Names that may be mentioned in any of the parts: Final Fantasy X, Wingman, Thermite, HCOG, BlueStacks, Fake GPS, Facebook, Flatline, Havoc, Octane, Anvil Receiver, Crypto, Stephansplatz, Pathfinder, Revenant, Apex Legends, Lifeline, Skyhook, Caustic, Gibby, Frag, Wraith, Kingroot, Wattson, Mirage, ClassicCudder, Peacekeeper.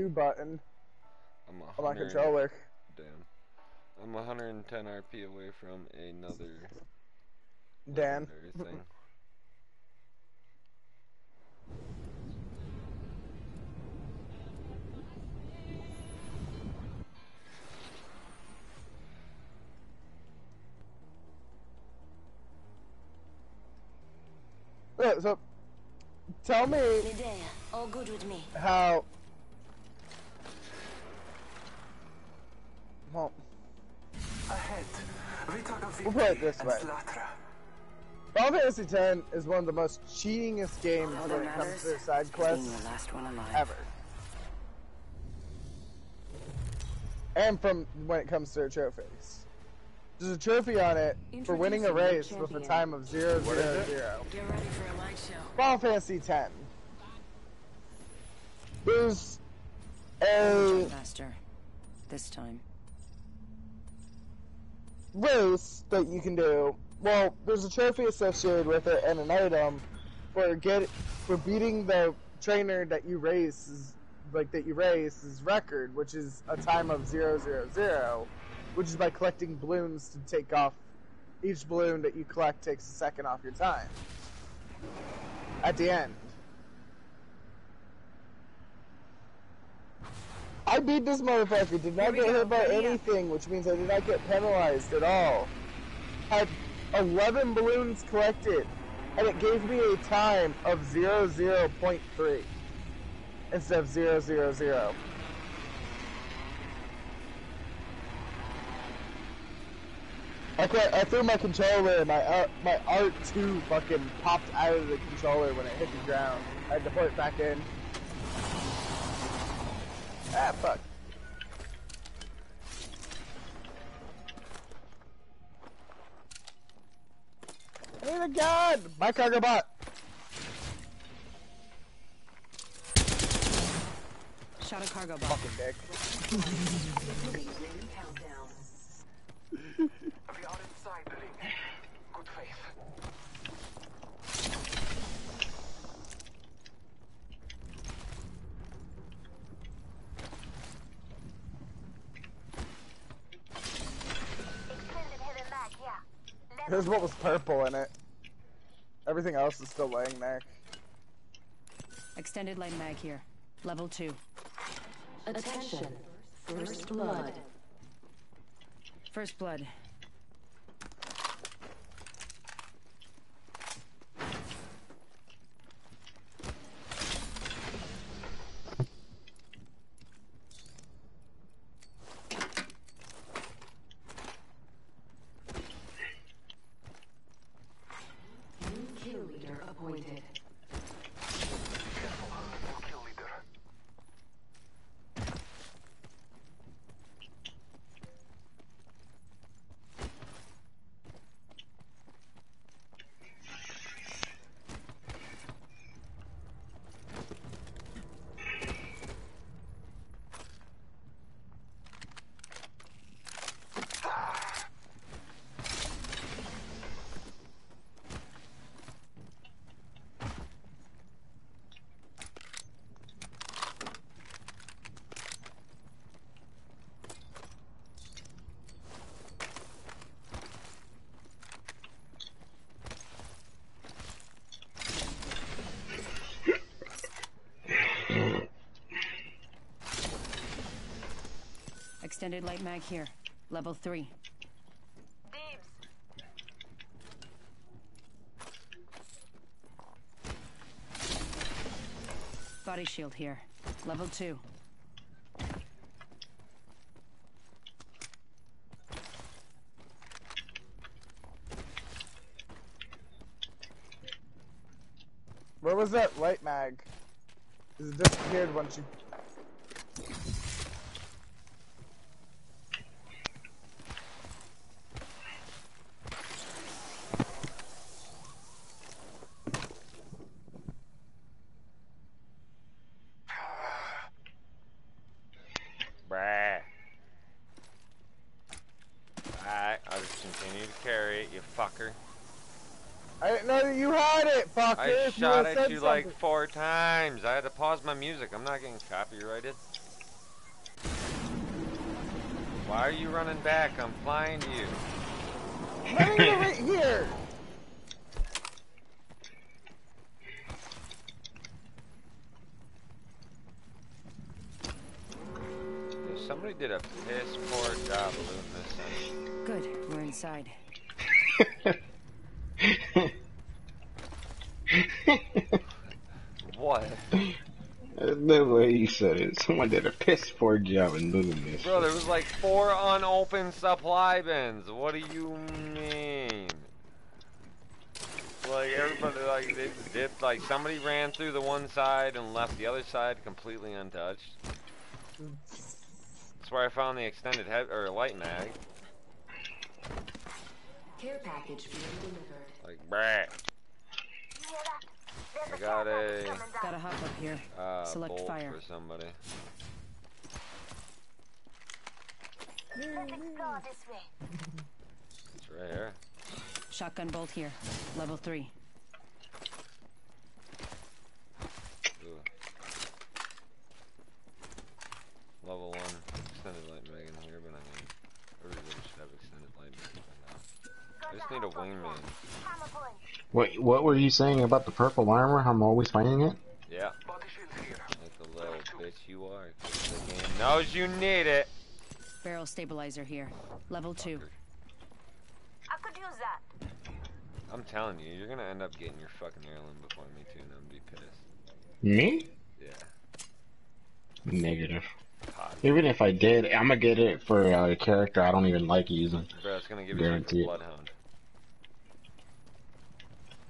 Q button on my controller. Damn. I'm 110 RP away from another thing. So, tell me all good with me. How... Well... Ahead. We talk of we'll put it this way. Final Fantasy X is one of the most cheatingest games when it comes to side quests ever. And from when it comes to trophies. There's a trophy on it for winning a race with a time of 0-0-0. Get ready for a light show. Final Fantasy X. There's a faster this time race that you can do. Well, there's a trophy associated with it and an item for beating the trainer that you race is record, which is a time of 0-0-0. Which is by collecting balloons to take off. Each balloon that you collect takes a second off your time. At the end. I beat this motherfucker, did not get hit by anything, which means I did not get penalized at all. Had 11 balloons collected, and it gave me a time of 0.3 instead of 0.00. I threw my controller and my R2 fucking popped out of the controller when it hit the ground. I had to put it back in. Ah, fuck. I need a gun! My cargo bot! Shot a cargo bot. Fucking dick. We are inside the ring. Good faith. Here's what was purple in it. Everything else is still laying there. Extended light mag here. Level 2. Attention. First blood. First blood. Extended light mag here. Level 3. Dibs. Body shield here. Level 2. Where was that light mag? It disappeared once you... I shot at you like 4 times. I had to pause my music. I'm not getting copyrighted. Why are you running back? I'm flying you. I'm right here. Somebody did a piss poor job looting this thing. Good, we're inside. What? The way you said it, someone did a piss poor job in looting this. Bro, there was like 4 unopened supply bins. What do you mean? Like everybody, like they dipped. Like somebody ran through the one side and left the other side completely untouched. Where I found the extended head or light mag. Care package being delivered. Like brah. I got a hop up here. Select bolt fire for somebody. It's right here. Shotgun bolt here. Level 3. Ooh. Level 1. Extended light mag in here, but I mean, everybody should have extended light mag by now. I just need a wingman. Wait, what were you saying about the purple armor? I'm always finding it? Yeah. Like the little bitch you are. The game knows you need it. Barrel stabilizer here. Level 2. I could use that. I'm telling you, you're gonna end up getting your fucking heirloom before me too, and I'm gonna be pissed. Me? Yeah. Negative. Even if I did, I'm gonna get it for a character I don't even like using. Bro, it's gonna give you a Bloodhound.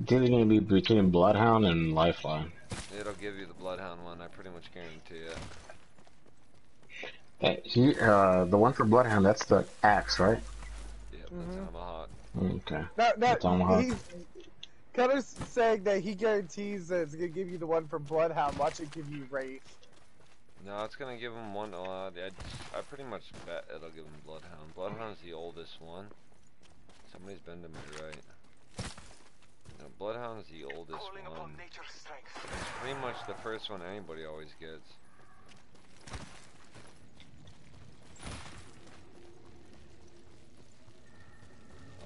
It's either gonna be between Bloodhound and Lifeline. It'll give you the Bloodhound one, I pretty much guarantee it. Hey, the one for Bloodhound, that's the axe, right? Yep, that's Tomahawk. Okay. That's Tomahawk. Cutter's saying that he guarantees that it's gonna give you the one for Bloodhound, watch it give you Wraith. No, it's gonna give him one. I pretty much bet it'll give him Bloodhound. Bloodhound's the oldest one. Somebody's been to my right. No, Bloodhound's the oldest one. It's pretty much the first one anybody always gets.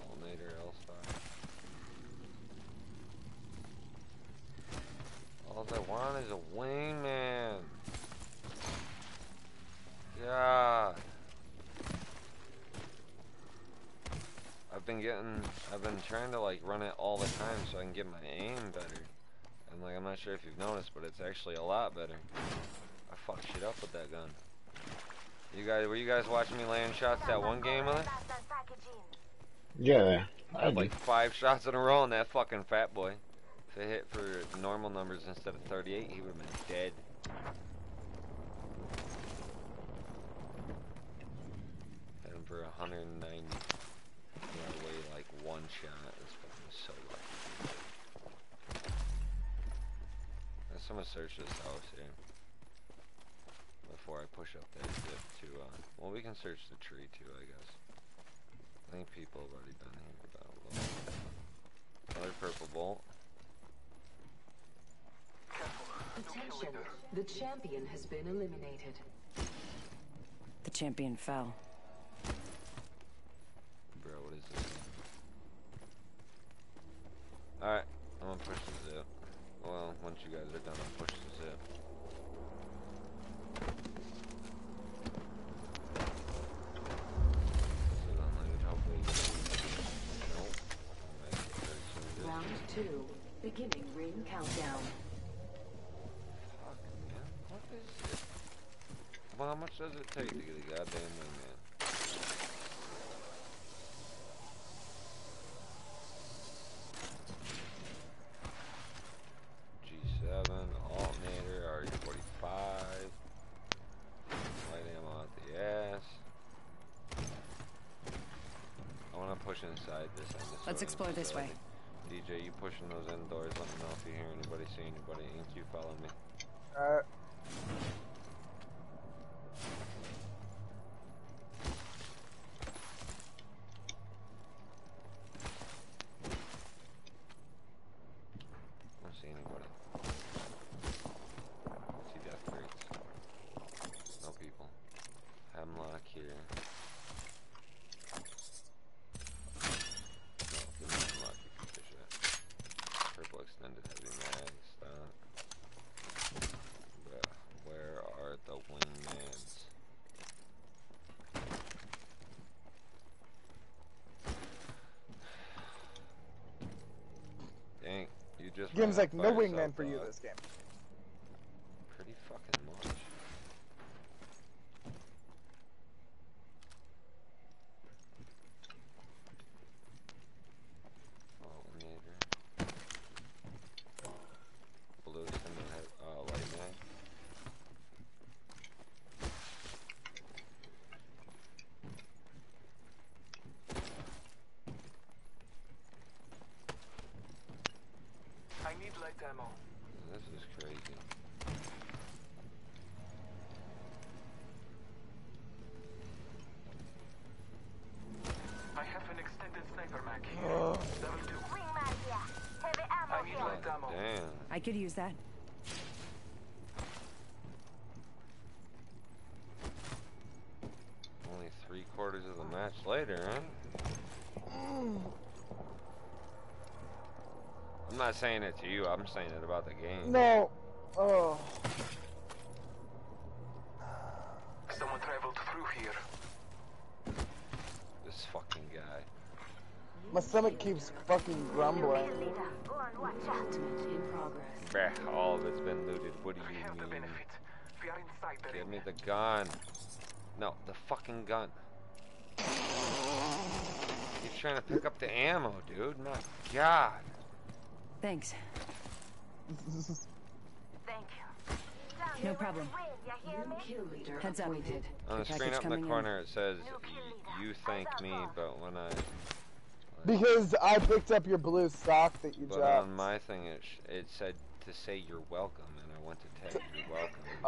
Alternator, L-Star. All I want is a wingman. Yeah. I've been trying to like run it all the time so I can get my aim better. And like, I'm not sure if you've noticed, but it's actually a lot better. I fuck shit up with that gun. Were you guys watching me land shots that one game with it? Yeah. I had like 5 shots in a row on that fucking fat boy. If it hit for normal numbers instead of 38, he would've been dead. For 190, I weigh like 1 shot. This fucking is so lucky. I'm gonna search this house here before I push up that zip to. Well, we can search the tree too, I guess. I think people have already been here about a little bit. Another purple bolt. Attention, the champion has been eliminated. The champion fell. Bro, what is this? Alright, I'm gonna push the zip. Well, once you guys are done, I'll push the zip. Nope. Round 2, beginning ring countdown. Fuck, man. What is this? Well, how much does it take to get a goddamn wingman? Alternator, R345, light ammo out the ass. I want to push inside this end. Let's explore this way. DJ, you pushing those end doors, let me know if you hear anybody, see anybody. Ink, you follow me. Alright. Wingman's like, no Wingman for you this game. Pretty fucking much. I could use that. Only 3/4 of the match later, huh? I'm not saying it to you, I'm saying it about the game. No! Oh. Someone traveled through here. This fucking guy. My stomach keeps fucking grumbling. Bruh, all of it's been looted. What do you mean? Give me the gun. No, the fucking gun. He's trying to pick up the ammo, dude. My God. Thanks. Thank you. No problem. Heads up. On the screen up in the corner it says, you thank me, but when I... Because I picked up your blue sock that you dropped. But on my thing, it said to say you're welcome, and I went to tag you're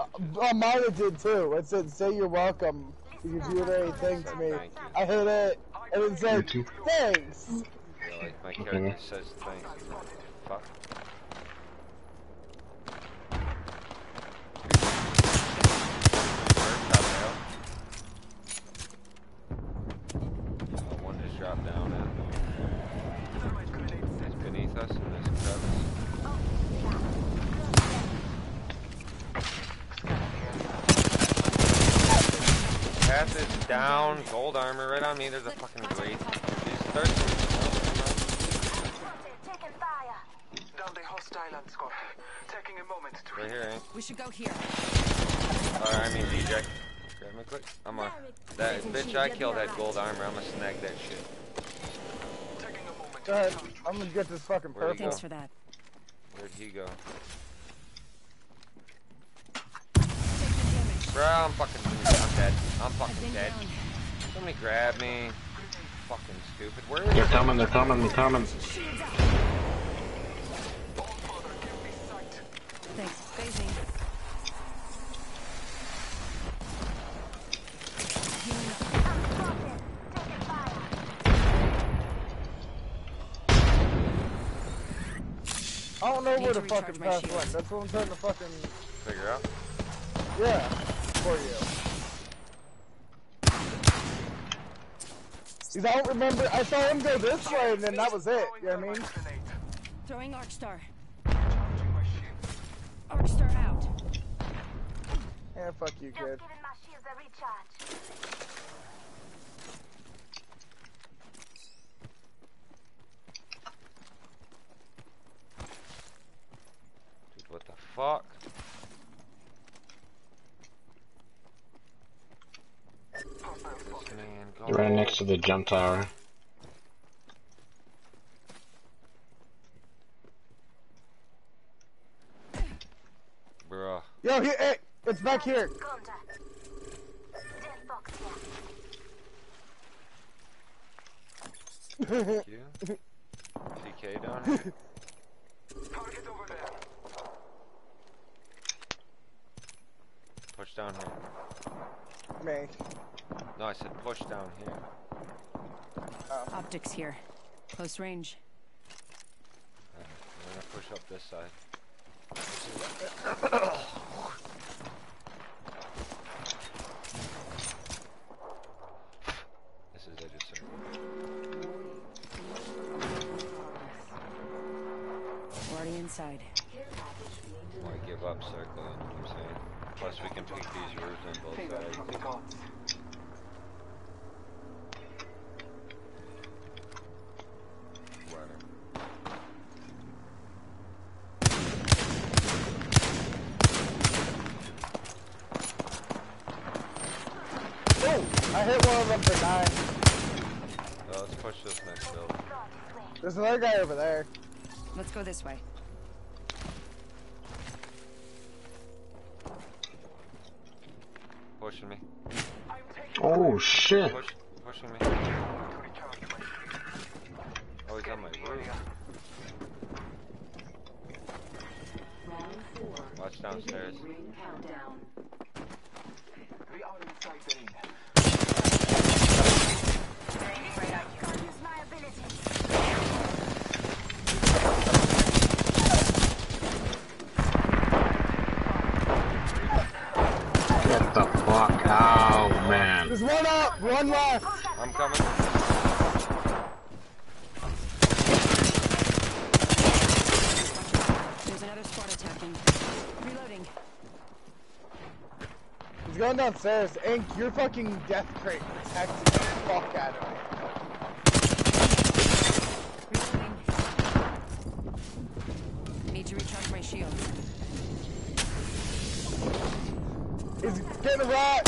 welcome. Mine it did too. It said say you're welcome because you already thanked me. I hit it, and it said thanks. Yeah, like my character says thanks. Fuck. One just dropped down. Us in this crevice. Pass is down, gold armor right on me. There's a fucking Wraith. He's thirsty. Down the hostile landscape. Taking a moment to right here, eh? We should go here. Alright, I mean DJ. Grab me quick. I'm on. That bitch I killed had gold armor. I'm gonna snag that shit. Alright, I'm gonna get this fucking purple. Thanks for that. Where'd he go? Bro, I'm fucking dead. Somebody grab me. Fucking stupid. Where is he? They're coming. Thanks, Daisy. I don't know where the fucking path went. That's what I'm trying to fucking figure out. Yeah, for you. Because I don't remember. I saw him go this way, and then that was it. You know what I mean? Throwing Arcstar. Arcstar out. Yeah, fuck you, kid. What the fuck? You're right next to the jump tower. Bruh. Yo, hey, it's back here. Thank you. TK down here. Target over there. Push down here. Me. No, I said push down here. Optics here. Close range. Right, I'm gonna push up this side. This is it, just sir. Already inside. I want to give up circling, you know what I'm saying? Plus, we can pick these roofs on both sides. Water. I hit one of them for 9. No, let's push this next build. There's another guy over there. Let's go this way. Pushing me. Oh shit! Pushing me. Oh, he's on my roof. Watch downstairs. Get the fuck out, man. There's one up, one left. I'm coming. There's another squad attacking. Reloading. He's going downstairs. Ink, your fucking death crate protects the fuck out of me. Reloading. Need to recharge my shield. He's getting a rock!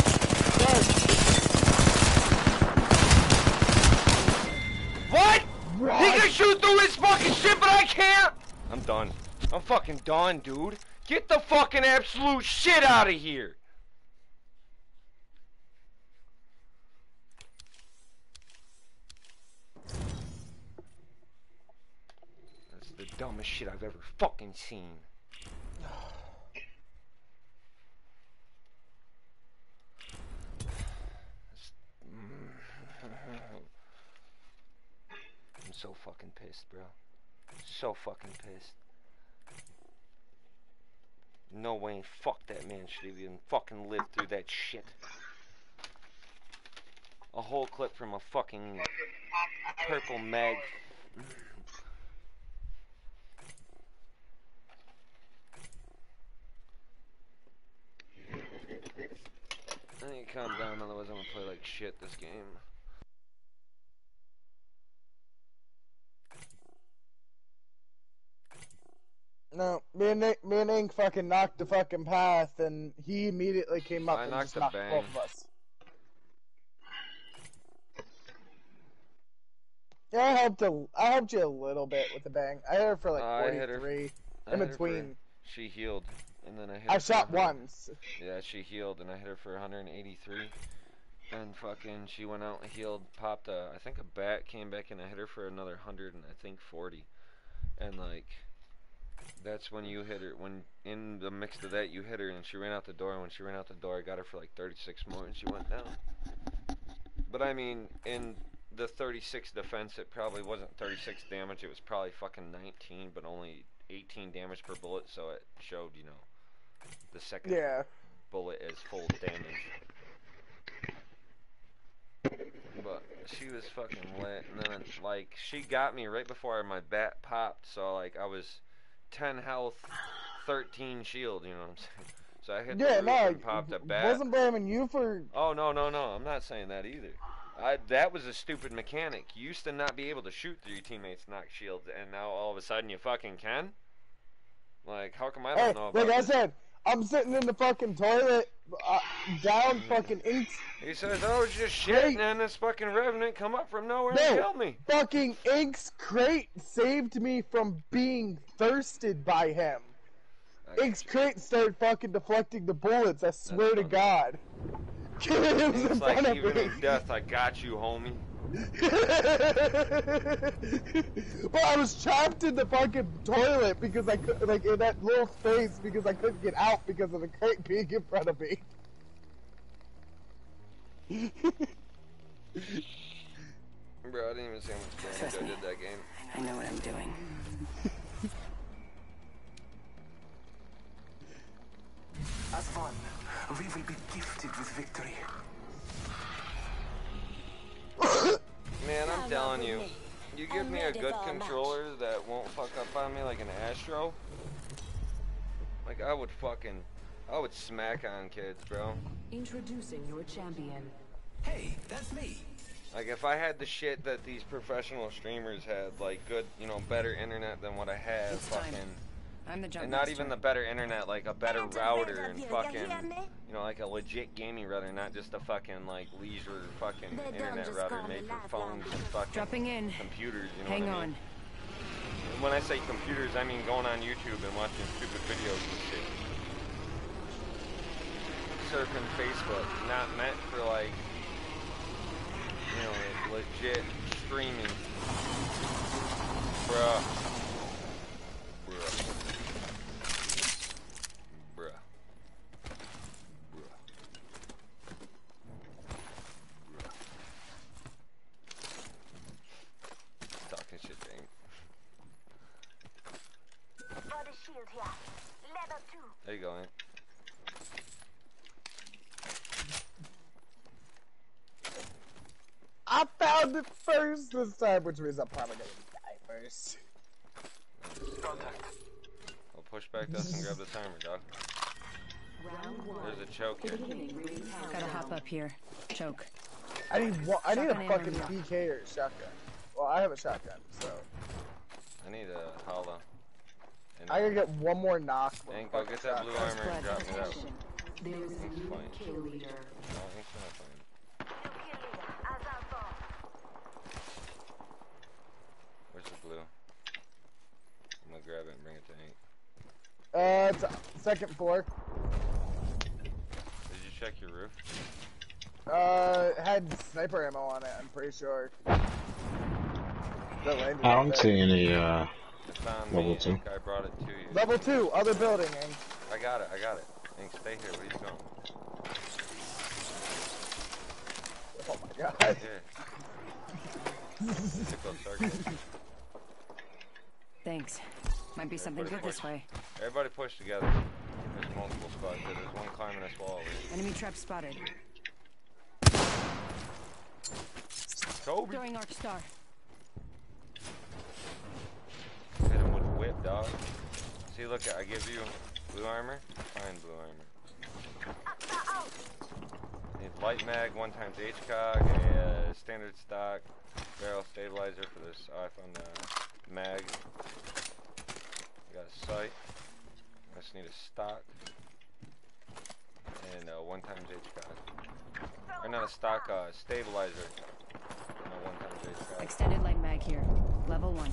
What? Rock. He can shoot through his fucking shit, but I can't! I'm done. I'm fucking done, dude. Get the fucking absolute shit out of here! That's the dumbest shit I've ever fucking seen. I'm so fucking pissed, bro. So fucking pissed. No way and fuck that man should have even fucking lived through that shit. A whole clip from a fucking purple mag. I need to calm down, otherwise I'm gonna play like shit this game. No, me and Ink fucking knocked the fucking path, and he immediately came up and just knocked both of us. Yeah, I helped you a little bit with the bang. I hit her for like 43 in between. She healed. And then I hit her shot once. Yeah, she healed, and I hit her for 183. And fucking, she went out and healed, popped a, I think a bat, came back, and I hit her for another 140. And like, that's when you hit her. When in the mix of that, you hit her, and she ran out the door. And when she ran out the door, I got her for like 36 more, and she went down. But I mean, in the 36 defense, it probably wasn't 36 damage. It was probably fucking 19, but only 18 damage per bullet, so it showed, you know, the second bullet is full damage. But she was fucking lit, and then like she got me right before my bat popped, so like I was 10 health, 13 shield, you know what I'm saying? So I hit the roof and popped a bat. Wasn't blaming you for. Oh no, I'm not saying that either. That was a stupid mechanic. You used to not be able to shoot through your teammates' knock shields, and now all of a sudden you fucking can? Like, how come I don't know about this? Like I said, I'm sitting in the fucking toilet, down fucking Ink's. He says, I was just shitting, and this fucking Revenant come up from nowhere and killed me. Fucking Ink's crate saved me from being thirsted by him. Ink's crate started fucking deflecting the bullets, I swear to God. It's like, even in death, I got you, homie. Well, I was trapped in the fucking toilet because I could, like, in that little space because I couldn't get out because of the crate being in front of me. Bro, I didn't even see how much damage I did that game. I know what I'm doing. As one, we will be gifted with victory. Man, I'm telling you, you give me a good controller that won't fuck up on me like an Astro. Like I would smack on kids, bro. Introducing your champion. Hey, that's me. Like if I had the shit that these professional streamers had, like good, you know, better internet than what I have, fucking. I'm the jump and not even the better internet, like a better router and fucking, you know, like a legit gaming router, not just a fucking like leisure fucking internet router made for phones and fucking computers, you know what I mean? When I say computers, I mean going on YouTube and watching stupid videos and shit. Surfing Facebook, not meant for like, you know, legit streaming. Bruh. Bruh. Bruh. Bruh. Bruh. Talking shit, dang. Got a shield here. Level 2. There you go, man. I found it first this time, which means I'm probably gonna die first. Contact. I'll push back this and grab the timer, dog. There's a choke here. Gotta hop up here. Choke. I need a fucking PK or shotgun. Well, I have a shotgun, so. I need a hollow. I gotta get one more knock. And go get that blue armor and drop it out. Where's the blue? I'm gonna grab it and bring it to Hank. It's second floor. Did you check your roof? It had sniper ammo on it, I'm pretty sure. I don't see any, It's on level me, 2. Hank, I brought it to you. Level 2, other building, Hank. I got it. Hank, stay here, where you going? Oh my god. Right here. Thanks. Might be something good this way. Everybody push together. There's multiple spots here. There's one climbing this wall. Enemy trap spotted. Kobe. Throwing Arcstar. Hit him with a whip, dog. See, look, I give you blue armor. Fine blue armor. Need light mag, 1x HCOG, and standard stock. Barrel stabilizer for this. I found the mag. I got a sight. I just need a stock. And 1x HCOG. Or not a stock, stabilizer. And 1x HCOG. Extended light mag here. Level 1. I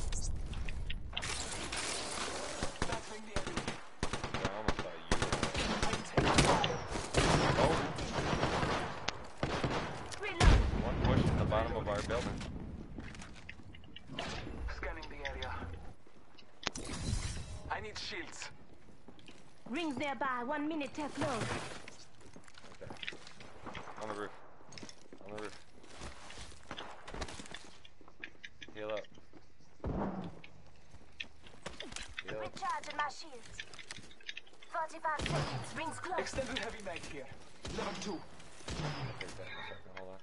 almost thought you were one push at the bottom of our building. I need shields. Rings nearby, 1 minute left. Okay. On the roof. Heal up. Recharging my shields. 45 seconds, rings close. Extended heavy mag here. Level 2. I'll take that in a second, hold on.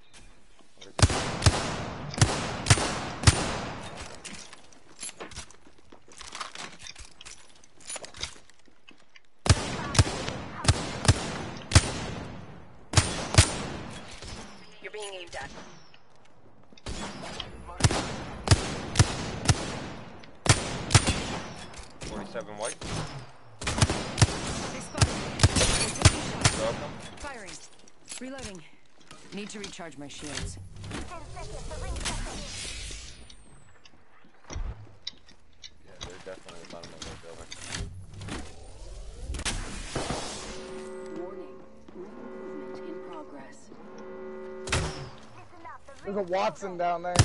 Need to recharge my shields. Yeah, they're definitely at the bottom of the building. Warning, movement in progress. There's a Wattson down there.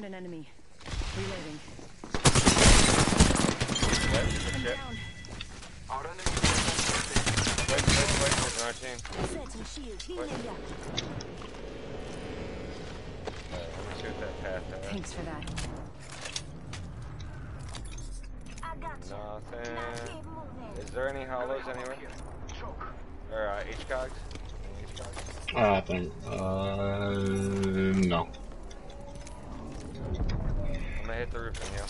An enemy. Reloading. Wait, Thanks for that. I got you. Nothing. Is there any hollows anywhere? Or HCOGs? I think. No. I'm gonna hit the roof in here.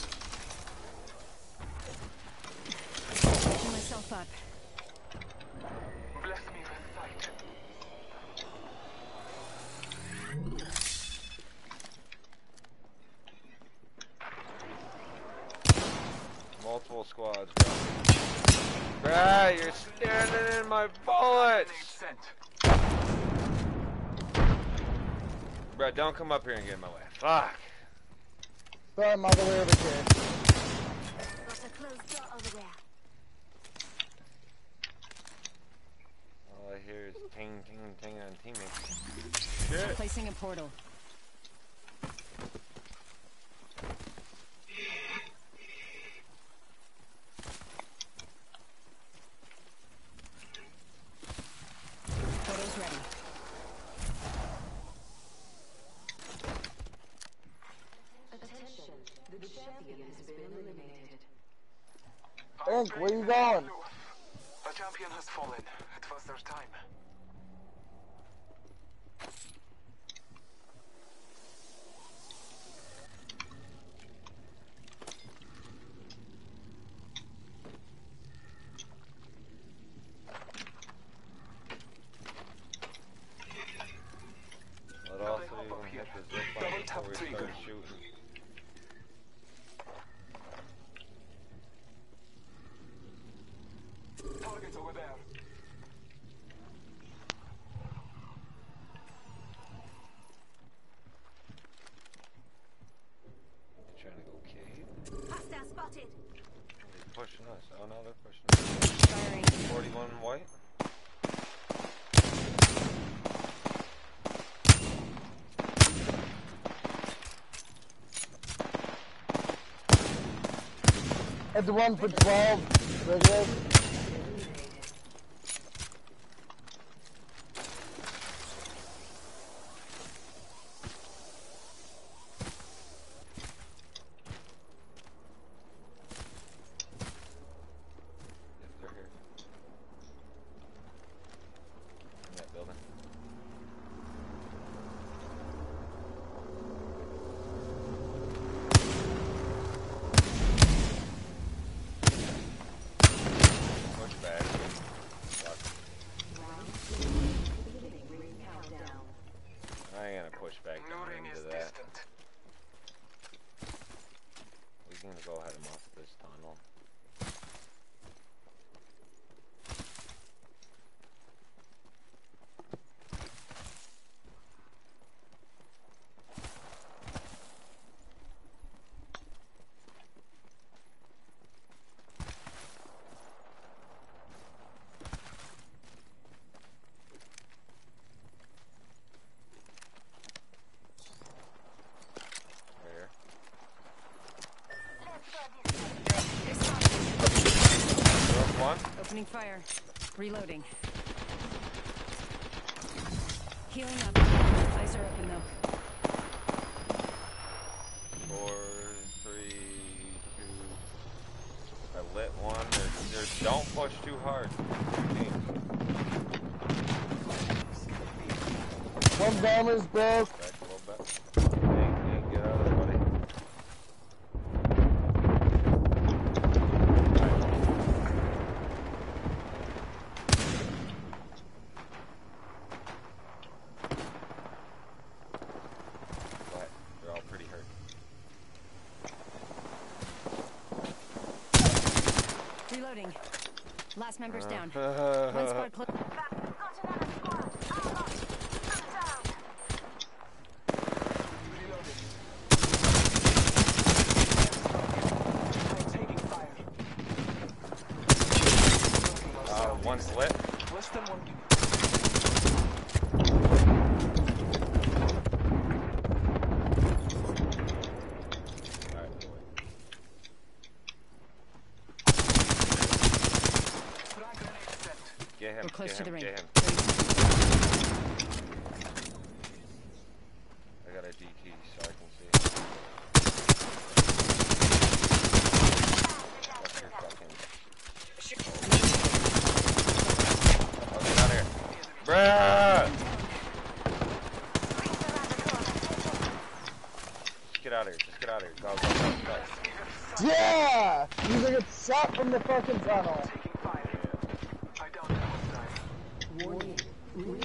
Myself up. Bless me with sight. Multiple squads, bro. Ah, you're standing in my bullets! Bro, don't come up here and get in my way. Fuck! Bro, I'm all the way over here. Got a closed door over there. All I hear is ting, ting, ting on teammates. Shit. Placing a portal. Portal's ready. Ink, where you going? A champion has fallen. It was their time. The one for 12, right here. Opening fire. Reloading. Healing up. Eyes are open though. 4, 3, 2. I lit one. There's, don't push too hard. One bomber's broke. Last member's down. One squad close. One's lit. Less than one. Close to the ring. I got a DT so I can see. out from the fucking tunnel.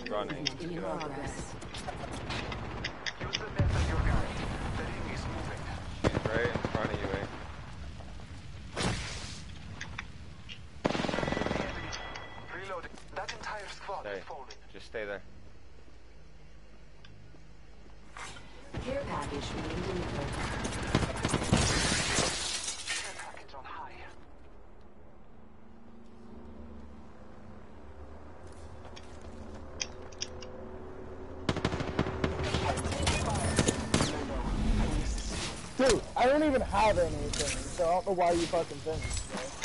Running. Use the mess of your guy. The ring is moving. He's right in front of you, eh? Reloading. That entire squad is falling. Just stay there. Care package being delivered. Care package on high. Dude, I don't even have anything, so I don't know why you fucking think.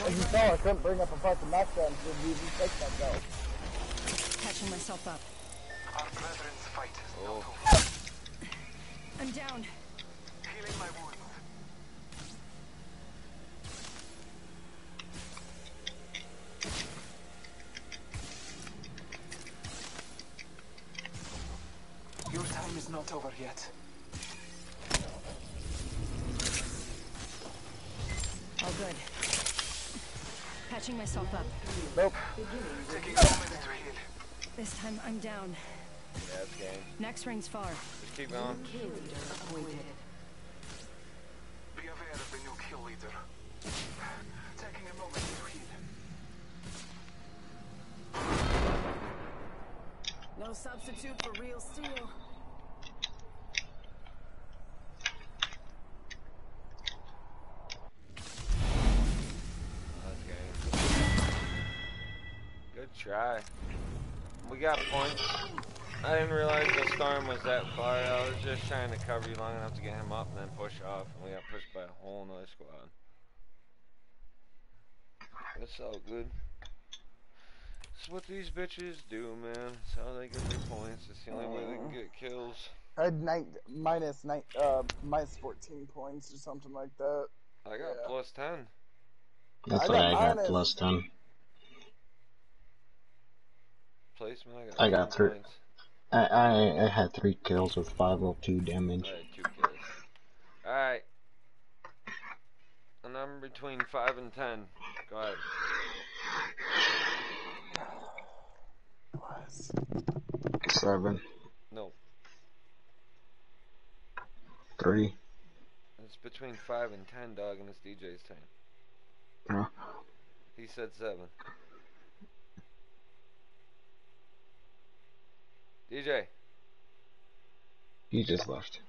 As you saw, I couldn't bring up a fucking matchdown to even take myself. Catching myself up. Our brethren's fight is not over. I'm down. Healing my wounds. Your time is not over yet. All good. Patching myself up. Nope. Taking a moment to heal. This time I'm down. Yeah, it's game. Next ring's far. Just keep going. Be aware of the new kill leader. Taking a moment to heal. No substitute for real steel. Okay. Good try. We got points. I didn't realize the storm was that far. I was just trying to cover you long enough to get him up and then push off, and we got pushed by a whole nother squad. That's all good. That's what these bitches do, man. That's how they get their points. It's the only way they can get kills. I had minus 14 points or something like that. I got plus 10. That's what I got, plus 10. Placement, I got 3. Points. I had 3 kills with 502 damage. Alright, 2 kills. Alright. A number between 5 and 10. Go ahead. Plus 7. No. 3. It's between 5 and 10, dog, and it's DJ's time. Huh? He said 7. DJ. He just left.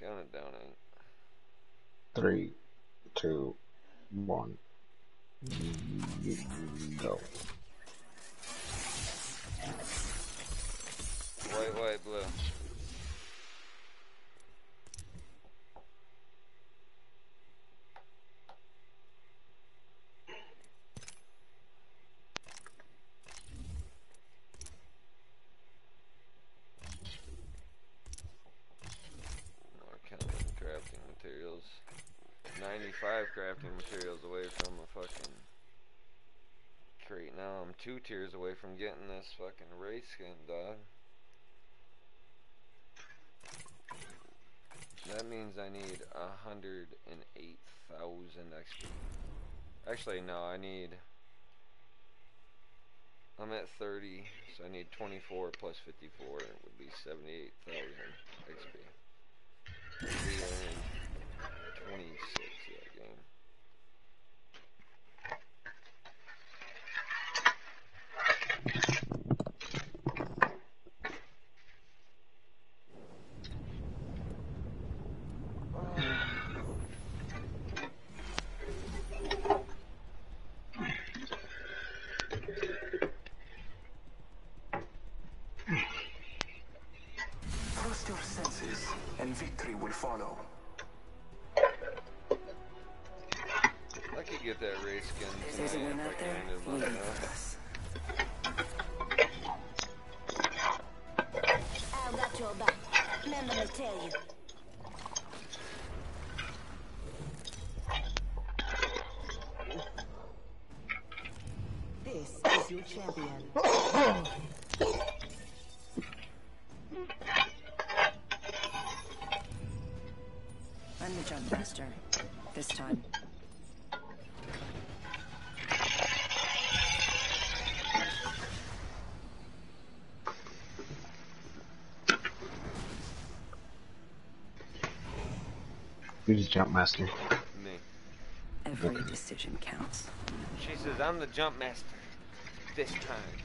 Count it down, Hank. 3, 2, 1. Go. White, blue. Now I'm 2 tiers away from getting this fucking race skin, dog. That means I need 108,000 XP. Actually, no, I need... I'm at 30, so I need 24 plus 54 would be 78,000 XP. We earned 26 that game. This time. Who's Jump Master? Me. Every decision counts. She says I'm the Jump Master. This time.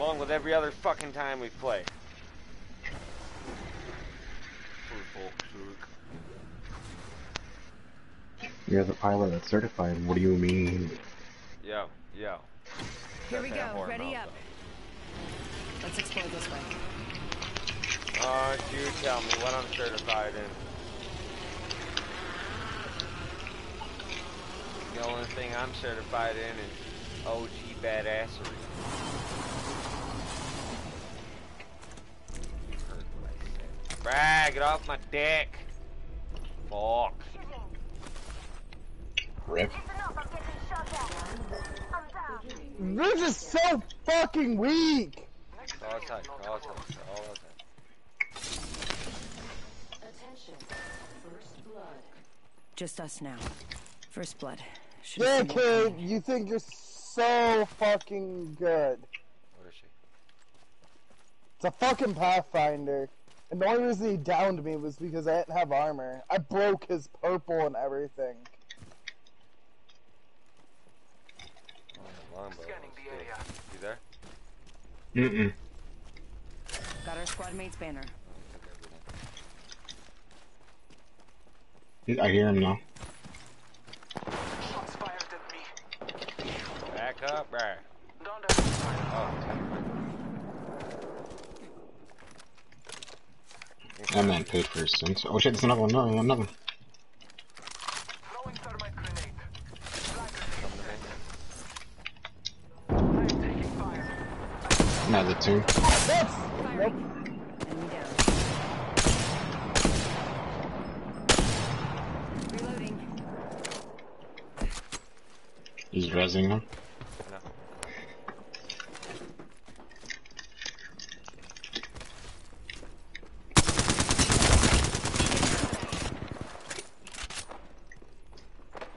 Along with every other fucking time we play. You're the pilot that's certified. What do you mean? Yo, yo. Here we go. Ready up. Let's explore this way. You tell me what I'm certified in. The only thing I'm certified in is OG badassery. You heard what I said. Frag, get off my dick. Fuck. Rip. This is so fucking weak. All the time, all the time, all the time. Attention, first blood. Just us now. First blood. Should yeah, kid, you think you're so fucking good. What is she? It's a fucking Pathfinder. And the only reason he downed me was because I didn't have armor. I broke his purple and everything. Scanning the area. You there? Mm-mm. Got our squad mate's banner. I hear him now. Shots fired at me. Back up, bruh. Oh. I'm not paid for his things. Oh shit, there's another one, another one, another one. Another two. Yes! Nope. Reloading. He's rezzing him. No.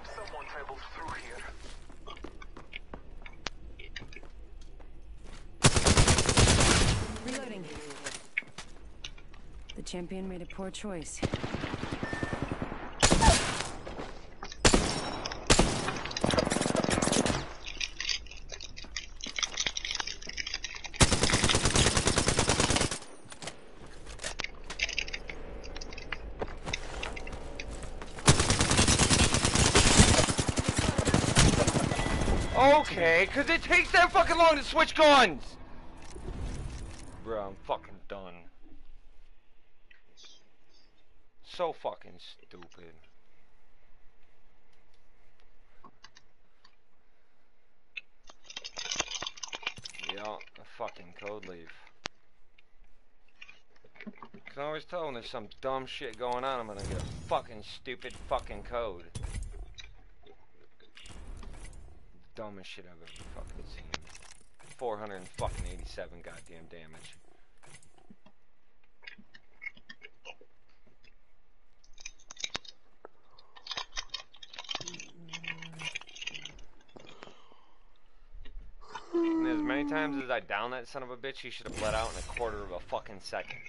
Someone traveled through here. The champion made a poor choice. Okay, cause it takes that fucking long to switch guns! Bro, I'm fucking done. So fucking stupid. Yeah, a fucking code leaf. I can always tell when there's some dumb shit going on, I'm gonna get a fucking stupid fucking code. Dumbest shit I've ever fucking seen. 487 goddamn damage. And as many times as I downed that son of a bitch, he should have bled out in a quarter of a fucking second.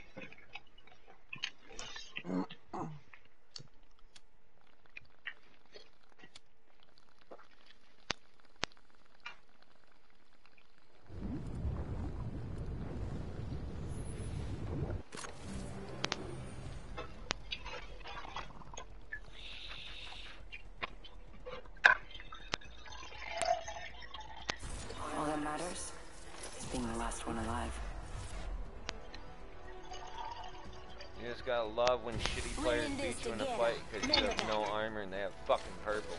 Love when shitty players beat you in a fight because you have no armor and they have fucking purple.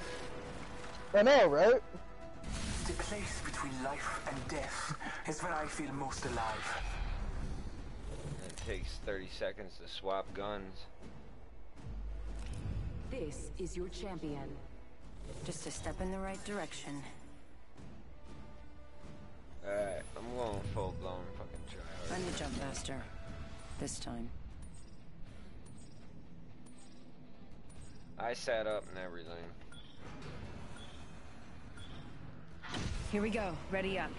I know, right? The place between life and death is where I feel most alive. It takes 30 seconds to swap guns. This is your champion. Just a step in the right direction. Alright, I'm going full-blown fucking try. I'm the Jump Master. This time. I sat up and everything. Here we go. Ready up.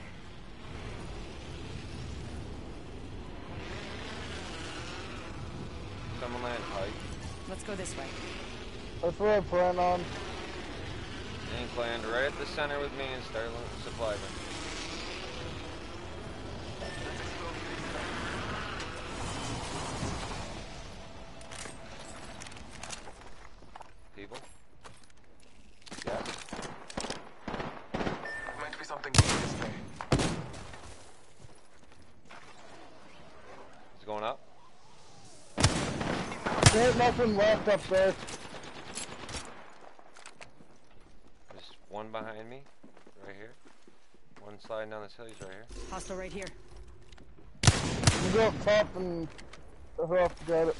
Someone land pipe. Let's go this way. That's what I plan on. And planned right at the center with me and start supply them. People? Yeah. There might be something in this way. Is it going up? There's nothing left up there. One behind me, right here. One sliding down this hill, he's right here. Hostile right here. You go up top and who else got it?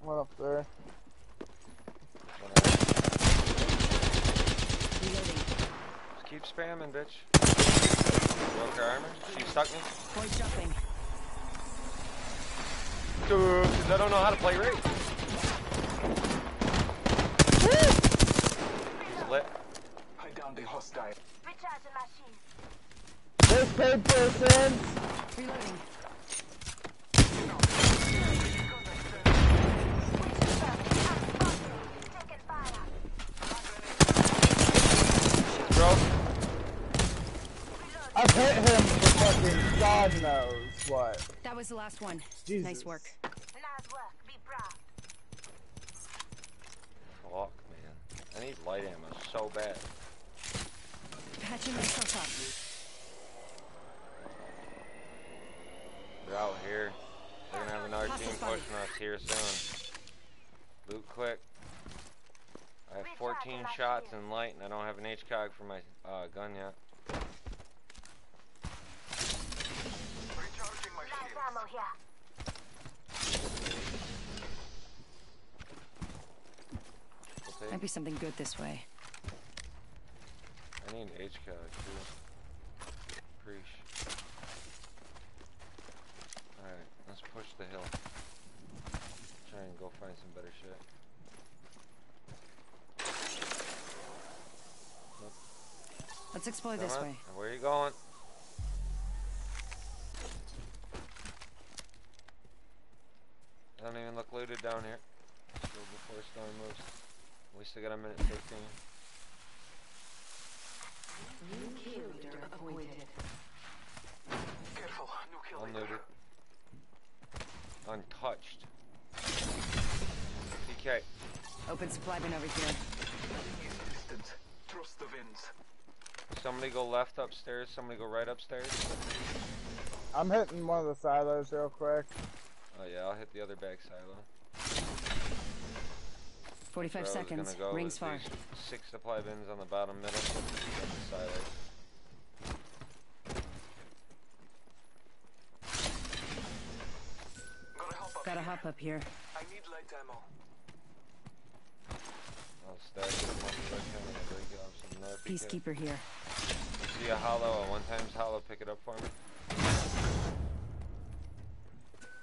One up there. One up. Just keep spamming, bitch. Broke her armor. She stuck me. Point jumping. Dude, cause I don't know how to play Wraith. He's lit. The hostile. Recharging machines. This paid person. Reloading. Bro. I've hit him for fucking God knows what. That was the last one. Jesus. Nice work. Nice work. Be proud. Fuck, man. I need light ammo so bad. Patching myself up. They're out here. They're gonna have another team pushing us here soon. Loot quick. I have 14 shots in light and I don't have an HCOG for my gun yet. Recharging my shield. Might be something good this way. I need HCOG too. Preach. Alright, let's push the hill. Try and go find some better shit. Nope. Let's explore this way. Where are you going? Doesn't even look looted down here. Still before storm moves. We still got a minute 15. New kill leader appointed. Careful, new kill leader. Untouched. PK. Open supply bin over here. Distance. Trust the winds. Somebody go left upstairs, somebody go right upstairs. I'm hitting one of the silos real quick. Oh yeah, I'll hit the other back silo. 45 so seconds. Go rings far. 6 supply bins on the bottom middle. Gotta hop up here. I need light ammo. I'll stack it up and break off some Peacekeeper here. I see a hollow, a 1x hollow, pick it up for me.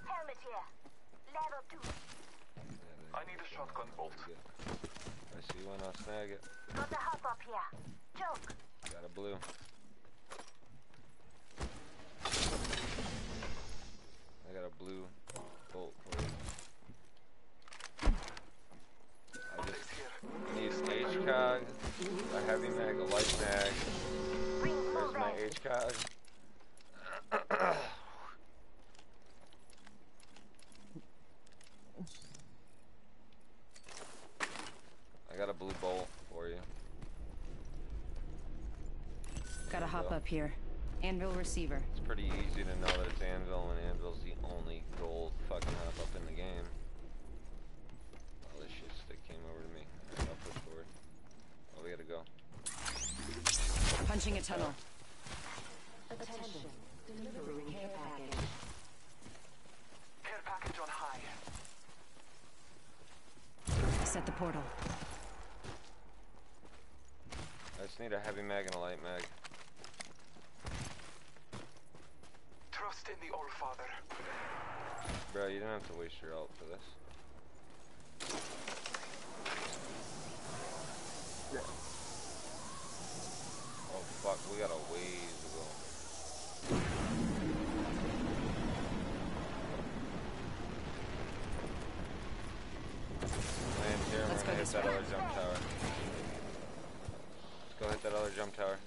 Helmet here. Level 2. I need a shotgun bolt. I see one, I'll snag it. Got the hop up here. Joke. Got a blue. I got a blue bolt for you. I just need HCOG, a heavy mag, a light mag. Where's my HCOG? I got a blue bolt for you. Gotta hop up here. Anvil receiver. It's pretty easy to know that it's Anvil when Anvil's the only gold fucking hop up in the game. All this shit stick came over to me. Alright, I'll push forward. Oh, we gotta go. Punching a tunnel. Attention. Delivering care package. Care package on high. Set the portal. I just need a heavy mag and a light mag. Trust in the All Father. Bro, you didn't have to waste your ult for this. Yeah. Oh fuck, we got a ways to go. Land here, let's go this way. jump tower. Let's go hit that other jump tower.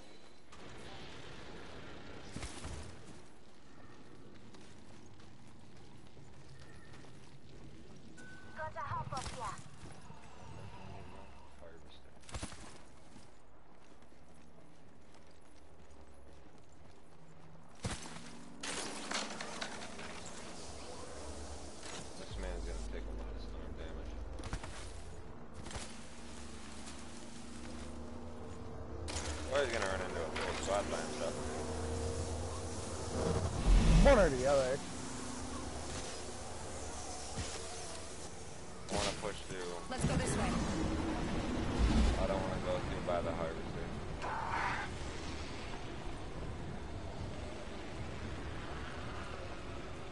Gotta hop up here. He's gonna run into a big flatline stuff. One or the other. I wanna push through. Let's go this way. I don't wanna go through by the harvester.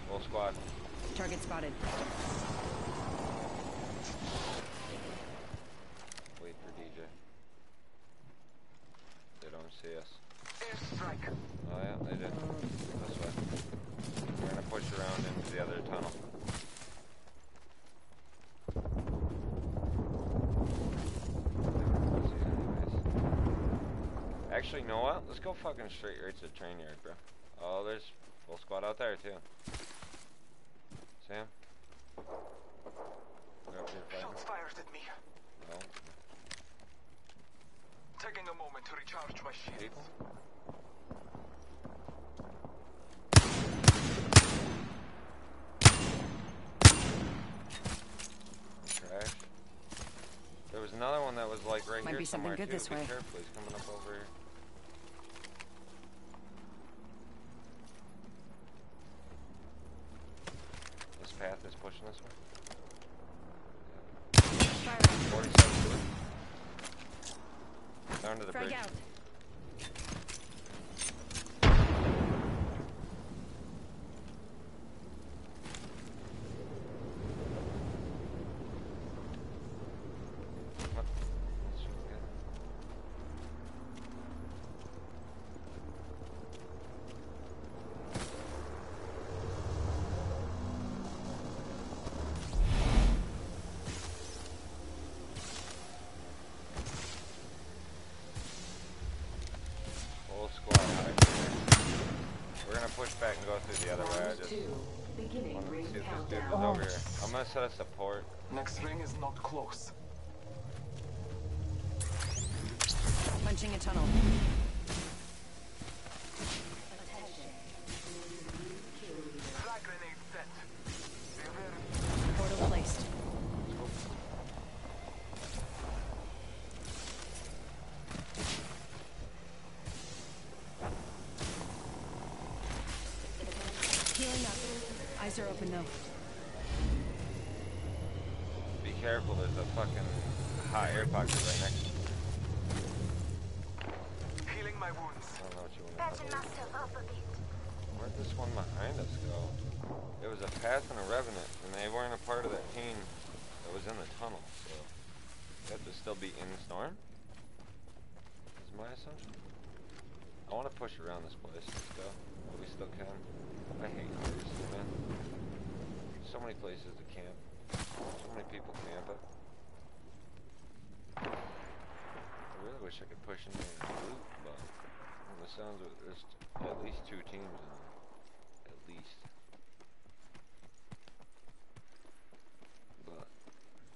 Full squad. Target spotted. Wait for DJ. They don't see us. Airstrike. Oh yeah, they did. This way. We're gonna push around into the other tunnel. Actually, you know what? Let's go fucking straight right to the train yard, bro. Oh, there's full squad out there too. See him? Shots fired at me. No. Taking a moment to recharge my shields. Trash. There was another one that was like right here somewhere too. Might be something good this way. Be careful, he's coming up over here. This path is pushing this way. 47. Down to the bridge. Out. Back and go through the other way. I just want to see if this dude is over here. I'm gonna set a support. Next ring is not close. Punching a tunnel. Frag grenade set. Portal placed. Eyes are open though. Be careful, there's a fucking hot air pocket right next to you. Healing my wounds. I don't know what you want to do. Where'd this one behind us go? It was a path and a revenant, and they weren't a part of that team that was in the tunnel, so they have to still be in the storm? Is my assumption? I want to push around this place. Let's go. But we still can. I hate this, man. So many places to camp. So many people camp it. I really wish I could push in there and loot, but from the sounds of it, there's at least two teams in there. At least. But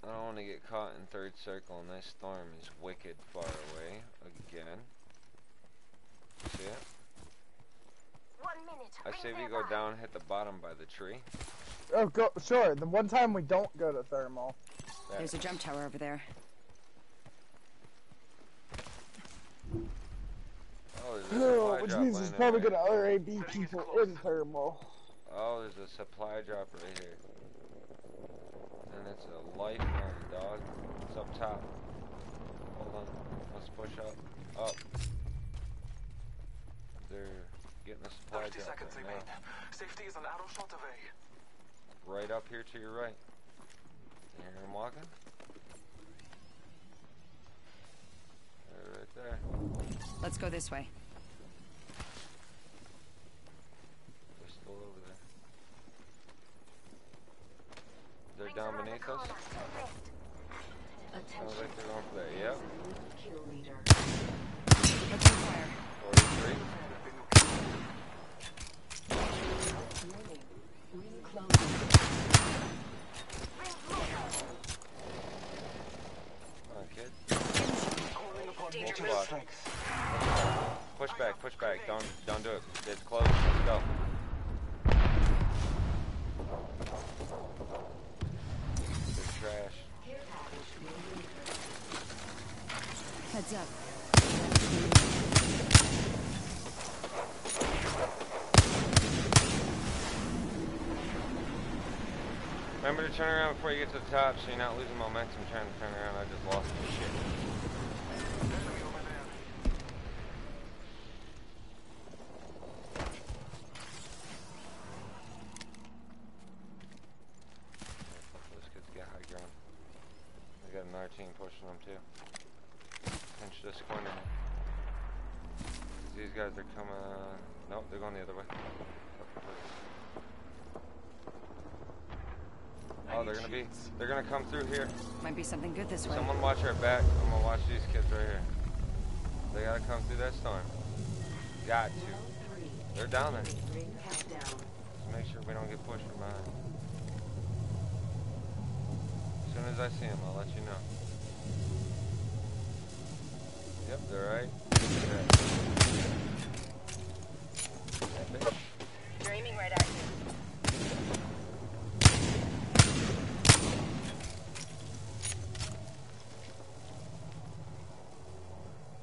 I don't want to get caught in third circle, and that storm is wicked far away again. See it? 1 minute. I say we go down, hit the bottom by the tree. Oh, go sure. The one time we don't go to thermal. There's a jump tower over there. Oh, there's a supply drop. Which means there's probably gonna RAB people in thermal. Oh, there's a supply drop right here. And it's a lifeline, dog. It's up top. Hold on. Let's push up. Up. They're getting a supply drop 30 seconds right remain. Safety is an arrow shot away. Right up here to your right. You hear him walking? They're right there. Let's go this way. They're still over there. They're down beneath us. Sounds like the wrong play, yep. 43. Push back, push back. Don't do it. It's close. Let's go. They're trash. Heads up. Remember to turn around before you get to the top so you're not losing momentum trying to turn around. I just lost my shit. Pushing them too. Pinch this corner. These guys are coming. Nope, they're going the other way. Oh, they're gonna come through here. Might be something good this way. Someone watch our back. I'm gonna watch these kids right here. They gotta come through that storm. Got to. They're down there. Just make sure we don't get pushed from behind. As soon as I see them, I'll let you know. Yep, they're right. That bitch. They're aiming right at you.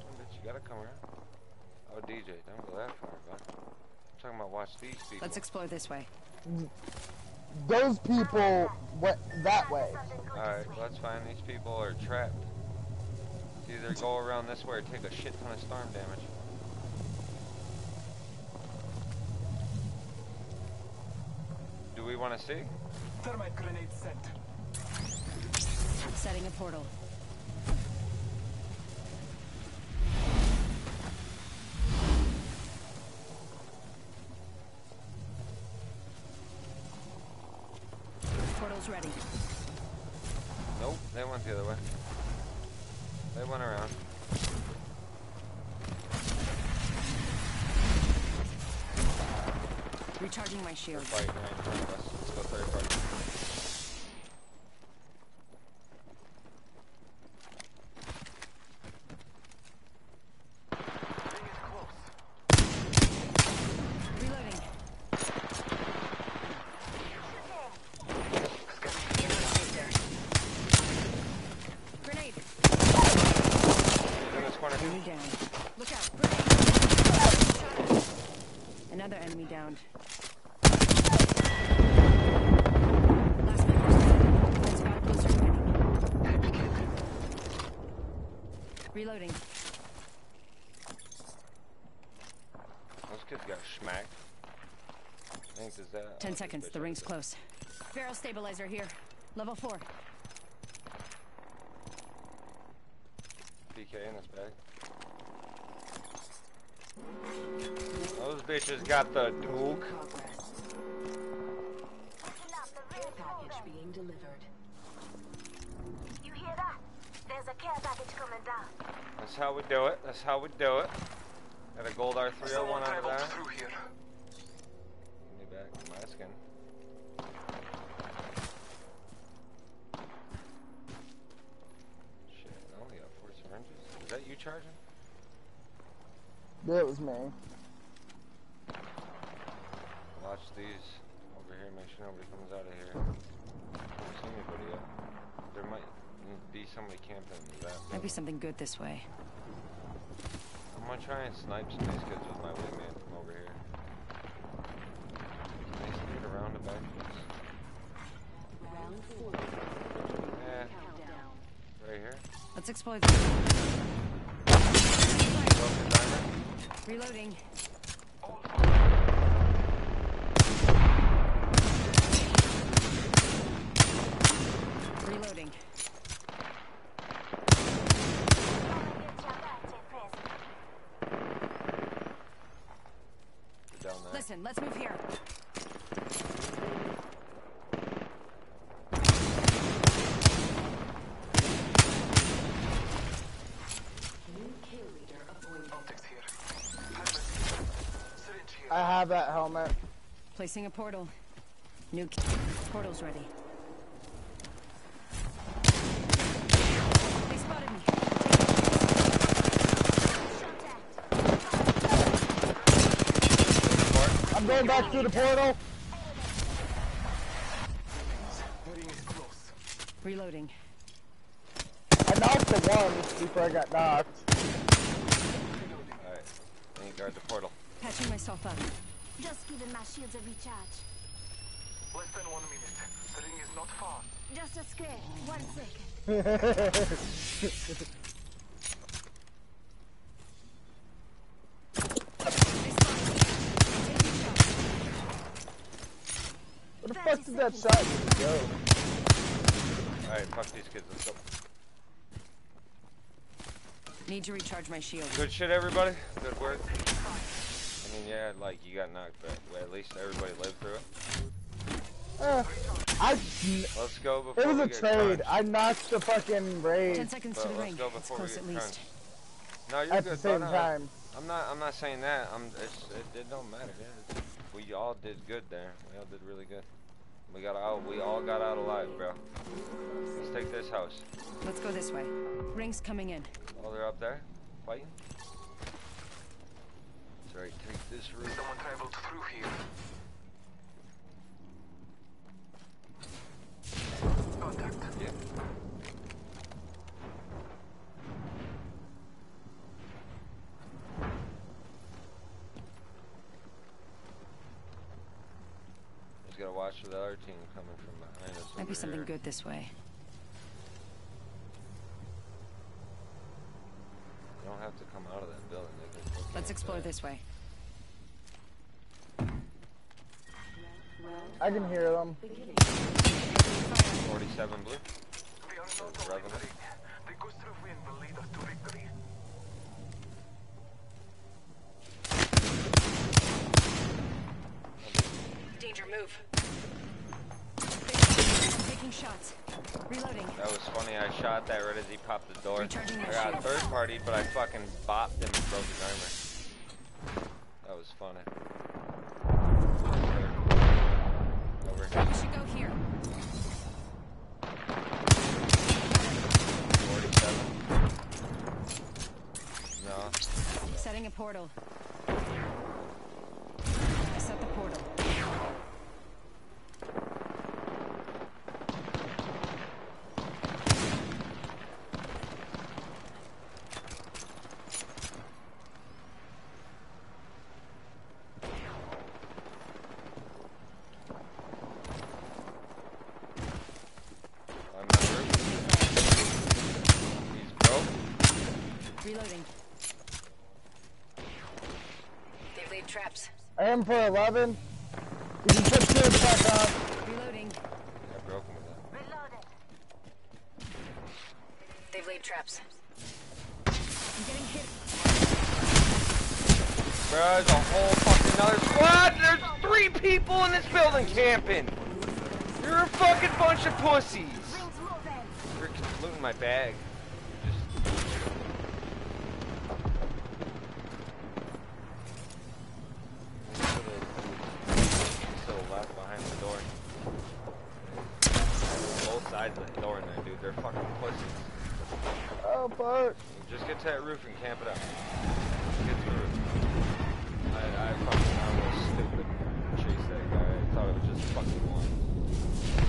Bitch, you gotta come around. Oh, DJ, don't go that far, bud. I'm talking about watch these people. Let's explore this way. Those people went that way. Alright, let's find these people are trapped. Either go around this way or take a shit ton of storm damage. Do we want to see? Thermite grenade set. Setting a portal. Portal's ready. Nope, they went the other way. They went around. Recharging my shield. They're fighting right in front of us. Let's go third party. Ring is close. Reloading. Grenade. Enemy down. Look out. Grenade. Another enemy downed. Last person. Let's go closer to enemy. Reloading. Those kids got smacked. Thanks, is that 10 seconds. The ring's close. Barrel stabilizer here. Level 4. PK in this bag. Those bitches got the Duke. Package being delivered. You hear that? There's a care package coming down. That's how we do it. That's how we do it. Got a gold R301 out of that. Give me back my skin. Shit, I only got 4 syringes. Is that you charging? That was me. Watch these over here, make sure nobody comes out of here. I don't see anybody yet. There might be somebody camping in that. Might be something good this way. I'm gonna try and snipe some of these kids with my wingman from over here. Can they sneak around the back of us? Round 4. Yeah. Countdown. Right here. Let's explore this. Reloading. Reloading. Listen, let's move here. I have that helmet. Placing a portal. New portal's ready. They spotted me. I'm going back through the portal. Reloading. I knocked the one before I got knocked. Alright, let me guard the portal. Patching myself up. Just giving my shields a recharge. Less than 1 minute. The ring is not far. Just a scrape. 1 second. Where the fuck did that shot go? Alright, fuck these kids, let's go. Need to recharge my shield. Good shit, everybody. Good work. I mean, yeah, like, you got knocked, but at least everybody lived through it. Let's go before we get It was a trade. I knocked the fucking Wraith. 10 seconds to the ring. It's close at least. No, you're good. At the same time. I'm not saying that. It don't matter. We all did good there. We all did really good. We all got out alive, bro. Let's take this house. Let's go this way. Rings coming in. Oh, they're up there, fighting. Sorry, take this route. Someone traveled through here. Contact. Yeah. Just gotta watch for the other team coming from behind us. Might be something good this way. They don't have to come out of that building. Let's explore this way. I can hear them. 47 blue. We are not on Revenant. The ghost of wind will lead us to victory. Danger, move. Taking shots. Reloading. That was funny, I shot that right as he popped the door. I got third party, but I fucking bopped him and broke his armor. That was funny. Over here. We should go here. 47. No. Setting a portal. I set the portal. M for 11. You can put two back up. Reloading. Yeah, I broke him with that. Reloading. They've laid traps. I'm getting hit. Bro, there's a whole fucking another squad! There's 3 people in this building camping! You're a fucking bunch of pussies! You're looting my bag. That roof and camp it up. Get to the roof. I fucking was stupid to chase that guy. I thought it was just fucking one.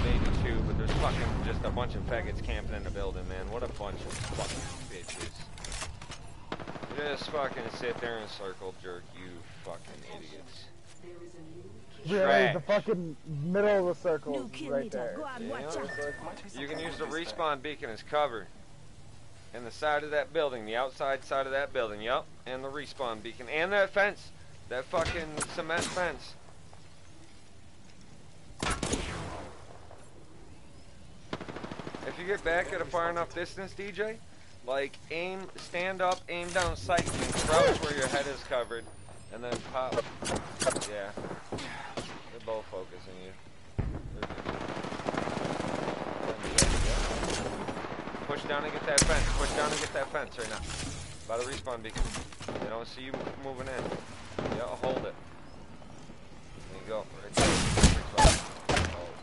Maybe two, but there's fucking just a bunch of faggots camping in the building, man. What a bunch of fucking bitches. Just fucking sit there and circle jerk, you fucking idiots. Really, the fucking middle of the circle is right there. You can use the respawn beacon as cover. And the side of that building, the outside side of that building, yup. And the respawn beacon, and that fence, that fucking cement fence. If you get back at a far enough distance, DJ, like aim, stand up, aim down sight, and crouch where your head is covered, and then pop. Yeah, they're both focusing you. Push down and get that fence. Push down and get that fence right now. About to respawn beacon. They don't see you moving in. Yeah, hold it. go for it. Oh,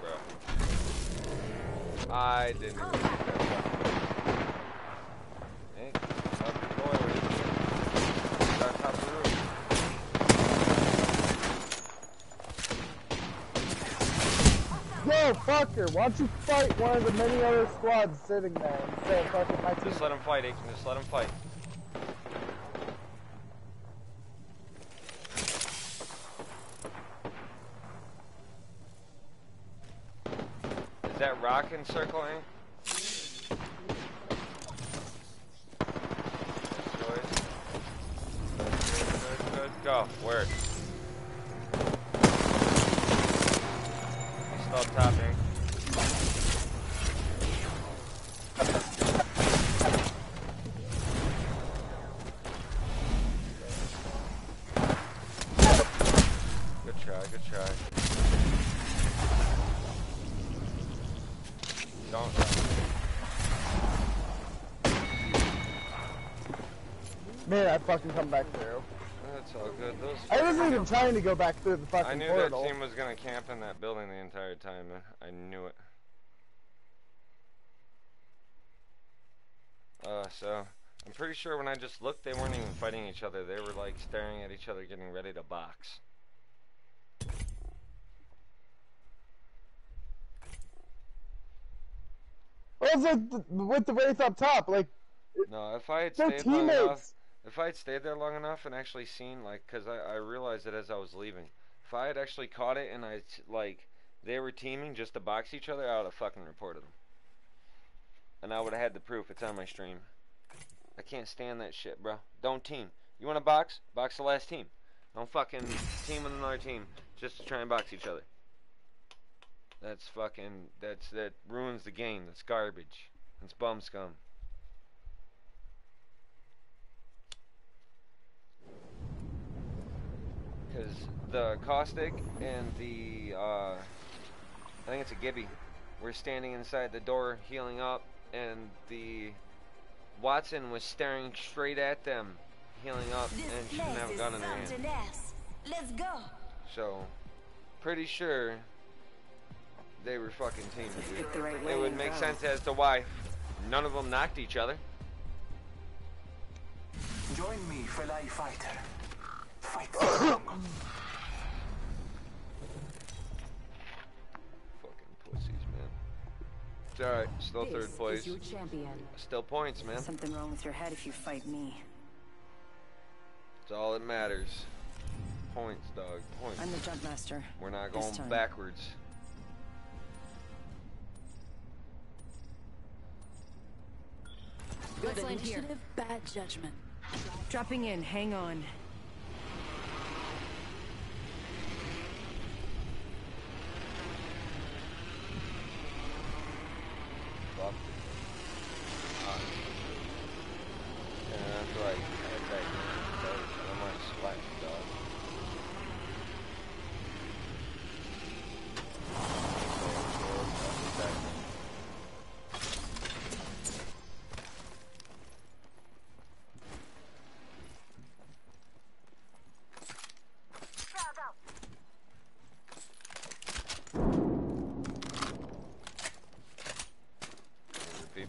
bro. I didn't even get that. Hey, stop going with it. Gotta top the roof. Yo, fucker, why don't you fight one of the many other squads sitting there instead of fucking my team? Just let him fight, Akin. Just let him fight. Is that rock encircling? Good, go. Word. He's still topping. Good try, good try. Don't man, I fucking come back through. That's all good. Those I wasn't even trying to go back through the fucking portal. I knew portal. That team was gonna camp in that building the entire time, man. I knew it. So I'm pretty sure when I just looked, they weren't even fighting each other. They were like staring at each other, getting ready to box. With the Wraith up top, like no, if I had stayed there long enough and actually seen, like, because I realized it as I was leaving. If I had actually caught it and I like they were teaming just to box each other, I would have fucking reported them, and I would have had the proof. It's on my stream. I can't stand that shit, bro. Don't team. You want to box? Box the last team. Don't fucking team with another team just to try and box each other. That's fucking, that ruins the game, that's garbage, that's bum scum. Because the Caustic and the, I think it's a Gibby, were standing inside the door healing up, and the Wattson was staring straight at them, healing up, and she didn't have a gun in her hand. Let's go. So, pretty sure they were fucking teaming, dude. Right, it would make sense as to why none of them knocked each other. Join me, fellow fighter. Fight. Fucking pussies, man. It's alright, still this third place. Is your champion. Still points, man. Something wrong with your head if you fight me. It's all that matters. Points, dog. Points. I'm the jump master. We're not going backwards. Good initiative, here. Bad judgment. Dropping in, hang on. Fuck. And that's like, I might swipe, dog.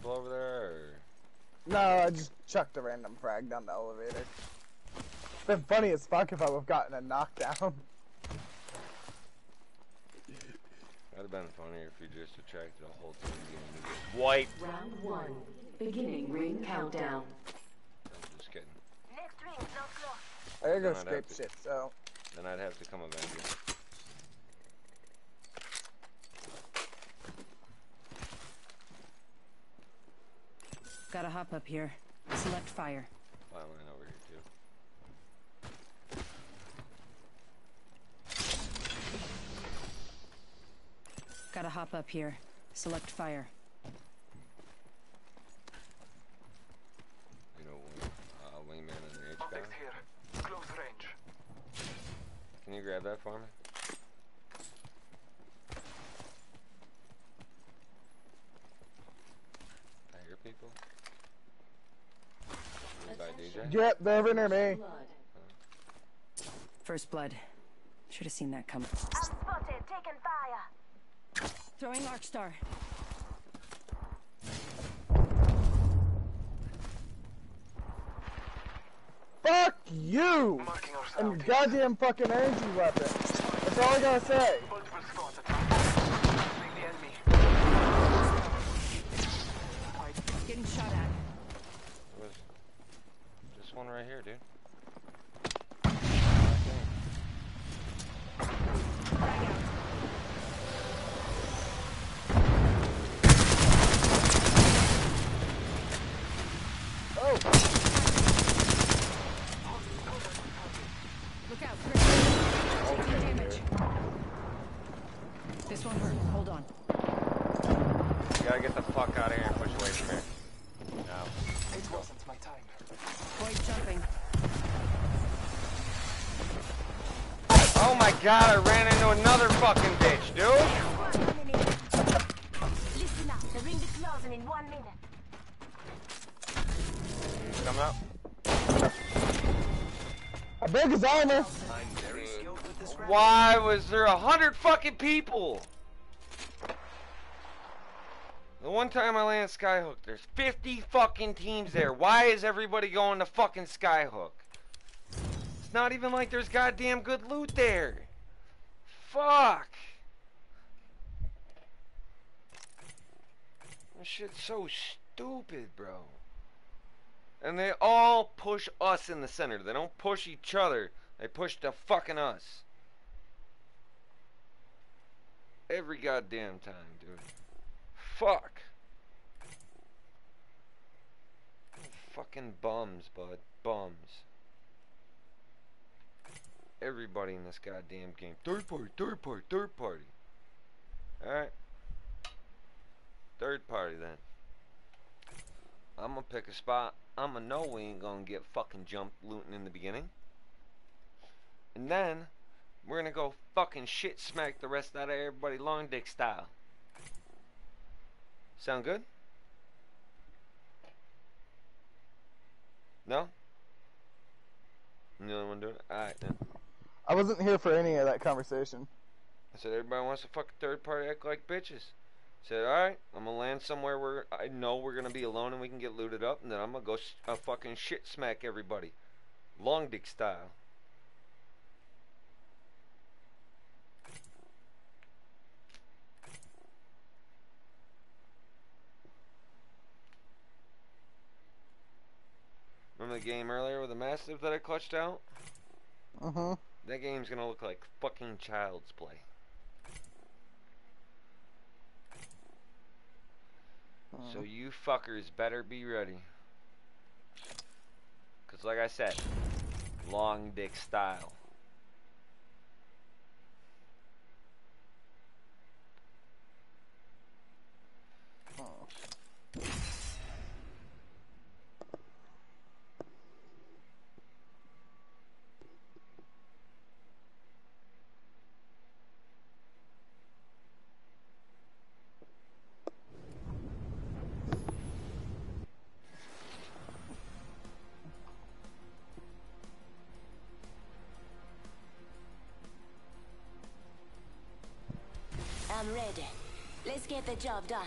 Over there? Or? No, I just chucked a random frag down the elevator. It's been funny as fuck if I would've gotten a knockdown. That'd have been funnier if you just attracted a whole team and just wiped. Round one, beginning ring countdown. I'm just kidding. Next ring's not close. I gotta go scrape shit, so. Then I'd have to come avenge you. Gotta hop up here. Select fire. Flatline over here too. Gotta hop up here. Select fire. You know, Wingman and the HCOG. Object here. Close range. Can you grab that for me? I hear people. By DJ? Yep, they're over near me. First blood. Should have seen that coming. Outspotted, taking fire. Throwing Arcstar. Fuck you! And goddamn fucking energy weapon. That's all I gotta say. Getting shot at. It was this one right here, dude. God, I ran into another fucking bitch, dude. Listen up, the ring is closing in 1 minute. Coming up. I broke his armor. Why was there 100 fucking people? The one time I landed Skyhook, there's 50 fucking teams there. Why is everybody going to fucking Skyhook? It's not even like there's goddamn good loot there. Fuck! This shit's so stupid, bro. And they all push us in the center. They don't push each other. They push the fucking us. Every goddamn time, dude. Fuck. Fucking bums, bud. Bums. Everybody in this goddamn game. Third party, third party, third party. Alright. Third party then. I'm gonna pick a spot. I'm gonna know we ain't gonna get fucking jumped looting in the beginning. And then, we're gonna go fucking shit smack the rest out of everybody long dick style. Sound good? No? You the only one doing it? Alright then. I wasn't here for any of that conversation. I said, everybody wants to fuck third party, act like bitches. I said, alright, I'm gonna land somewhere where I know we're gonna be alone and we can get looted up, and then I'm gonna go fucking shit smack everybody. Long dick style. Remember the game earlier with the massive that I clutched out? Uh-huh. That game's gonna look like fucking child's play. So you fuckers better be ready. Cause like I said, long dick style. Oh. I'm ready. Let's get the job done.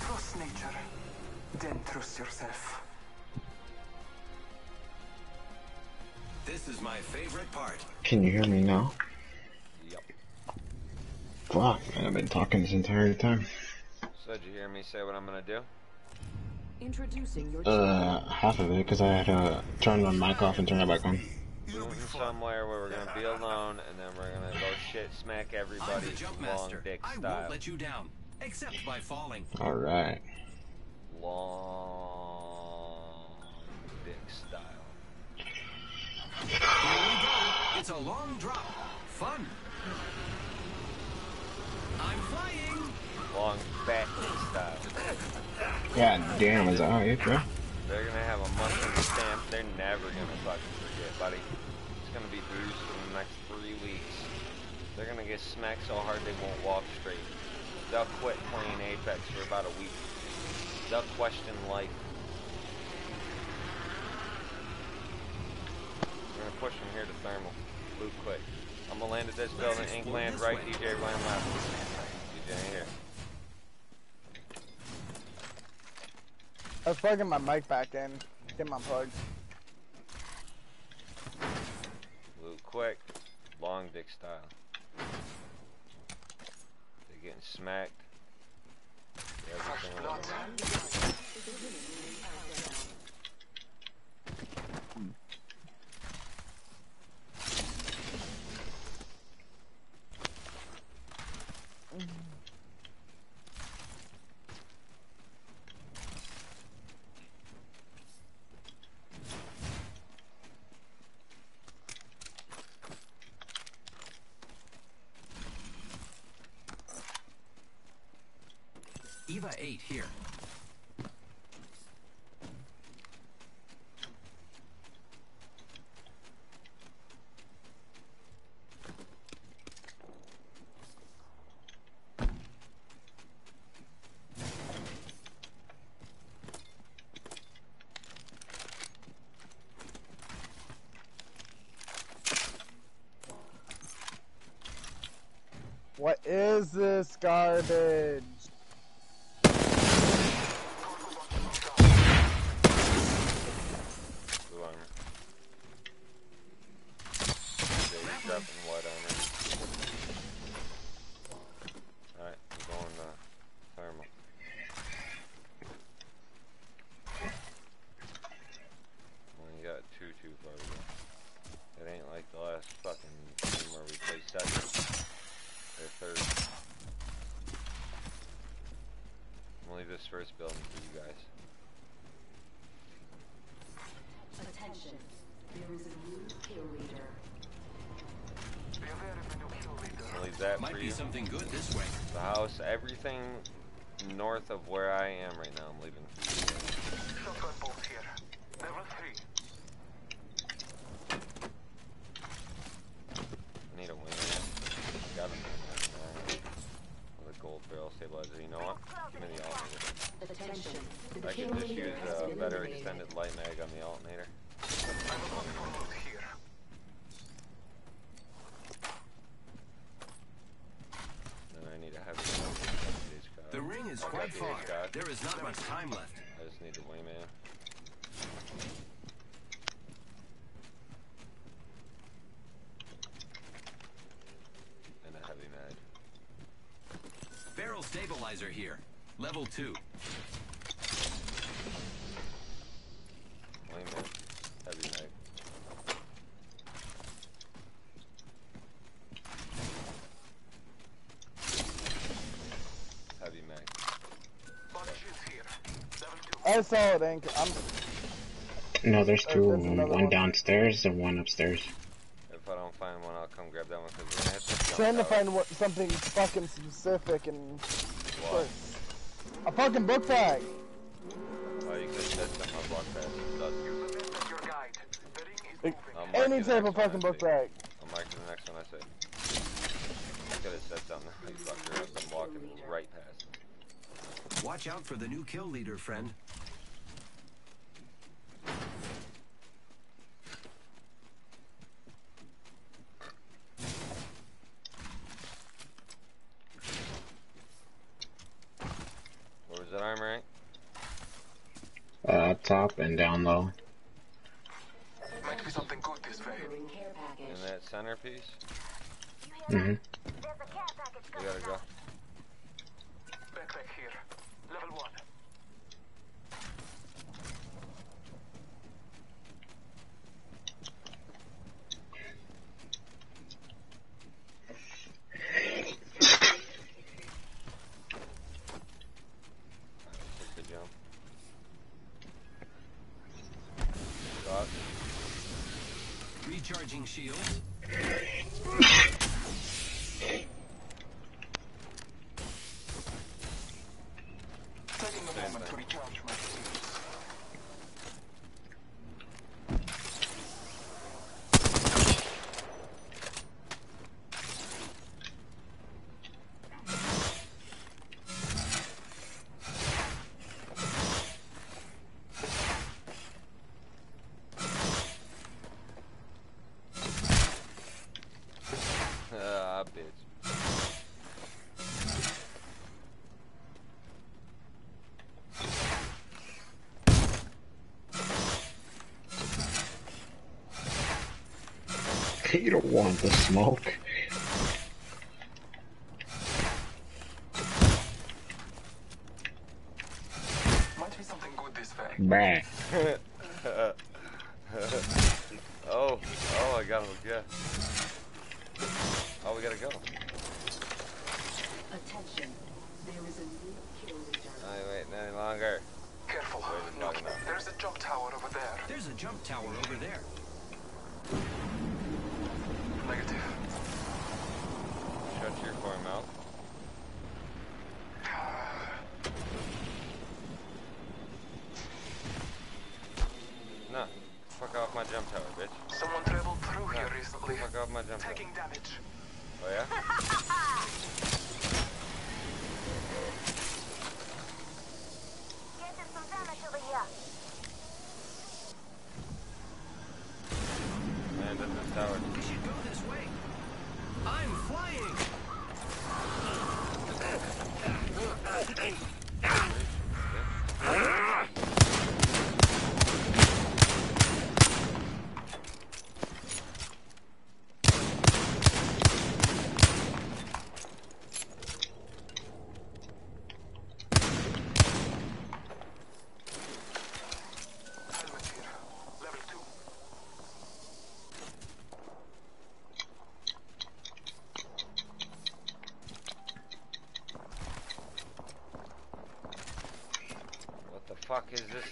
Trust nature, then trust yourself. This is my favorite part. Can you hear me now? Yep. Fuck, man, I've been talking this entire time. So did you hear me say what I'm gonna do? Introducing your half of it, because I had to turn the mic off and turn it back on. Somewhere where we're gonna be alone, and then we're gonna go shit smack everybody long dick style. I won't let you down, except by falling. All right. Long dick style. It's a long drop. Fun. I'm flying. Long fat dick style. God damn, is that all right, bro? They're gonna have a mushroom stamp. They're never gonna fucking forget, buddy. Gonna be bruised for the next 3 weeks. They're gonna get smacked so hard they won't walk straight. They'll quit playing Apex for about a week. They'll question life. push from here to thermal. Move quick. I'm gonna land at this building, ink land right, DJ land left. DJ here. I was plugging my mic back in. Get my plug. Move quick. Long dick style. They're getting smacked. Eva 8 here. What is this garbage? First building for you guys. Attention. There is a new kill leader. I'll leave that for you. Might be something good this way. The house, everything north of where I am right now, I'm leaving for you. Here. Level 3. I need a Wingman. Got him. With a gold barrel stabilizer. You know what? Give me the alternator. I could just use a better extended light mag on the alternator. Then I need a heavy HCOG. The ring is quite far. There is not much time left. I just need the Wingman. And a heavy mag. Barrel stabilizer here. Level 2. Wingman. Heavy mag. Heavy mag. I saw it, Ink. No, there's two of them. One downstairs and one upstairs. If I don't find one, I'll come grab that one. Trying to find something fucking specific and... What? A fucking book tag! Oh, you can test on my block tag. Any type of fucking book tag. I'm marking the next one I say. I could have said something. I'm walking right past him. Watch out for the new kill leader, friend. Top and down low. Might be something good this way. In that centerpiece? Mm-hmm. We gotta go. Backpack here. Level 1. Charging shields. Taking a moment to recharge my You don't want the smoke. Might be something good this way. Bah. Oh, I got him, yeah. Oh, we gotta go. Attention. There is a new kill leader. I ain't waiting any longer. Careful, Nock. There's a jump tower over there. There's a jump tower over there. Negative. Shut your poor mouth. Nah, fuck off my jump tower, bitch. Someone traveled through here recently. Fuck off my jump tower. Taking damage. Oh yeah? Guess there's some damage over here. Man, this is tower. We should go this way. I'm flying!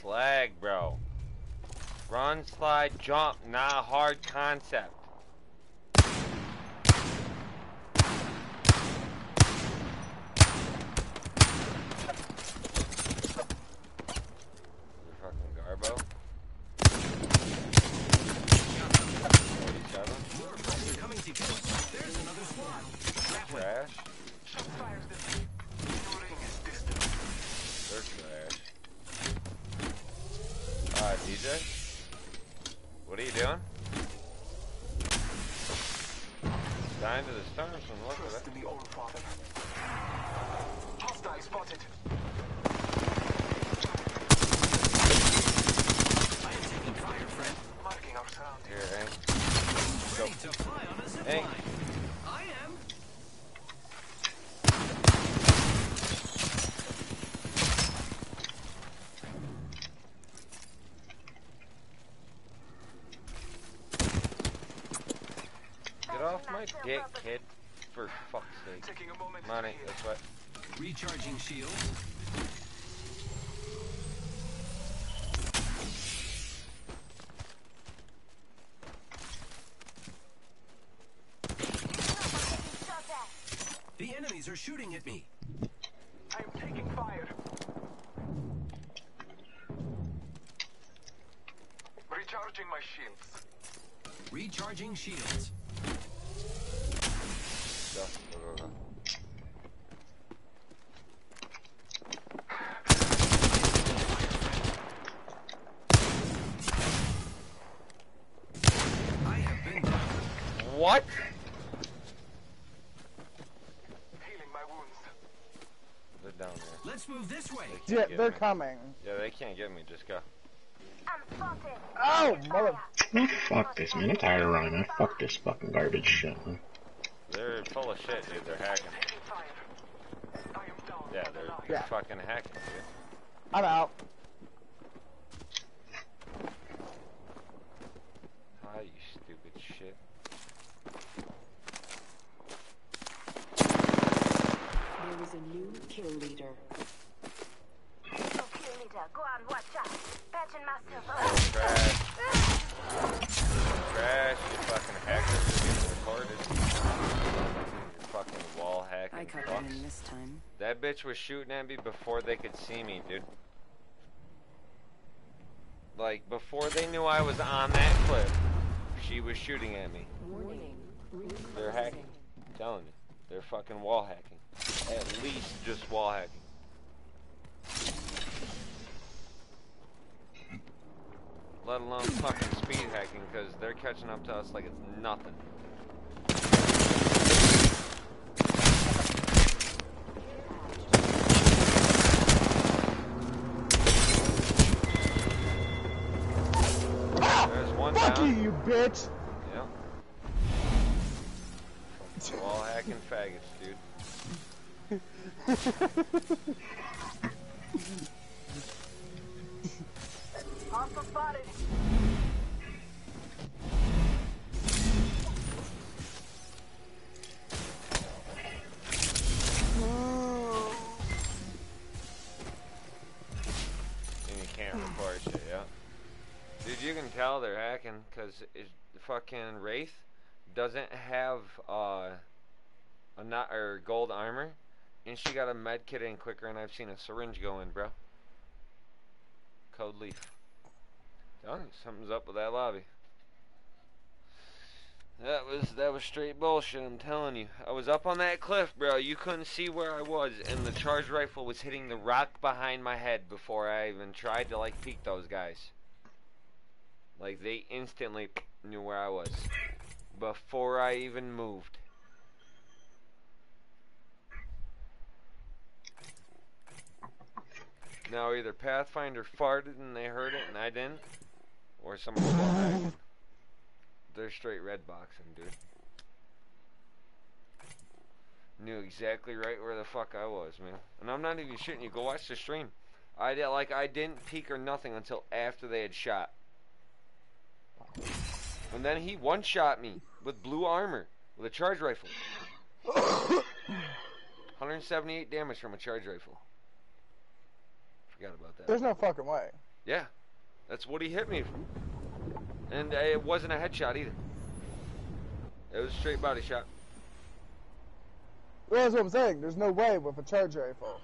Lag, bro. Run, slide, jump, not a hard concept. Dick, kid, for fuck's sake. Taking a moment money, that's what. Recharging shields. The enemies are shooting at me. I'm taking fire. Recharging my shields. Recharging shields. What? Healing my wounds. They're down there. Let's move this way. Yeah, they're coming. Yeah, they can't get me. Just go. Oh, mother. Oh, fuck this, man. I'm tired of running, man. Fuck this fucking garbage shit, man. They're full of shit, dude. They're hacking. Yeah, they're fucking hacking, dude. I'm out. Ah, you stupid shit. There is a new kill leader. Oh, kill leader, go on, watch out. Patching myself up. Crash. Crash, you fucking hackers are getting recorded. Fucking wall hacking. I got him in this time. That bitch was shooting at me before they could see me, dude. Like before they knew I was on that clip, she was shooting at me. Warning. They're hacking. I'm telling you, they're fucking wall hacking. At least just wall hacking. Let alone fucking speed hacking, because they're catching up to us like it's nothing. Fuck you, you bitch! Yeah. Wall hacking faggots, dude. Hostile spotted. And you can't report shit, yeah. Dude, you can tell they're hacking because fucking Wraith doesn't have or gold armor, and she got a med kit in quicker, and I've seen a syringe go in, bro. Code leaf. Done. Something's up with that lobby. That was straight bullshit, I'm telling you. I was up on that cliff, bro. You couldn't see where I was, and the charge rifle was hitting the rock behind my head before I even tried to like peek those guys. Like they instantly knew where I was before I even moved. Now either Pathfinder farted and they heard it and I didn't, or someone. They're straight red boxing, dude. Knew exactly right where the fuck I was, man. And I'm not even shitting you. Go watch the stream. I didn't peek or nothing until after they had shot. And then he one-shot me with blue armor with a charge rifle. 178 damage from a charge rifle. Forgot about that. There's no fucking way. Yeah. That's what he hit me from. And it wasn't a headshot either. It was a straight body shot. Well, that's what I'm saying. There's no way with a charge rifle.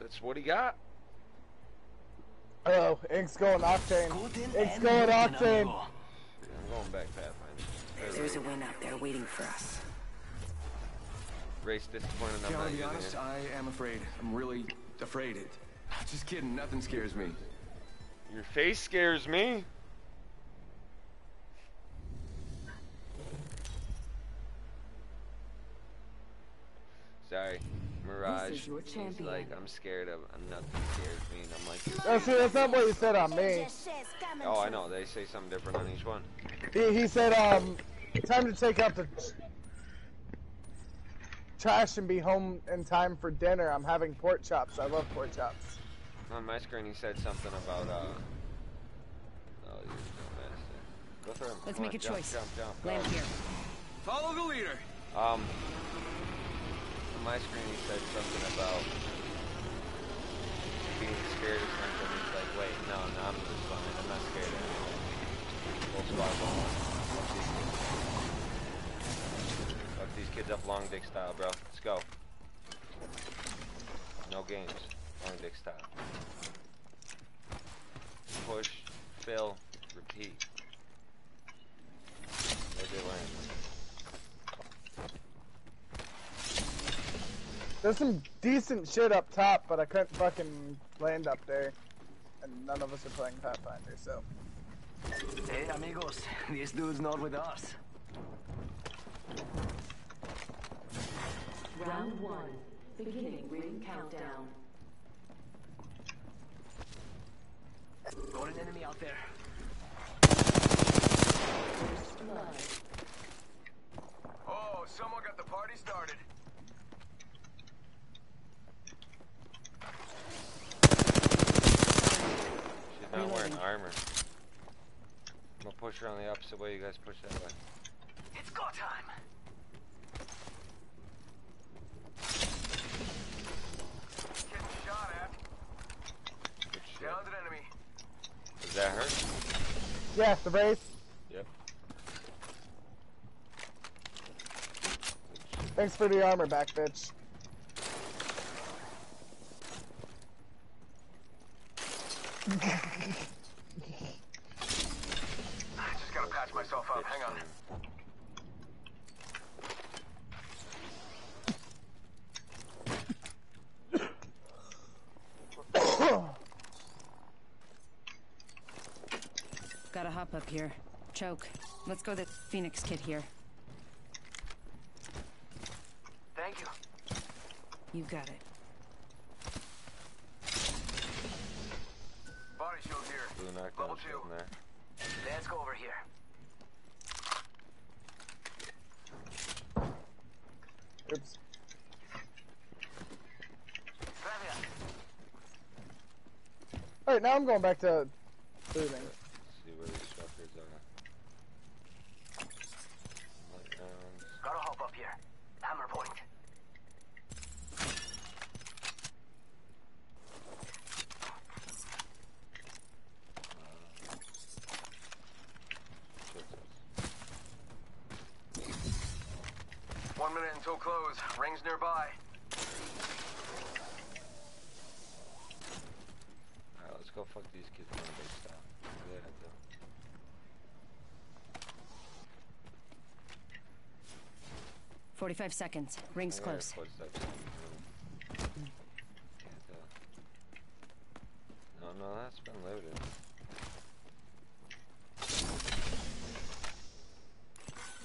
That's what he got. Uh oh, Ink's going Octane. Ink's going Octane. I'm going back Pathfinder. There's a win out there waiting for us. Race disappointed. I'm not getting honest, I am afraid. I'm really afraid. Just kidding. Nothing scares me. Your face scares me. Sorry, Mirage. He's like, I'm scared of. Nothing scares me. And I'm like. That's not what you said on me. Oh, I know. They say something different on each one. He said, time to take out the trash and be home in time for dinner. I'm having pork chops. I love pork chops. On my screen, he said something about. Oh, you're so fast. Go through him. Let's make a choice. Jump. Land here. Follow the leader. On my screen, he said something about being scared of something. He's like, wait, no, I'm just fine. I'm not scared of anything. We'll survive long. Fuck these kids up long dick style, bro. Let's go. No games. Long dick style. Push, fill, repeat. Where'd they land? There's some decent shit up top, but I couldn't fucking land up there. And none of us are playing Pathfinder, so. Hey, amigos. This dude's not with us. Round one. Beginning ring countdown. Got an enemy out there. First blood. Oh, someone got the party started. She's not wearing armor. I'm gonna push her on the opposite way. You guys push that way. It's go time. Getting shot at. Good shit. Downed an enemy. Is that her? Yeah, the Wraith. Yep. Thanks for the armor back, bitch. I just gotta patch myself up. Hang on. Gotta hop up here. Choke. Let's go. That Phoenix kid here. Thank you. You got it. Level 2. There. Let's go over here. Oops. Alright, now I'm going back to looting. Let's see where these fuckers are. Gotta hop up here. Hammer point. One minute until close. Rings nearby. Alright, let's go fuck these kids in the base style. They had them. 45 seconds. Rings close. No, no, that's been loaded.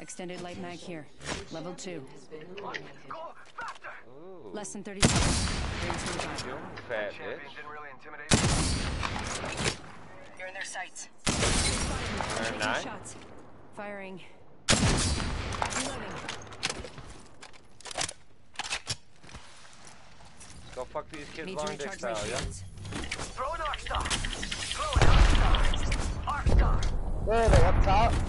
Extended light mag here. Level 2. Go faster! Ooh. Less than 30 seconds. You're fat, bitch. Didn't really intimidate you. You're in their sights. Fire 9. Shots. Firing. Reloading. Let's go fuck these kids long dick style, yeah? Throw an Arcstar! Throw an Arcstar! Arcstar! Where are they? Up top? Yeah.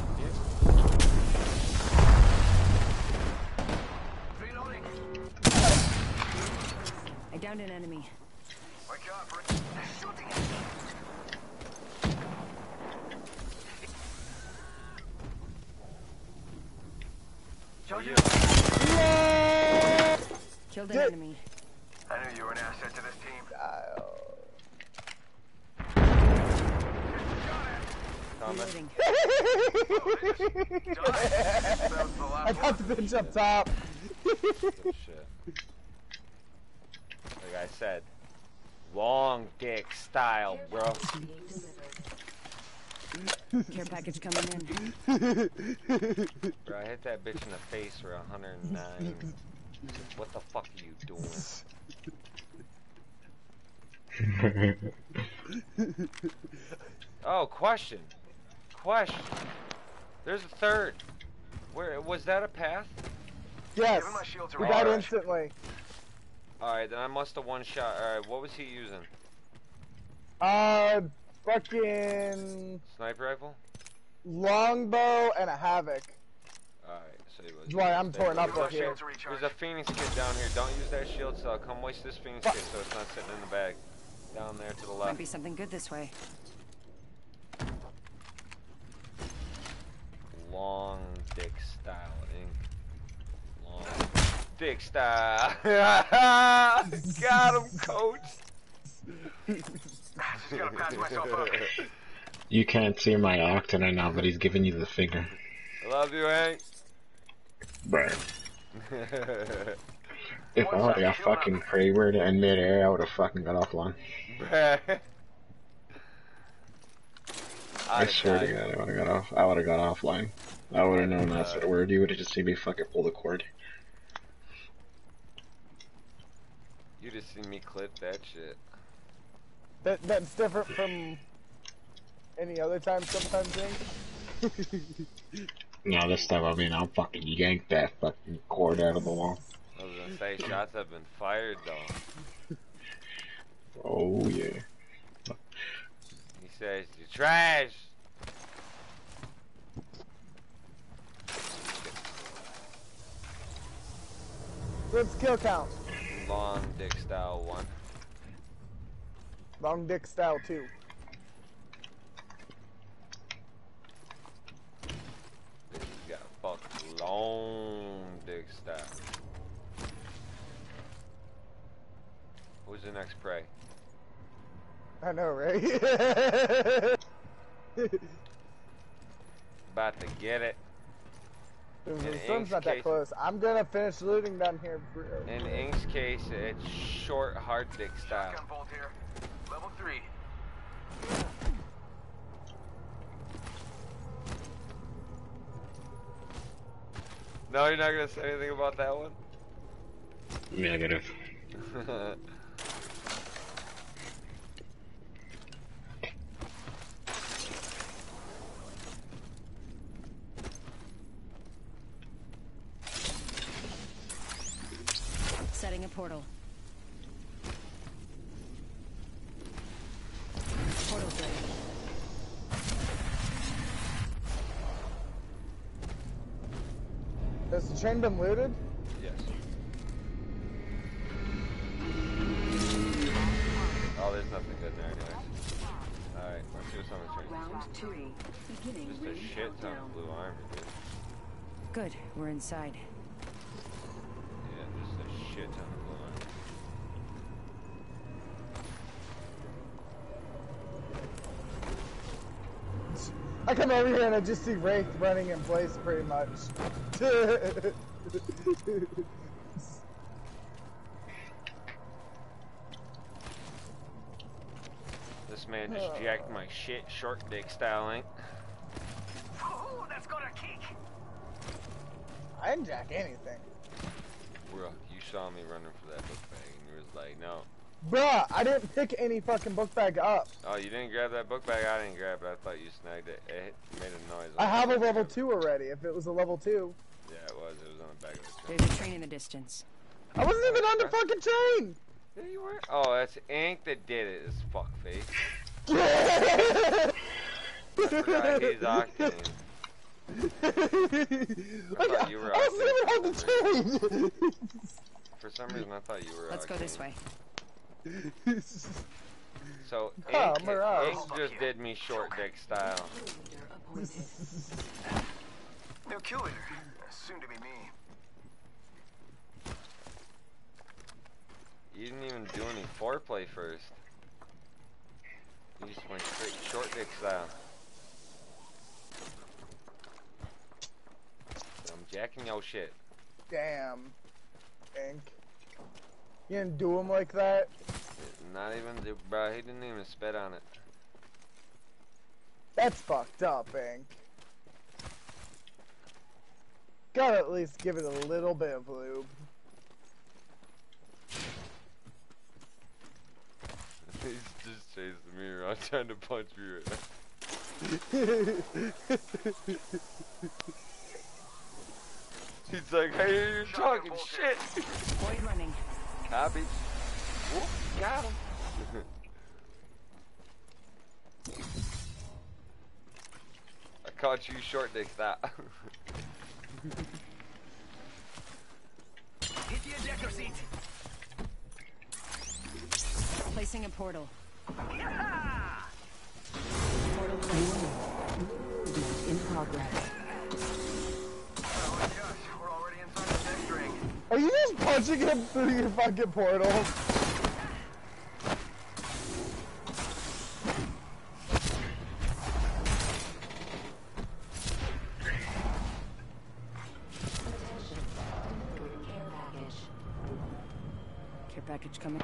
I downed an enemy. Wake up, Rick. They're shooting at me. Yeah. Killed an enemy. I knew you were an asset to this team. Coming. I got the bitch up top. Good shit. Like I said, long dick style, bro. Care package coming in. Bro, I hit that bitch in the face for 109. What the fuck are you doing? Oh, question. Question. There's a third. Where was that a path? Yes. We got right. Instantly. Alright, then I must have one shot. Alright, what was he using? Fucking... Sniper rifle? Longbow and a Havoc. Alright, so he was... Why, I'm torn up right here. There's a Phoenix kid down here. Don't use that shield cell. Come waste this Phoenix kid so it's not sitting in the bag. Down there to the left. Might be something good this way. Long dick style ink. Long... Dick style. Got him, coach. Just gotta patch myself up. You can't see my Octane right now, but he's giving you the finger. I love you, Hank. Bruh. If only I fucking pre-worded in mid-air, I would've fucking got offline. Bruh. I swear to God, I would've got off. I would've got offline. I would've known that's the word. You would've just seen me fucking pull the cord. You just seen me clip that shit. That's different from any other time sometimes, Hank. No, this time, I mean, I'll fucking yank that fucking cord out of the wall. I was gonna say, shots have been fired, though. Oh, yeah. He says, you're trash! Let's kill count. Long dick style 1. Long dick style 2. This got fucked. Long dick style. Who's the next prey? I know, right? About to get it. The sun's not that close. I'm gonna finish looting down here, bro. In Ink's case, it's short, hard dick style. Shotgun bolt here. Level 3. No, you're not gonna say anything about that one? Negative. a portal. Portal break. Has the chain been looted? Yes. Oh, there's nothing good there anyway. Alright, let's do some return. Round 2. Beginning. Just a shit ton of blue armor, dude. Good, we're inside. Yeah, just a shit ton of blue armor. I come over here and I just see Wraith running in place pretty much. This man just jacked my shit shark dick styling. Oh, that's gonna kick! I didn't jack anything. Bruh, you saw me running for that book bag and you was like, no. Bruh, I didn't pick any fucking book bag up. Oh, you didn't grab that book bag? I didn't grab it. I thought you snagged it. It made a noise. I have a level 2 already, if it was a level 2. Yeah, it was. It was on the back of the train. There's a train in the distance. I wasn't even on the fucking train! There you were. Oh, that's Ink that did it, this fuckface. I forgot he's Octane. I thought you were Octane. For some reason, I thought you were Octane. Let's go this way. So, Ink just did me short dick style. New killer. Soon to be me. You didn't even do any foreplay first. You just went straight short dick style. I'm jacking your shit. Damn. Ink. You didn't do him like that? Not even, bro, he didn't even spit on it. That's fucked up, Ink. Gotta at least give it a little bit of lube. He's just chasing me around trying to punch me right now. He's like, hey, you're talking shit! Void running. Copy. Whoop, got him. I caught you short dick that. Hit the ejector seat. Placing a portal. Yeah! Portal placed. In progress. Oh my gosh, we're already inside the next ring. Are you just punching him through your fucking portal? Care package coming.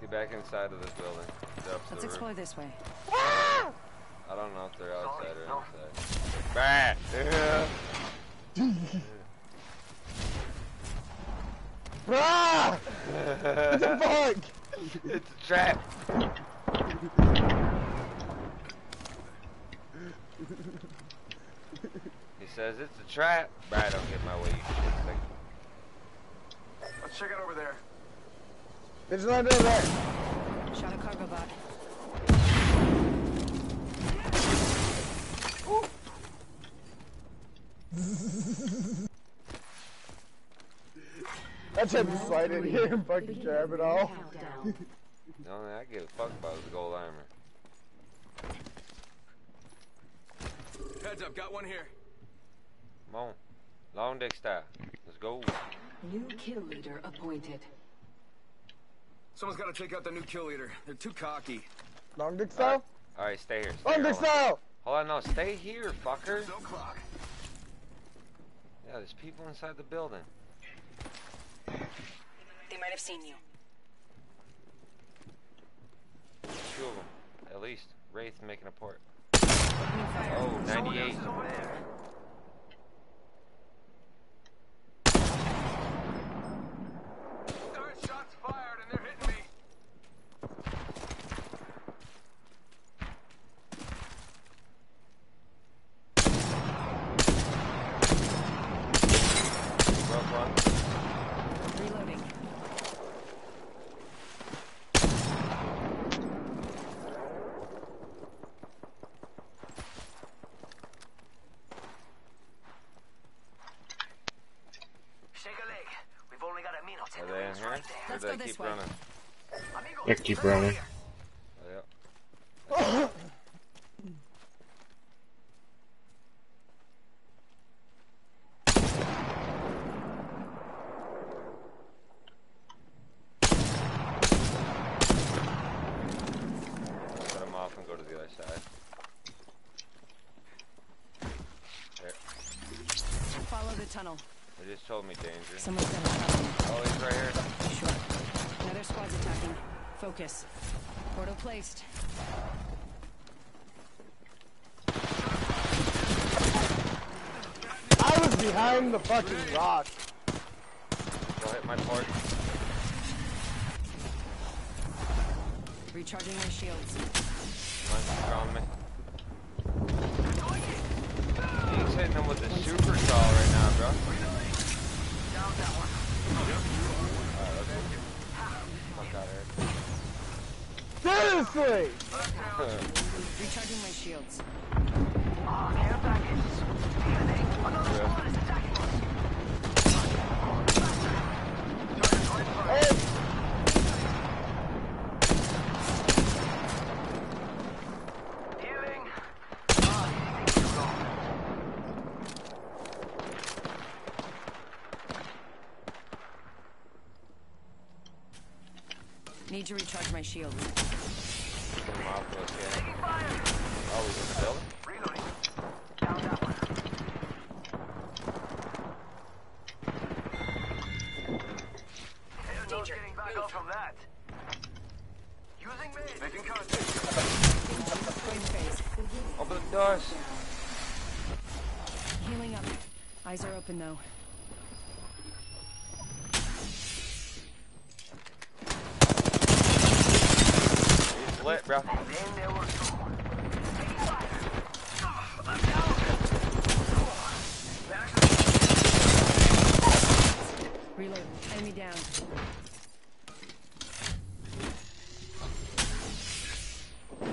Get back inside of this building. Let's explore this way. Ah! I don't know if they're outside or inside. Bat! Yeah. Rah! What the fuck? It's a trap. He says it's a trap. Brad, don't get my way, you shit. Let's check it over there. There's no door there. Shot a cargo bot. I tried to slide in here and fucking grab it all. The only I give a fuck about is the gold armor. Heads up, got one here. Come on. Long dick style. Let's go. New kill leader appointed. Someone's gotta take out the new kill leader. They're too cocky. Long dick style? Alright, stay here. Long dick style! Hold on, no, stay here, fucker. Yeah, there's people inside the building. They might have seen you. 2 of them, at least. Wraith making a port. Oh, 98. Shots fired and they're hitting me. I keep running. Yeah. Tunnel. They just told me danger. Someone's gonna help. Oh, he's right here. Sure. Another squad's attacking. Focus. Portal placed. I was behind the fucking rock. I'll hit my port. Recharging my shields. Mine's me. Hitting him with a super saw right now, bro. Down that one. Alright, let's go. Fuck out of here. Seriously! Recharging my shields. Air package. DNA. Another squad is attacking us. Hey! Need to recharge my shield. Oh, he's in the building? Reloading. Down that one. There's no getting back up from that. Using me. Making contact. Open the doors. Healing up. Eyes are open though. Lit, bro. Reload. Enemy down.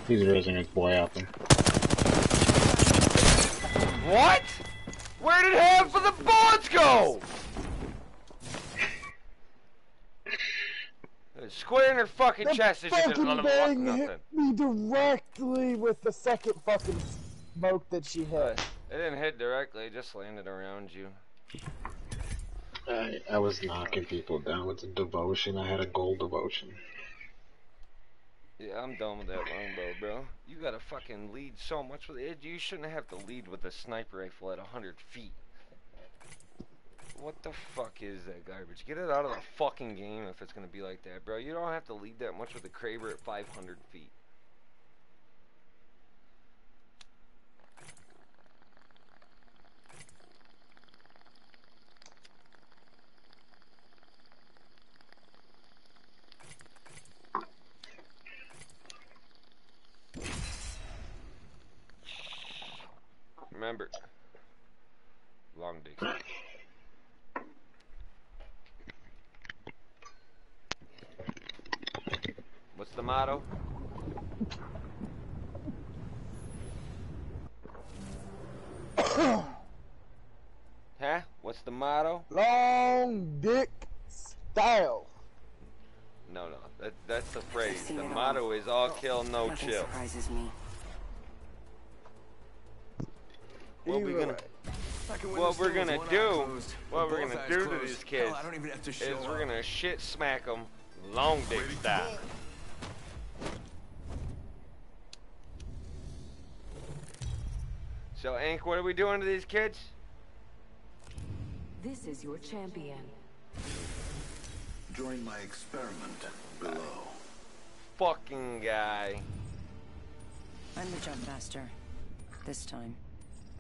He's raising his boy out there. What? Where did half of the bullets go? Square in her fucking chest as you did another one. Nothing. Hit me directly with the second fucking smoke that she hit. It didn't hit directly, it just landed around you. I was knocking people down with the devotion. I had a gold devotion. Yeah, I'm done with that longbow, bro. You gotta fucking lead so much with it. You shouldn't have to lead with a sniper rifle at 100 feet. What the fuck is that garbage? Get it out of the fucking game if it's gonna be like that, bro. You don't have to lead that much with a Kraber at 500 feet. Remember, long dick. What's the motto? Huh? What's the motto? Long dick style. No, no, that's the phrase. The motto is all kill, no chill. Surprises me. What we're gonna do to these kids is we're gonna shit smack them long dick style. So, Ink, what are we doing to these kids? This is your champion. Join my experiment below. Fucking guy. I'm the jump master. This time.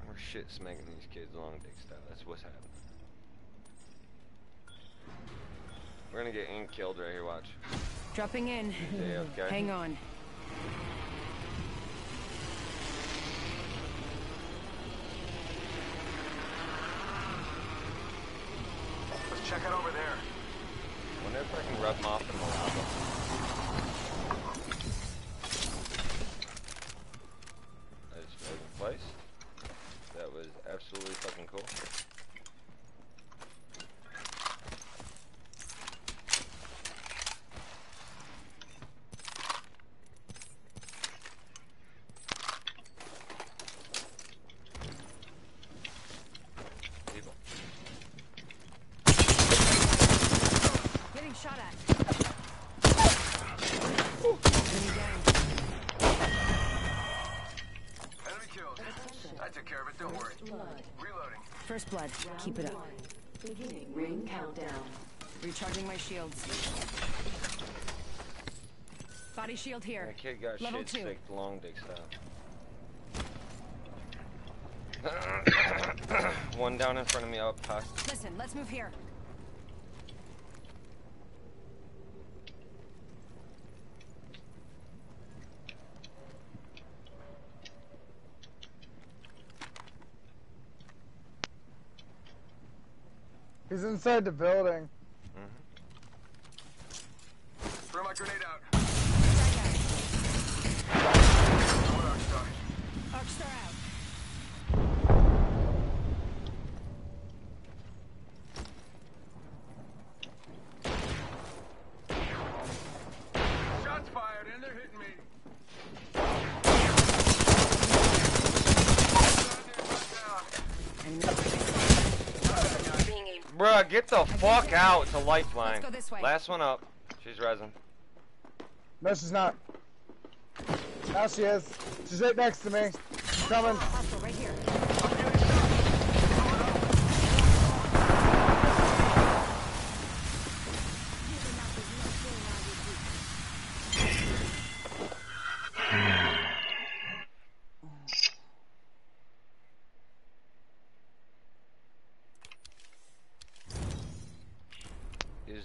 We're shit smacking these kids long dick style. That's what's happening. We're gonna get Ink killed right here, watch. Dropping in. Yeah, okay. Hang on. Let's check it over there. I wonder if I can rub them off in the lava. I just made a place. That was absolutely fucking cool. blood. Reloading. First blood. Round Keep it up. One. Beginning ring countdown. Recharging my shields. Body shield here. That kid got Level shit two. Sick, long dick style. One down in front of me, up past. Listen, let's move here. He's inside the building. Mm-hmm. Throw my grenade out. Arcstar. Arcstar out. Shots fired and they're hitting me. Bruh, get the fuck out to Lifeline. Last one up. She's resin. No, she's not. Now she is. She's right next to me. She's coming. Right here.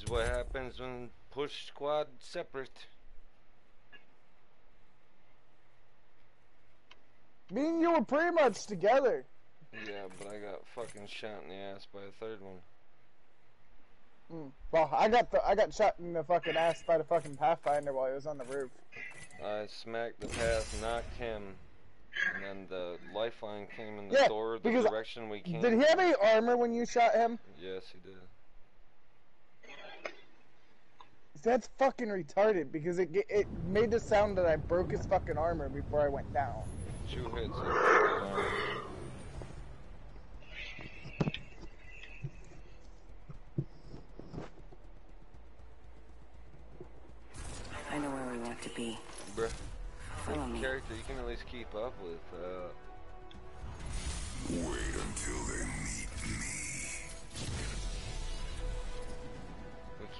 What happens when push squad separate? Me and you were pretty much together. Yeah, but I got fucking shot in the ass by the third one. Well, I got shot in the fucking ass by the fucking Pathfinder while he was on the roof. I smacked the path, knocked him, and then the Lifeline came in the door the direction we came. Did he have any armor when you shot him? Yes, he did. That's fucking retarded because it made the sound that I broke his fucking armor before I went down. 2 hits. I know where we want to be. Bruh. Follow me. Character you can at least keep up with. Wait until they meet me.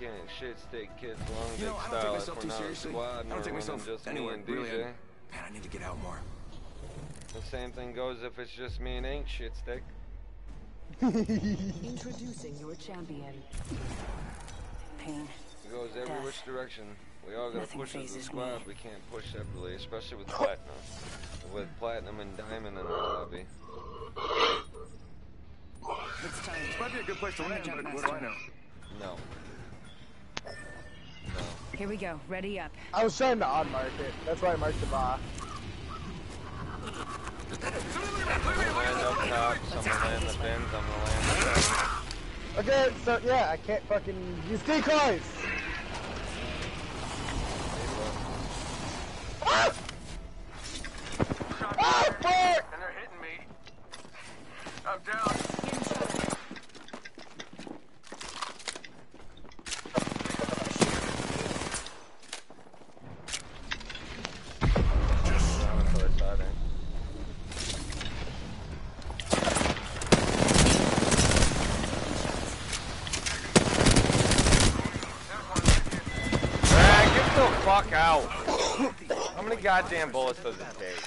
Can't shit stick kids long dick style. I don't take myself too seriously. I don't take myself anywhere. Really, man, I need to get out more. The same thing goes if it's just me and Ink shit stick. Introducing your champion. Pain. It goes every which direction. We all gotta push as a squad. We can't push separately, especially with platinum. With platinum and diamond in our lobby. It's time. This might be a good place to land, but what do I know? No. Here we go. Ready up. I was trying to odd mark it. That's why I marked the bar. Okay, so yeah, I can't fucking use decoys. Ah! Oh, fuck! And they're hitting me. I'm down. Out. How many goddamn bullets does it take?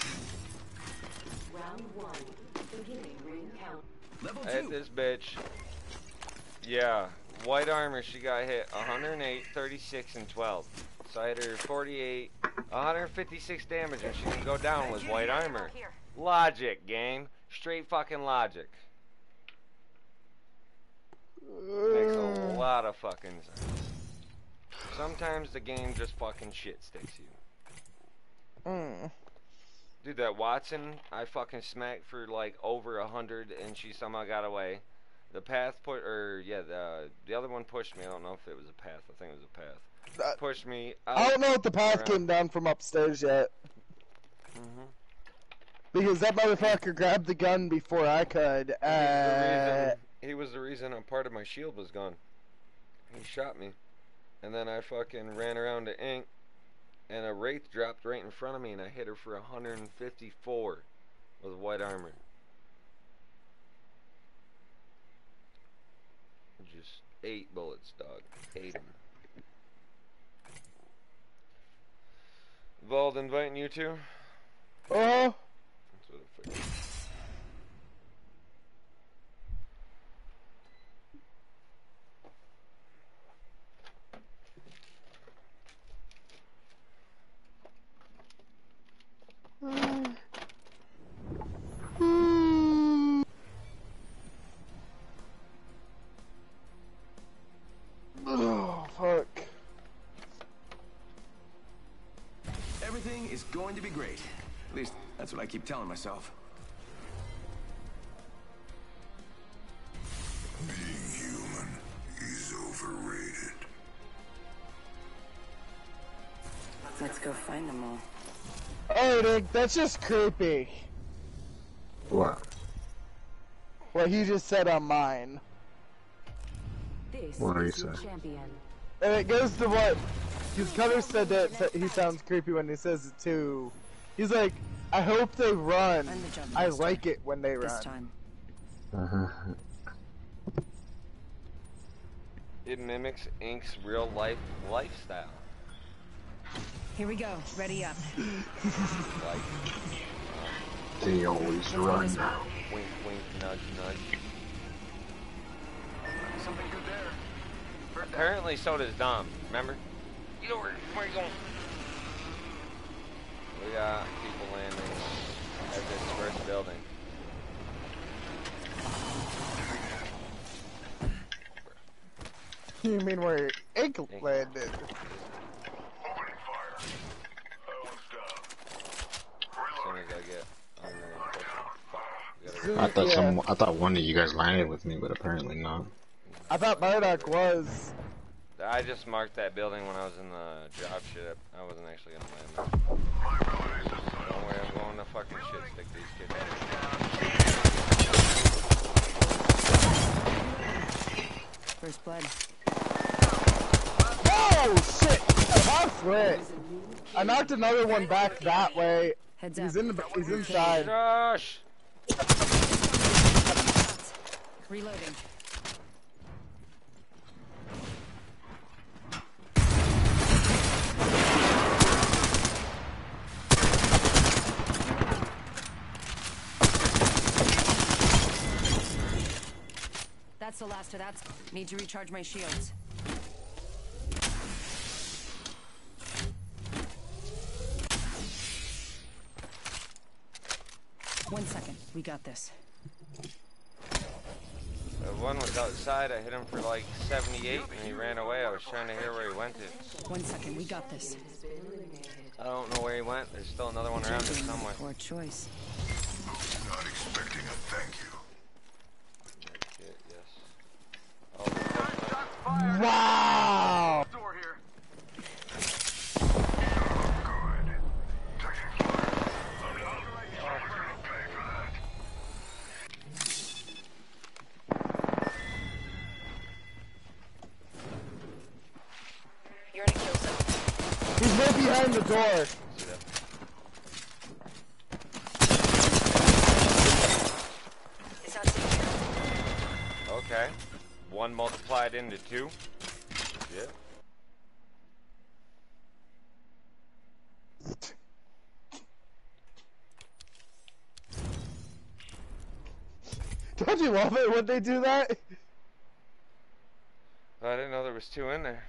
Round one, beginning ring count. Hit this bitch. Yeah, white armor, she got hit 108, 36, and 12. So I hit her 48, 156 damage, and she can go down with white armor. Logic, game. Straight fucking logic. Makes a lot of fucking sense. Sometimes the game just fucking shit sticks you. Dude, that Wattson, I fucking smacked for like over 100 and she somehow got away. The path put, or yeah, the other one pushed me. I don't know if it was a path. I think it was a path. Pushed me. I don't know if the path came down from upstairs yet. Because that motherfucker grabbed the gun before I could. He was the reason a part of my shield was gone. He shot me. And then I fucking ran around to Ink, and a Wraith dropped right in front of me, and I hit her for 154 with white armor. Just 8 bullets, dog. 8 of them. Vald inviting you two? Oh! That's what I figured. Going to be great. At least that's what I keep telling myself. Being human is overrated. Let's go find them all. Hey, dude, that's just creepy. What? What he just said on mine. This what are you saying? Champion. And it goes to what? Because Cutter said that he sounds creepy when he says it too. He's like, I hope they run. I like it when they run. It mimics Ink's real life lifestyle. Here we go. Ready up. They always run. Wink, wink, nudge, nudge. Something good there. Apparently, so does Dom. Remember? Get over here. Where are you going? We got people landing at this first building. You mean where Ink landed? Opening fire. I thought one of you guys landed with me, but apparently not. I thought Murdoch was. I just marked that building when I was in the job shit. I wasn't actually gonna land there. Don't worry, I'm going to fucking shit stick these kids out. First blood. Oh shit! That's lit! I knocked another one back that way. He's in the he's inside. Josh! Reloading. That's the last of that. Need to recharge my shields. One second. We got this. The one was outside. I hit him for like 78 and he ran away. I was trying to hear where he went to. One second. We got this. I don't know where he went. There's still another one around here somewhere. Poor choice. Not expecting a thank you. Wow! You're in a kill zone. He's right behind the door. Okay. One multiplied into two. Yeah. Don't you love it when they do that? I didn't know there was two in there.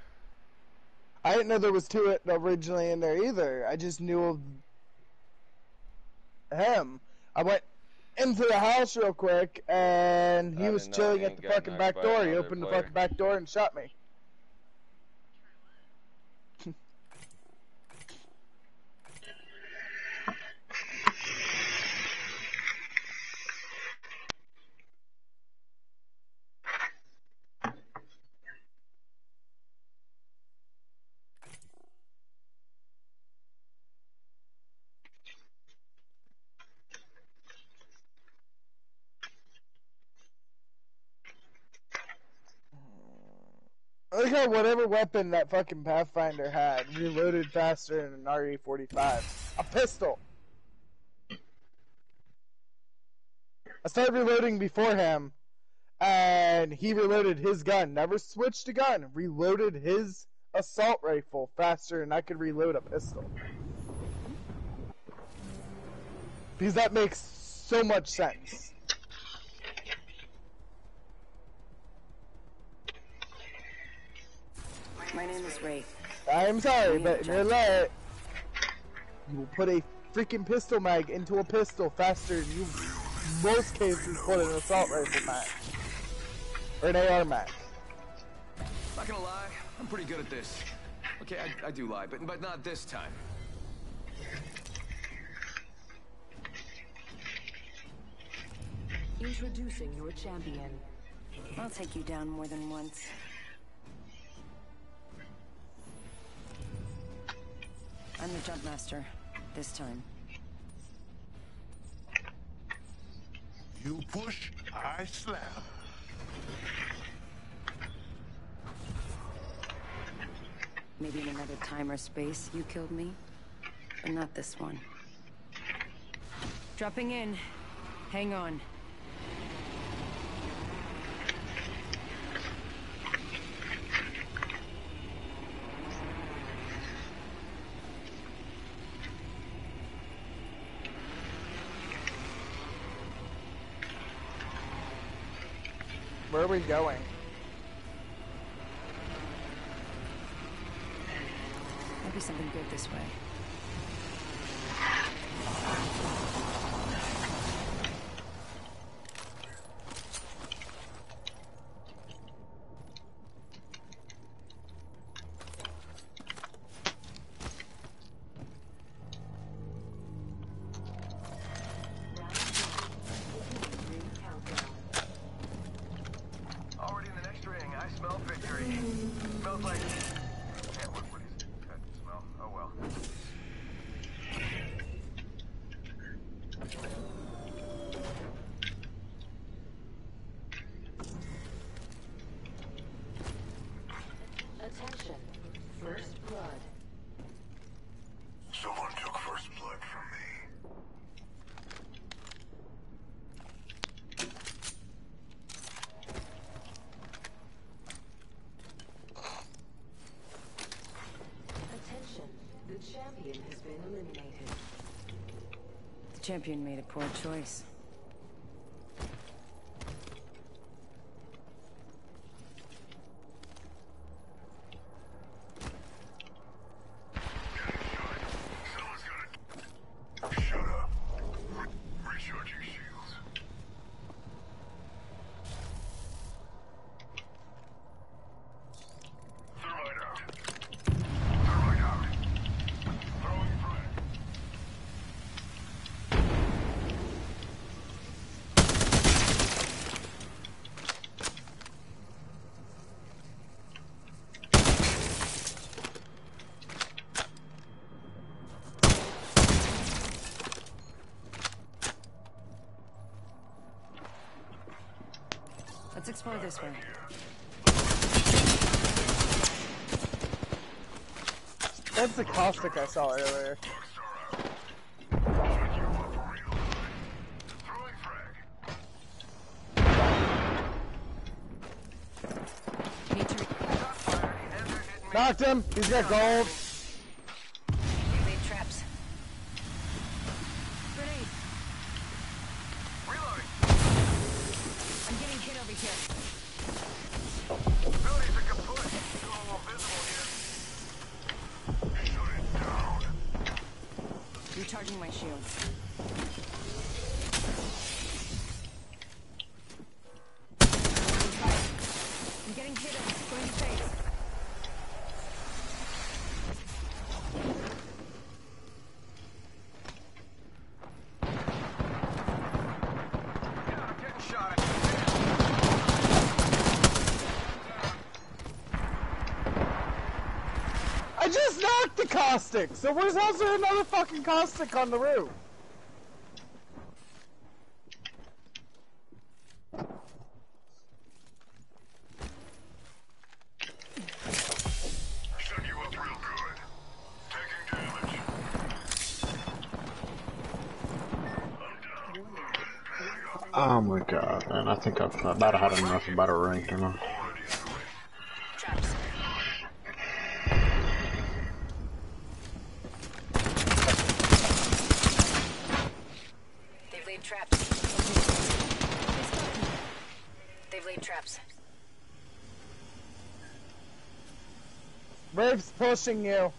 I didn't know there was two originally in there either. I just knew of him. I went into the house real quick, and he was chilling at the fucking back door. He opened the fucking back door and shot me. Look how whatever weapon that fucking Pathfinder had reloaded faster than an RE45. A pistol! I started reloading before him, and he reloaded his gun. Never switched a gun. Reloaded his assault rifle faster than I could reload a pistol. Because that makes so much sense. My name is Wraith. I'm sorry, but in your life, you will put a freaking pistol mag into a pistol faster than you, in most cases, put an assault rifle mag. Or an AR mag. Not gonna lie, I'm pretty good at this. Okay, I do lie, but not this time. Introducing your champion. I'll take you down more than once. I'm the jump master, this time. You push, I slap. Maybe in another time or space you killed me, but not this one. Dropping in. Hang on. Where are we going? Maybe something good this way. Champion made a poor choice. Let's explore this way. That's the Caustic I saw earlier. Knocked him! He's got gold! So where's also another fucking Caustic on the roof? Oh my god, man, I think I've about had enough about a ranked or not. They've laid traps. Wave's pushing you.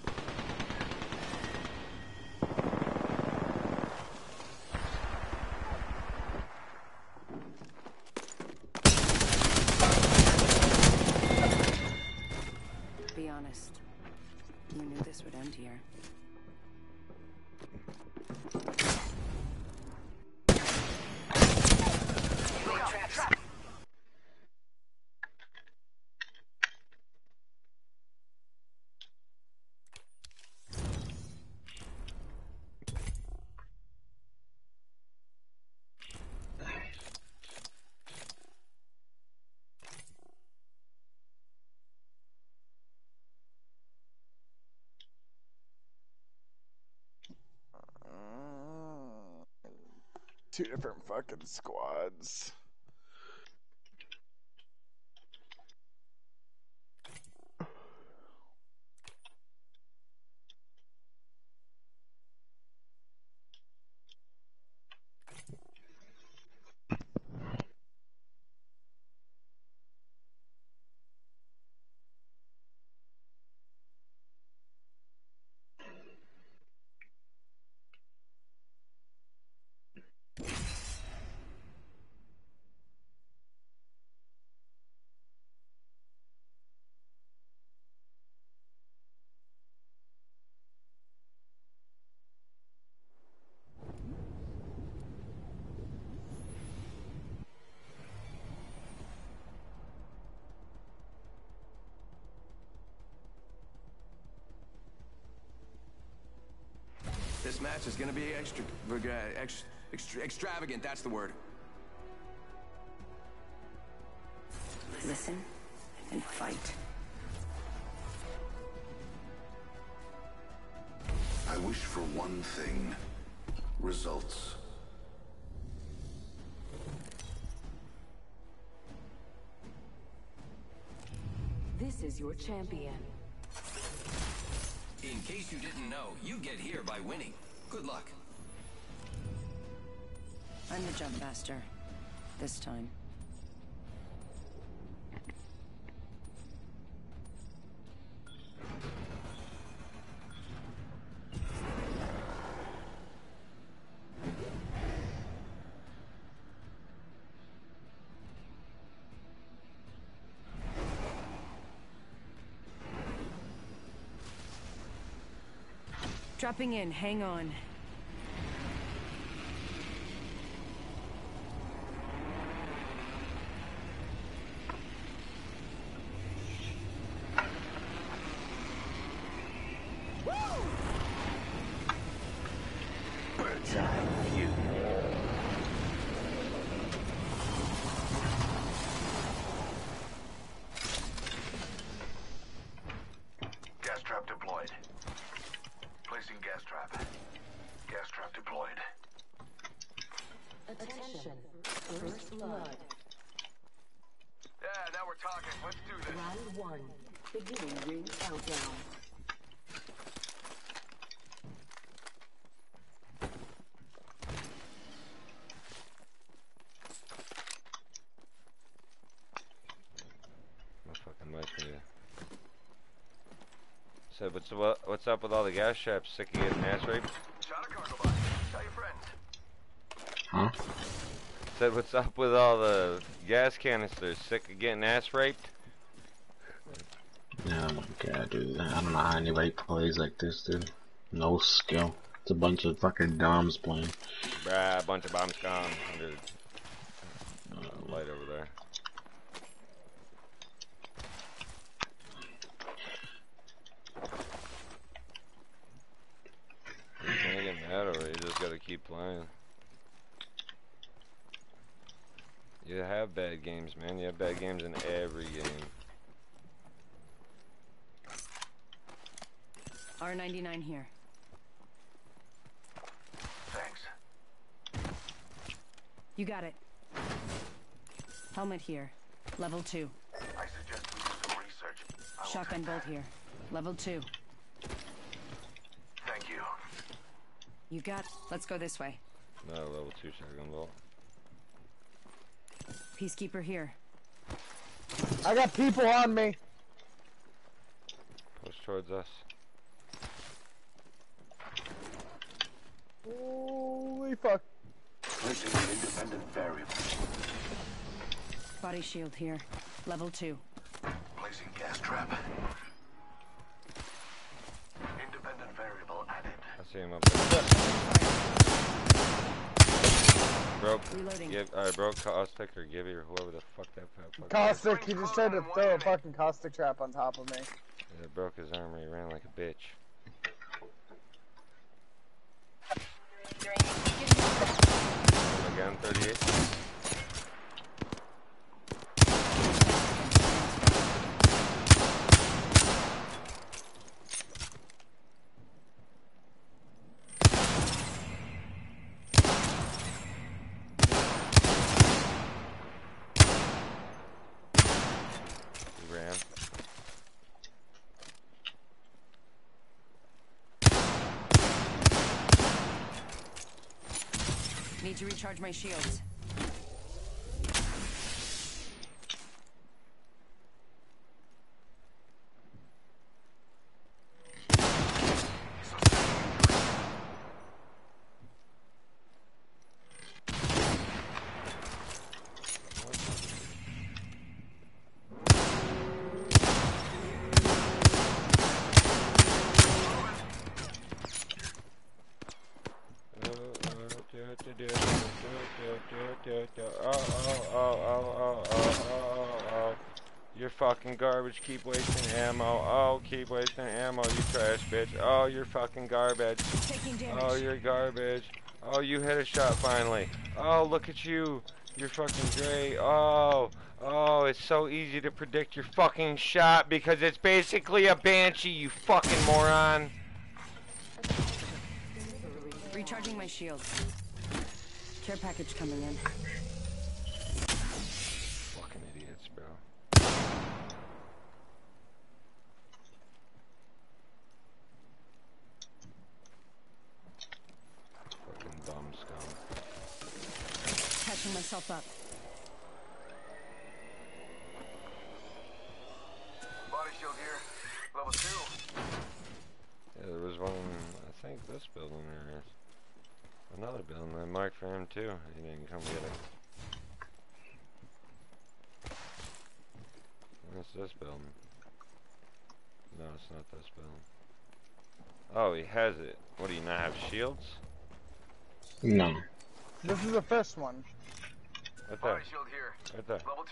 Be honest. You knew this would end here. Two different fucking squads. This match is going to be extravagant, that's the word. Listen and fight. I wish for one thing. Results. This is your champion. In case you didn't know, you get here by winning. Good luck. I'm the jump master. This time. Dropping in, hang on. So what's up with all the gas traps sticking in ass rape? Huh? Said what's up with all the gas canisters sick of getting ass raped? Oh my god, dude! I don't know how anybody plays like this, dude. No skill. It's a bunch of fucking DOMs playing. Bruh, a bunch of bombs gone under the light over there. Keep playing. You have bad games, man. You have bad games in every game. R99 here. Thanks. You got it. Helmet here. Level 2. I suggest we do some research. Shotgun bolt here. Level 2. Thank you. You got... Let's go this way. No, level 2 shotgun bolt. Peacekeeper here. I got people on me. Push towards us. Holy fuck. This is an independent variable. Body shield here. Level 2. Placing gas trap. Independent variable added. I see him up there. Bro, reloading. Bro, Caustic or Gibby or whoever the fuck that fuck. Caustic, he just tried to throw a fucking Caustic trap on top of me. Yeah, it broke his arm and he ran like a bitch. Again, 38. He ran. I need to recharge my shields. Fucking garbage, keep wasting ammo. Oh, keep wasting ammo, you trash bitch. Oh, you're fucking garbage. Oh, you're garbage. Oh, you hit a shot finally. Oh, look at you. You're fucking great. Oh, oh, it's so easy to predict your fucking shot because it's basically a banshee, you fucking moron. Recharging my shield. Care package coming in. Fucking idiots, bro. Myself up. Body shield here. Level 2. Yeah, there was one I think this building there is. Another building I marked for him too. He didn't come get it. What's this building? No, it's not this building. Oh, he has it. What, do you not have shields? No. This is the first one. Right there. Shield here. Right there. Level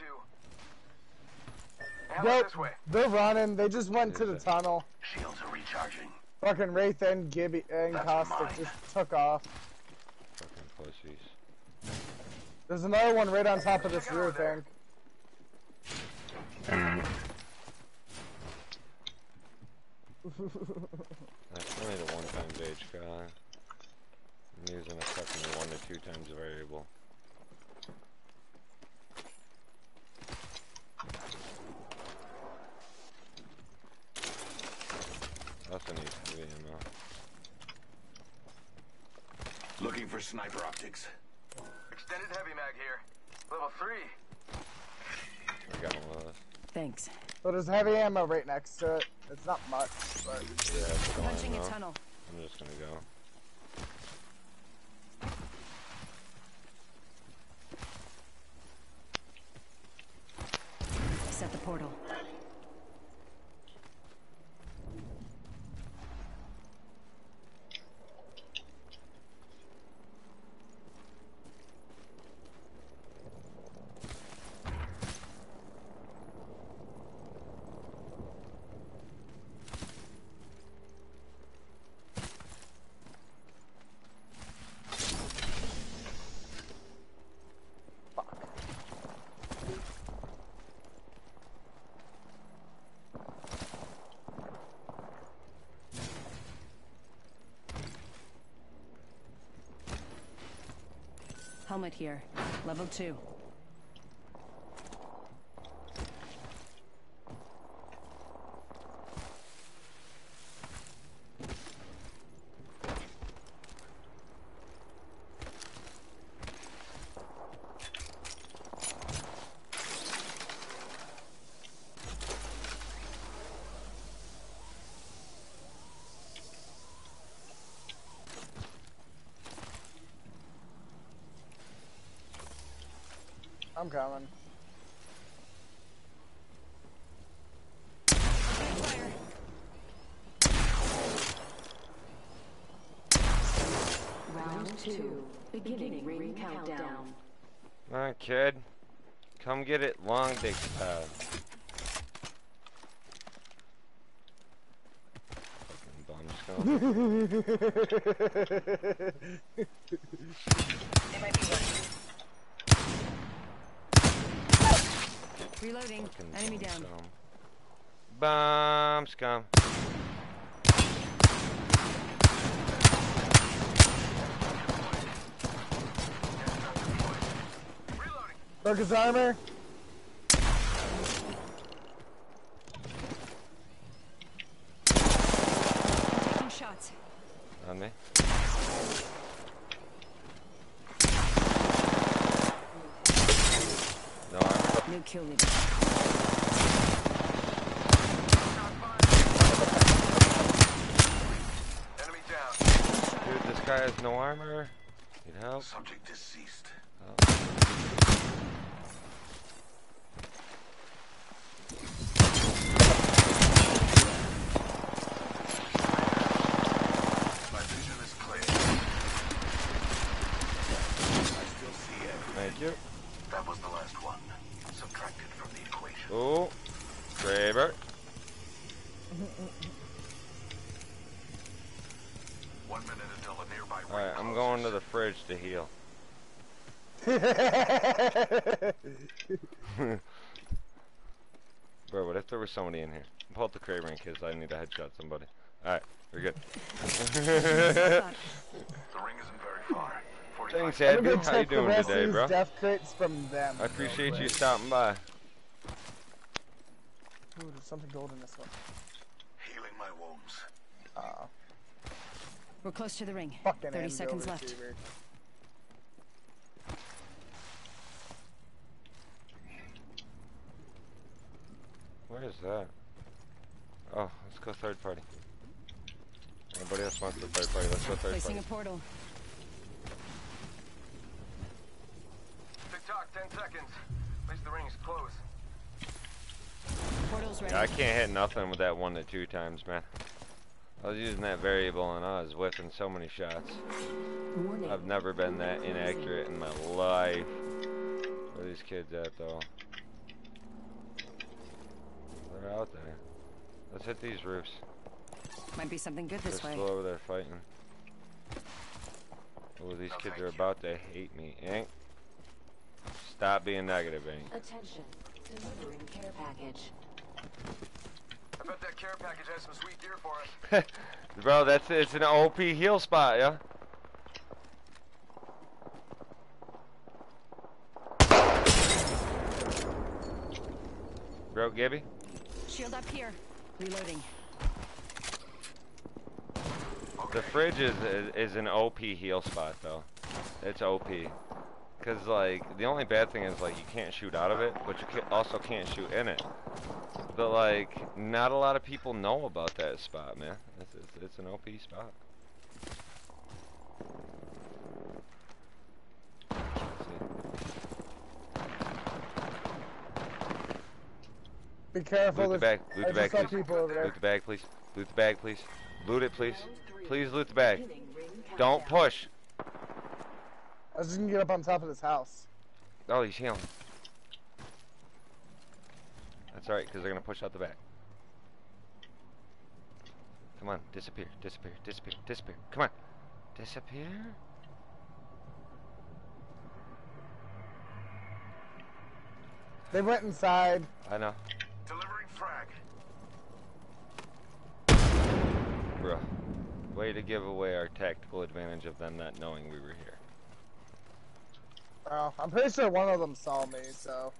2. Yep. This way. They're running. They just went to the tunnel. Shields are recharging. Fucking Wraith and Gibby and Caustic just took off. Fucking pussies. There's another one right on top of this roof, I think. That's only the one-time gauge guy. I'm using a fucking 1 to 2 times variable. Also need heavy ammo. Looking for sniper optics. Extended heavy mag here. Level 3. I got one of those. Thanks. Well, there's heavy ammo right next to it. It's not much, but yeah, it's punching a tunnel. I'm just gonna go. Set the portal. Helmet here. Level 2. I'm coming. Fire. Round 2. Beginning ring countdown. Alright, kid. Come get it, long dick pad. They might be one. Reloading. Enemy down. Scum. Bomb scum. Broke his armor. Shots. On me. No armor. No kill me. Enemy down. Dude, this guy has no armor. Need help. Subject deceased. Oh. Oh, Graver. Alright, I'm going to the fridge to heal. Bro, what if there was somebody in here? Pull up the Kraber and kids, I need to headshot somebody. Alright, we're good. The ring isn't very far. Thanks, Andrew. How you doing today, bro? Death crits from them. I appreciate you stopping by. Ooh, there's something gold in this one. Healing my wounds. We're close to the ring. Fucking 30 seconds left. Where is that? Oh, let's go third party. Anybody else wants the third party? Let's go third party. Placing a portal. TikTok, 10 seconds. At least the ring's close. Yeah, I can't hit nothing with that 1 to 2 times, man. I was using that variable and I was whiffing so many shots. Warning. I've never been that inaccurate in my life. Where are these kids at, though? They're out there. Let's hit these roofs. Might be something good this way. They're still over there fighting. Oh, these kids are about to hate me, Ink. Stop being negative, Ink. Attention. Delivering care package. I bet that care package has some sweet gear for us. Bro, it's an OP heal spot, yeah? Bro, Gibby? Shield up here. Reloading. Okay. The fridge is an OP heal spot, though. It's OP. Because, like, the only bad thing is, like, you can't shoot out of it, but you also can't shoot in it. But, like, not a lot of people know about that spot, man. It's an OP spot. Be careful. Loot the bag. Loot the bag, please. Loot the bag, please. Loot the bag, please. Loot it, please. Please loot the bag. Don't push. I was just gonna get up on top of this house. Oh, he's healing. That's alright, because they're gonna push out the back. Come on, disappear, disappear, disappear, disappear. Come on, disappear. They went inside. I know. Delivering frag. Bro, way to give away our tactical advantage of them not knowing we were here. Oh, I'm pretty sure one of them saw me, so...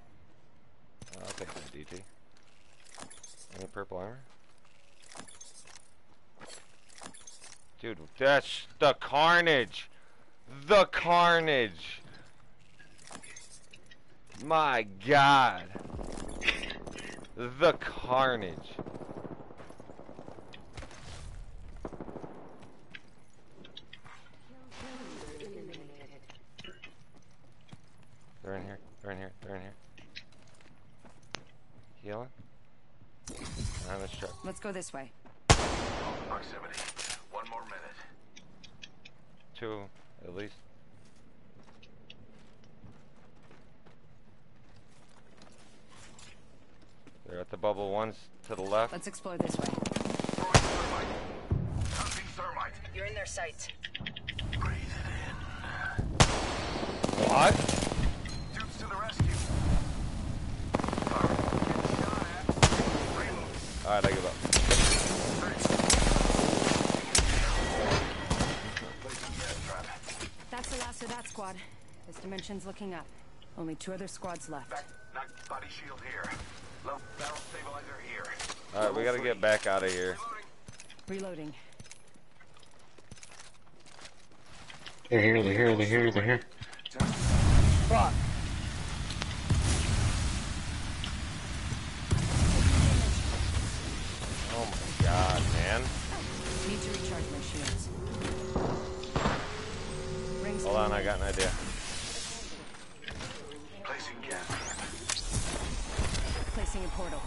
I'll take that, DT. Any purple armor? Dude, that's the carnage! The carnage! My god! The carnage! They're in here. They're in here. They're in here. go this way. Proximity. 1 more minute. 2, at least. They're at the bubble. One's to the left. Let's explore this way. Throwing thermite. Counting thermite. You're in their sights. Breathe it in. What? Alright, I give up. That's the last of that squad. This dimension's looking up. Only 2 other squads left. Back body shield here. Low barrel stabilizer here. Alright, we gotta get back out of here. Reloading. They're here, they're here, they're here, they're here. Fuck. God, man. Need to recharge my shields. Hold on, I got an idea. Placing gas. Placing a portal.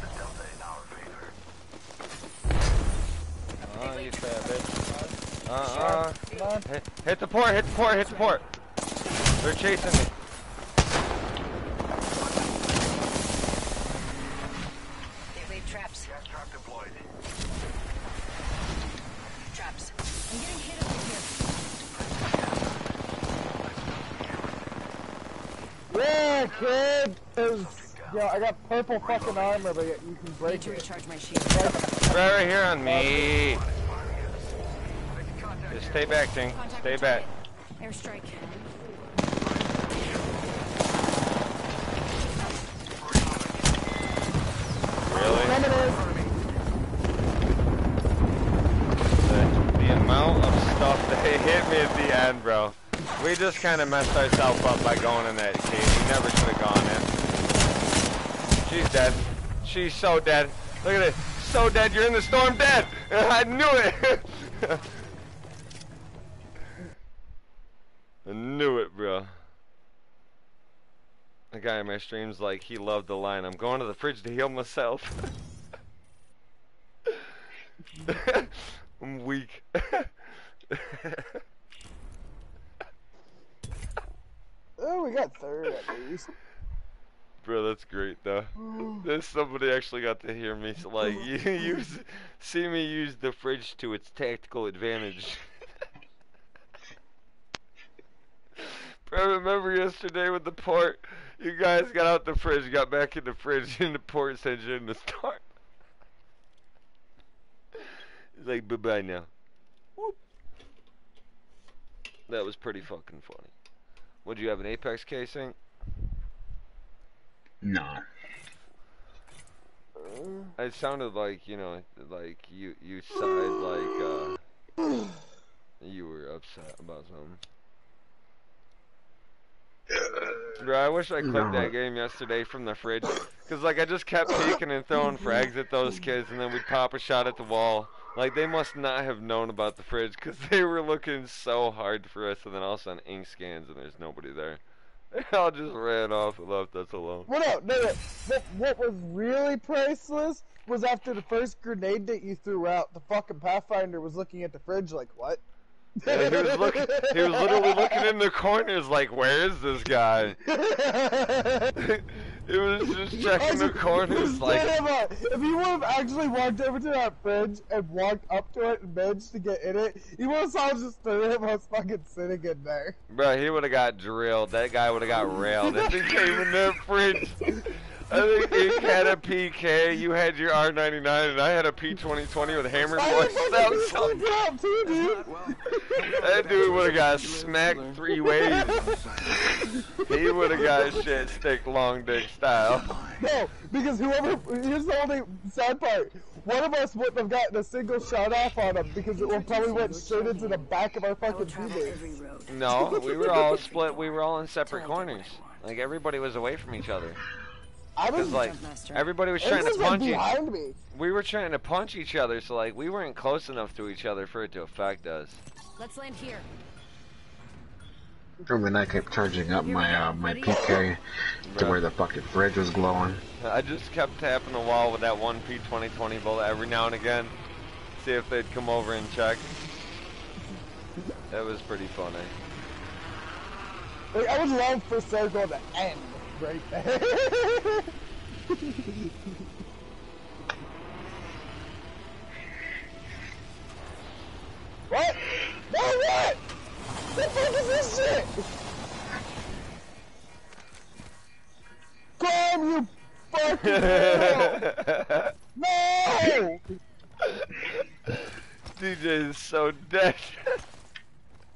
The Delta in our favor. Oh, you savage. Hit the port, hit the port, hit the port. They're chasing me. Traps. I'm getting hit over here. Yeah, kid! Yeah, I got purple fucking armor, but you can break it. Need to recharge my shield. Right here on me. Just stay back, Ting. Stay back. Airstrike. Really? They hit me at the end, bro. We just kind of messed ourselves up by going in that cave. We never should have gone in. She's dead. She's so dead. Look at it. So dead. You're in the storm dead. I knew it. I knew it, bro. The guy in my stream's like, he loved the line. I'm going to the fridge to heal myself. I'm weak. Oh, we got 3rd at least. Bro, that's great though. Somebody actually got to hear me like see me use the fridge to its tactical advantage. Bro, remember yesterday with the port? You guys got out the fridge, got back in the fridge, and the port said you're in the storm. It's like bye bye now. Whoop. That was pretty fucking funny. Would you have an Apex casing? Nah. It sounded like, you know, like you sighed like you were upset about something. Bro, I wish I clipped that game yesterday from the fridge. Cause like I just kept peeking and throwing frags at those kids, and then we'd pop a shot at the wall. Like, they must not have known about the fridge, because they were looking so hard for us, and then all of a sudden ink scans, and there's nobody there. They all just ran off and left us alone. Well, no, what was really priceless was after the first grenade that you threw out, the fucking Pathfinder was looking at the fridge like, what? Yeah, he was literally looking in the corners like, where is this guy? It was just checking the corners like... If you would have actually walked over to that fridge and walked up to it and managed to get in it, you would have saw just 3 of us fucking sitting in there. Bro, he would have got drilled. That guy would have got railed if he came in that fridge. I think Ink had a PK, you had your R99, and I had a P2020 with hammer voice. That was something. That dude would have got smacked 3 ways. He would have got shit stick long dick style. No, because whoever, here's the only sad part. One of us wouldn't have gotten a single shot off on him because it probably went straight into the back of our fucking teammates. No, we were all split. We were all in separate corners. Like everybody was away from each other. I was like, everybody was trying to punch each other. We were trying to punch each other, so like we weren't close enough to each other for it to affect us. Let's land here. When I kept charging up my my PK to where the fucking bridge was glowing. I just kept tapping the wall with that one P2020 bullet every now and again. See if they'd come over and check. That was pretty funny. Like, I would love for Circle to end right there. What? No, what? What the fuck is this shit? Come, you fucking hell! No! DJ is so dead.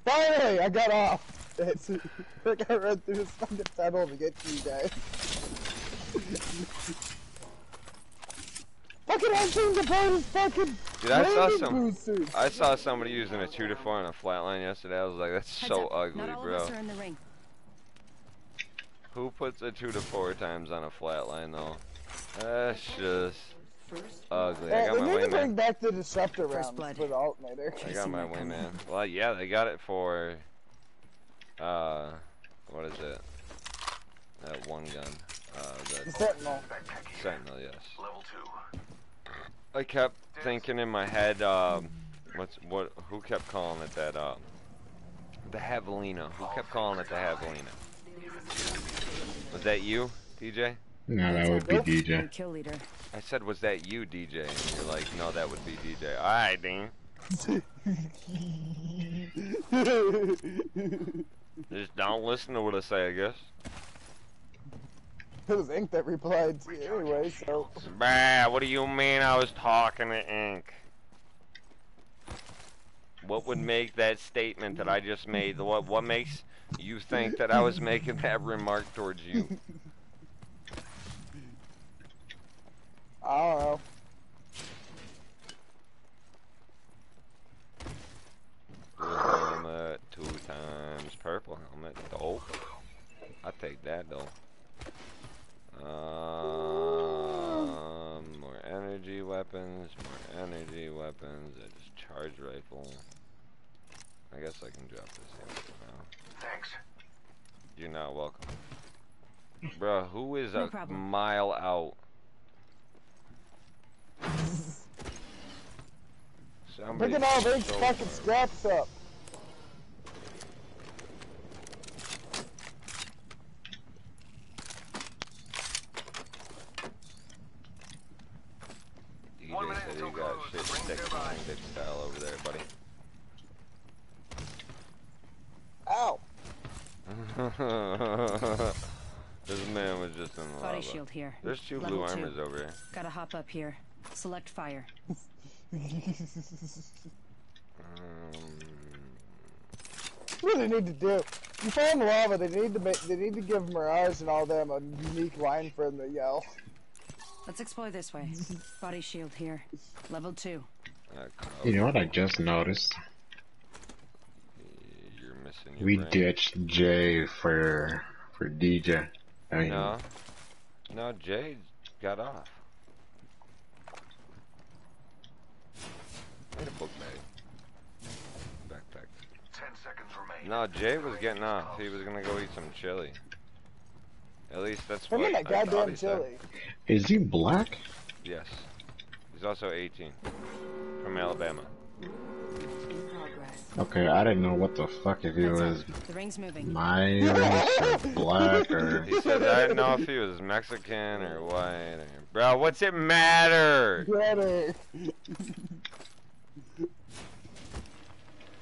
Finally, I got off. It's like I ran through this fucking tunnel to get to you guys. Fucking answering the boat is fucking. Dude, I saw somebody using a 2-4 on a flatline yesterday. I was like, that's so ugly, bro. Who puts a 2-4 times on a flatline though? That's just ugly. I got my wingman. Bring back the disruptor round for the alternator. I got my wingman. Well, yeah, they got it for what is it? That one gun. The sentinel. Sentinel, yes. Level 2. I kept thinking in my head, who kept calling it that, the javelina, who kept calling it the javelina? Was that you, DJ? No, that would be DJ. I said, was that you, DJ? And you're like, no, that would be DJ. Alright, Dean. Just don't listen to what I say, I guess. It was Ink that replied to you anyway, so... Bah, what do you mean I was talking to Ink? What would make that statement that I just made? What makes you think that I was making that remark towards you? I don't know. Blue helmet, 2 times purple helmet, dope. I take that though. More energy weapons, I just charge rifle. I guess I can drop this here now. Thanks. You're not welcome. Bruh, who is a mile out? Look at all these fucking scraps up. DJ said he got shit stick style over there, buddy. Ow! This man was just in the lava. Body shield here. There's 2 Level blue armors over here. Gotta hop up here. Select fire. What do they need to do? You found lava. They need to give Mirage and all them a unique line for them to yell. Let's explore this way. Body shield here. Level 2. You know what I just noticed? You're missing your brain. Ditched Jay for DJ. I mean, no, Jay got off. Wait a book bag. Backpack. 10 seconds remain. No, Jay was getting off. He was gonna go eat some chili. At least that's what I thought he said. Is he black? Yes. He's also 18. From Alabama. Okay, I didn't know what the fuck if he was... The ring's moving. Black or... He said I didn't know if he was Mexican or white or... Bro, what's it matter?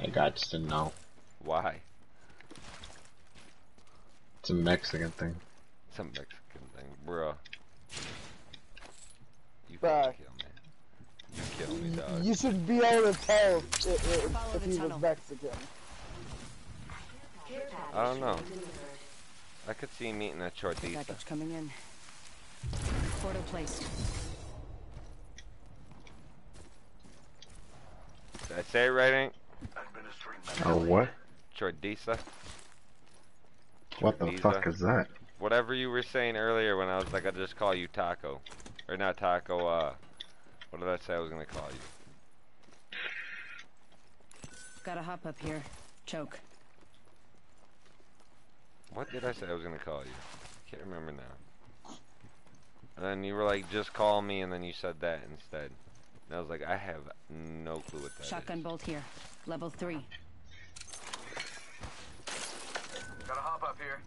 I got to know. Why? It's a Mexican thing. Some Mexican thing, bro. You can't kill me. You kill me, dog. You should be able to tell if he was Mexican. I don't know. I could see him eating a chortilla. Package coming in. Portal placed. Did I say it right, Ink? Oh, what? Chortilla. What the fuck is that? Whatever you were saying earlier when I was like, I'll just call you Taco. Or not Taco, what did I say I was gonna call you? Gotta hop up here. Choke. What did I say I was gonna call you? I can't remember now. And then you were like, just call me, and then you said that instead. And I was like, I have no clue what that is. Shotgun bolt here. Level 3. Gotta hop up here.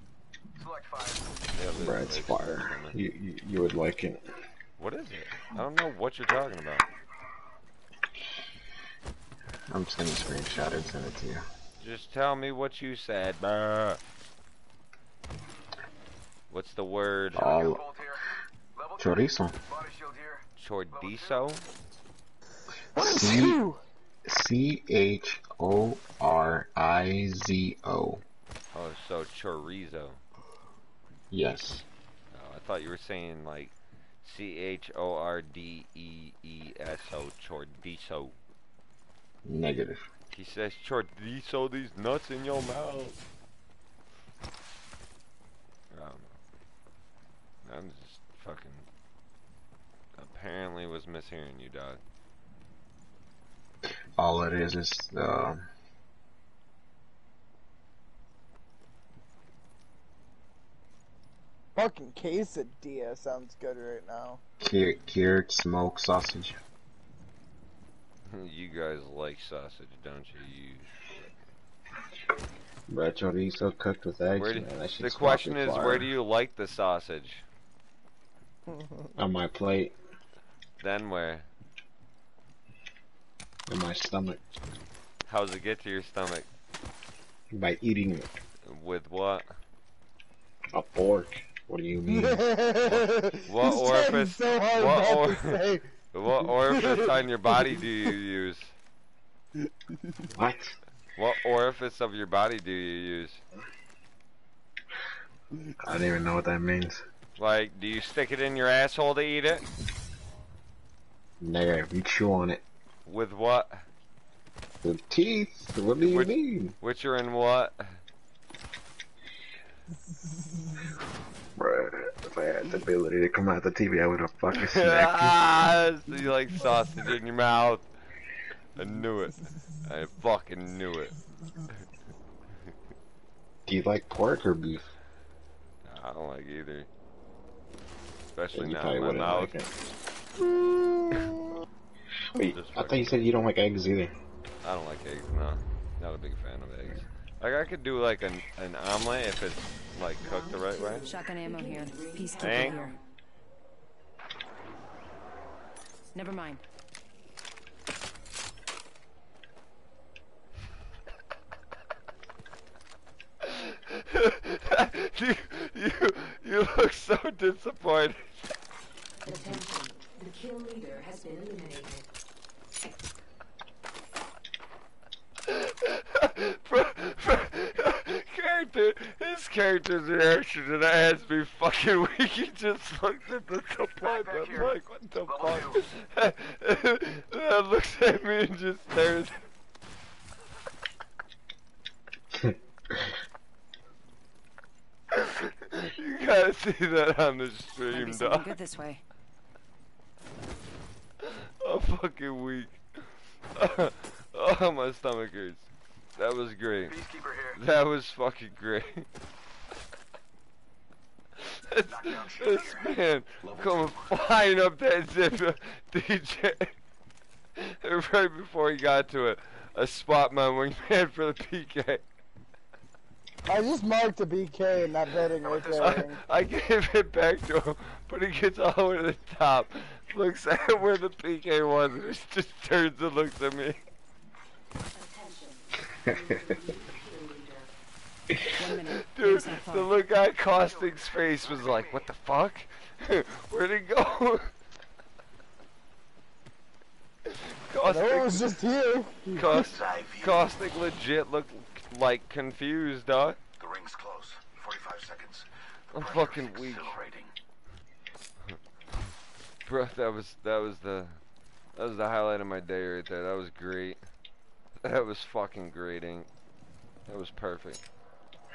Select fire. Brad's fire. You would like it. What is it? I don't know what you're talking about. I'm just gonna screenshot it and send it to you. Just tell me what you said. What's the word? Chorizo. Chorizo? What is you? C-H-O-R-I-Z-O. Oh, so chorizo. Yes. Oh, I thought you were saying like C-H-O-R-D-E-E-S-O, chorizo. Negative. He says chorizo, these nuts in your mouth. I'm just fucking... Apparently was mishearing you, dog. All it is Fucking quesadilla sounds good right now. Cured smoked sausage. You guys like sausage, don't you? You... But chorizo cooked with eggs, man. The question is, where do you like the sausage? On my plate. Then where? In my stomach. How does it get to your stomach? By eating it. With what? A fork. What do you mean? What orifice? So hard what orifice on your body do you use? What? What orifice of your body do you use? I don't even know what that means. Like, do you stick it in your asshole to eat it? Negative. You chew on it. With what? With teeth. What do you mean? Which are in what? Bruh, if I had the ability to come out the TV, I would have fucking snacked you. You like sausage in your mouth. I knew it. I fucking knew it. Do you like pork or beef? I don't like either. Especially not in my mouth. Like wait, I thought you said you don't like eggs either. I don't like eggs, no. Not a big fan of eggs. Like, I could do like an omelet if it's like cooked the right way. Shotgun ammo here. Peacekeeper here. Never mind. You look so disappointed. Attention. The kill leader has been eliminated. His character's reaction to that has to be fucking weak. He just looked at the deployment like, what the fuck? That looks at me and just stares. You gotta see that on the stream, dog. Good this way. I'm fucking weak. Oh, my stomach hurts. That was great. Peacekeeper here. That was fucking great. This man coming flying up that zip, DJ. Right before he got to it, I swapped my wingman for the PK. I just marked a BK and not voting with that. I gave it back to him, but he gets all the way to the top, looks at where the PK was, and it just turns and looks at me. Dude, the look at Caustic's face was like, what the fuck? Where'd it go? Caustic, no, it was just here. Caustic legit looked like confused, dog. The ring's close. 45 seconds. I'm fucking weak. Bro, that was the highlight of my day right there. That was great. That was fucking great, Ink. That was perfect.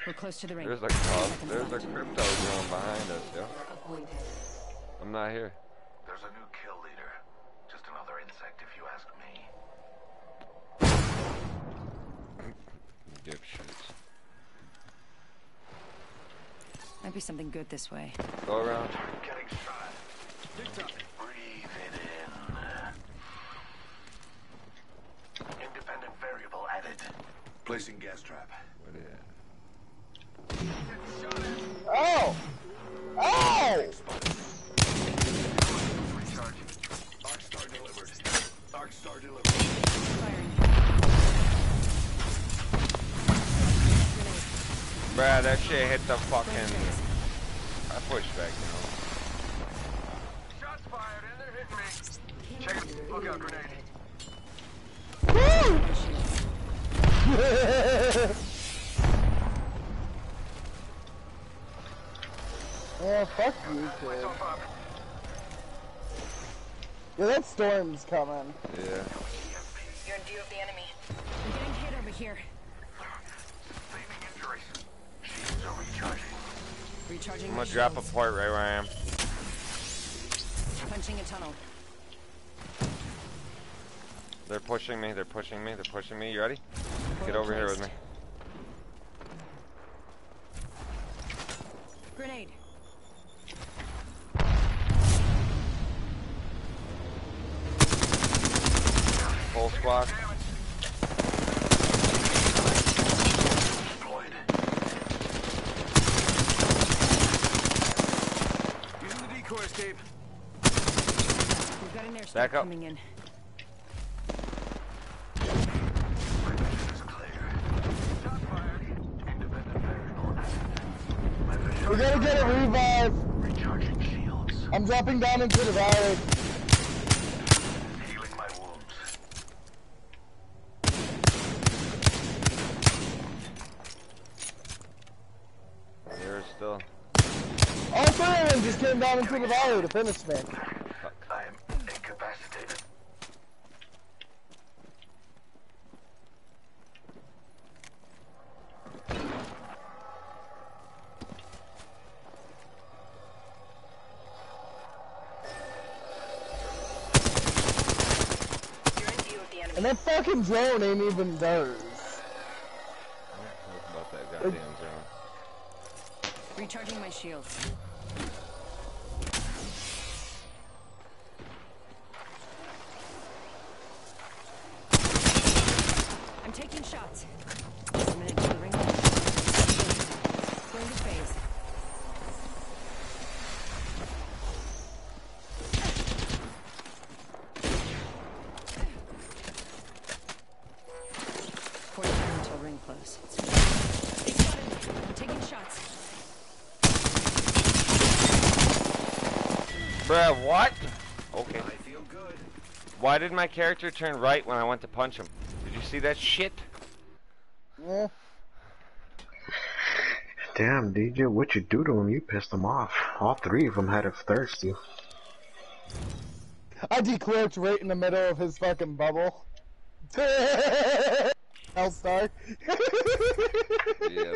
We're close to the ring. There's a crypto drone behind us, yo. I'm not here. There's a new kill leader. Just another insect, if you ask me. Dipshits. be something good this way. Go around. Placing gas trap. What is it? Oh! Oh! Arcstar delivered. Arcstar delivered. Bruh, that shit hit the fucking... I pushed back now. Shots fired and they're hitting me. Check. Look out, grenade. Woo! Oh, fuck you, kid. Yeah, that storm's coming. Yeah. You're in view of the enemy. I'm getting hit over here. Saving injuries. Shields are recharging. Recharging. I'm gonna drop a port right where I am. Punching a tunnel. They're pushing me. They're pushing me. They're pushing me. You ready? Get over here with me. Grenade. Full squad. Get in the decoy escape. We've got an airstrike coming in. We gotta get a revive. Recharging shields. I'm dropping down into the valley. Healing my wounds. Here still. All three of them just came down into the valley to finish me. I am incapacitated. And that fucking drone ain't even theirs. What about that goddamn drone? Recharging my shields. I'm taking shots. I'm gonna do the ring. Going to phase. Close. I'm taking shots. Bruh, what? Okay. I feel good. Why did my character turn right when I went to punch him? Did you see that shit? Yeah. Damn, DJ, what you do to him? You pissed him off. All three of them had him thirsty. I declared right in the middle of his fucking bubble. L-Star. Yeah,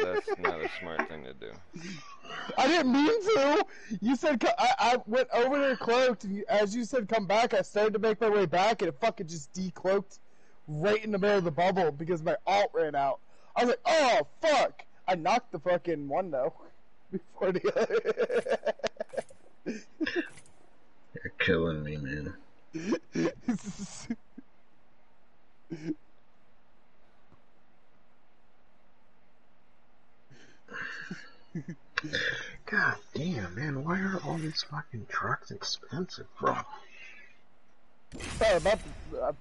that's not a smart thing to do. I didn't mean to. You said I went over there cloaked, and as you said come back, I started to make my way back, and it fucking just decloaked right in the middle of the bubble because my alt ran out. I was like, oh fuck! I knocked the fucking one though before the other. You're killing me, man. God damn, man, why are all these fucking trucks expensive, bro? Sorry, about the,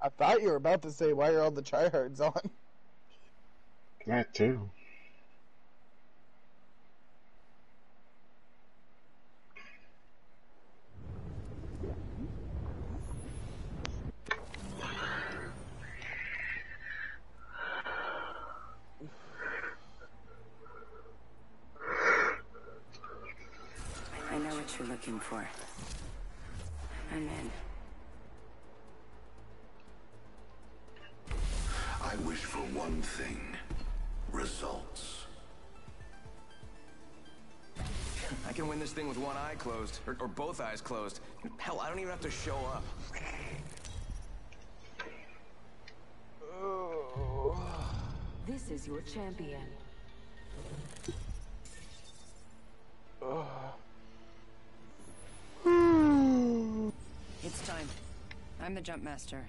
I thought you were about to say, why are all the tryhards on? That too. You're looking for. I'm in. I wish for one thing. Results. I can win this thing with one eye closed, or both eyes closed. Hell, I don't even have to show up. This is your champion. It's time. I'm the jump master.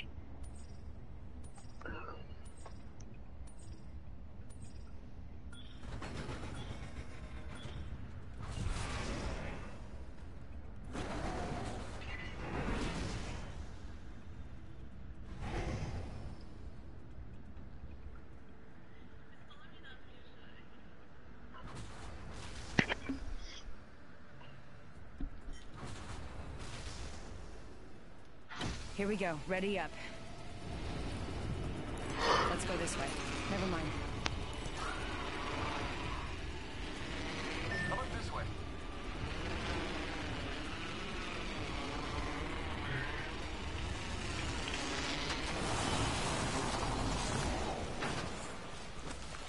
Here we go. Ready up. Let's go this way. Never mind. How about this way?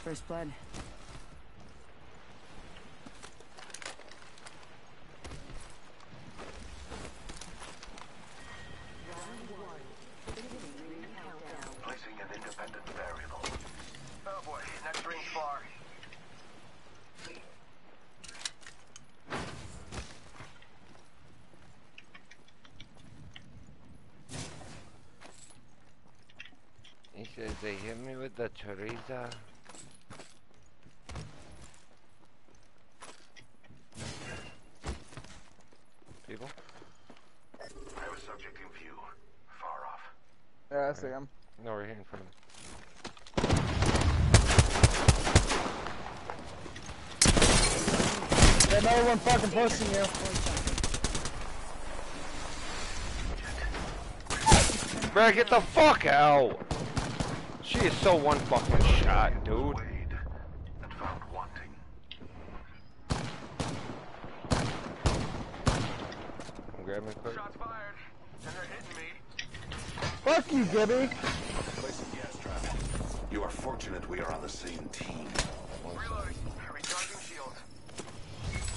First blood. They hit me with the chorizo. People? I have a subject in view. Far off. Yeah, I see him. No, we're here in front of him. There's another one fucking pushing you. Bro, get the fuck out! She is so one fucking shot, dude. And found wanting. I'm grabbing quick. Shots fired, and they're hitting me. Fuck you, Gibby. Placing gas trap. You are fortunate we are on the same team. Reloading. Recharging shields.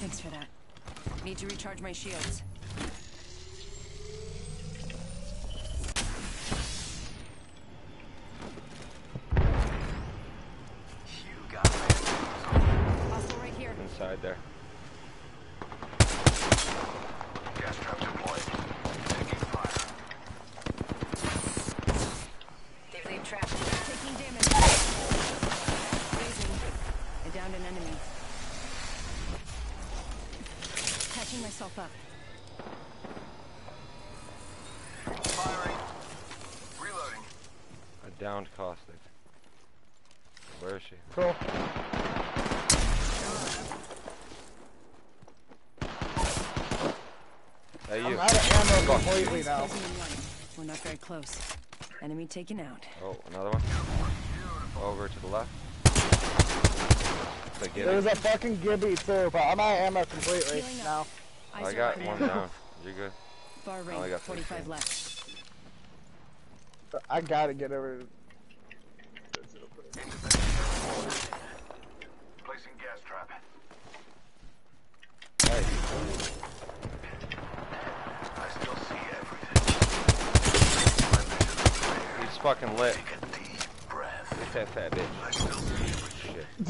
Thanks for that. Need to recharge my shields. There. Gas trap deployed. Taking fire. They leave trap. Taking damage. Raising. I downed an enemy. Catching myself up. Firing. Reloading. I downed Caustic. Where is she? Cool. Hey, I'm out of ammo completely now. We're not very close. Enemy taken out. Oh, another one. Over to the left. There's a fucking Gibby too, but I'm out of ammo completely now. I got one down. You're good. Far range, I got 45 left. I gotta get over. Placing gas trap. Hey. Fucking lit. It's that fat bitch. I still see everything. Shit. I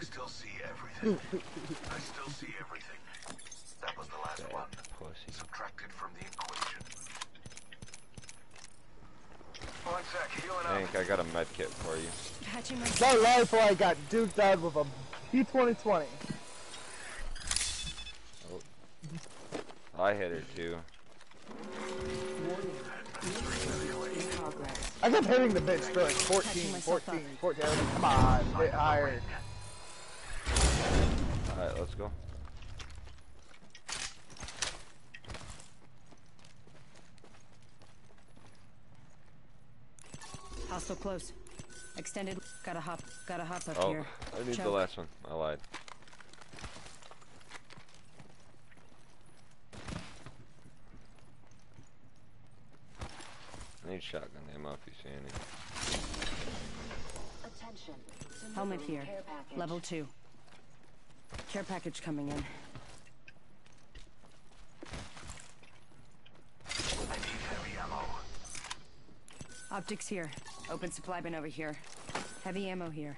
still see everything. I still see everything. That was the last one. Pussy. Subtracted from the equation. 1 sec, healing up. Hank, I got a med kit for you. That rifle I got duked out with a B2020. Oh. I hit her too. I kept hitting the bitch for like 14. Come on, hit higher. Alright, let's go. Hostile close. Extended. Gotta hop up here. I need the last one. I lied. I need shotgun ammo if you see any. Attention. Helmet here. Level 2. Care package coming in. I need heavy ammo. Optics here. Open supply bin over here. Heavy ammo here.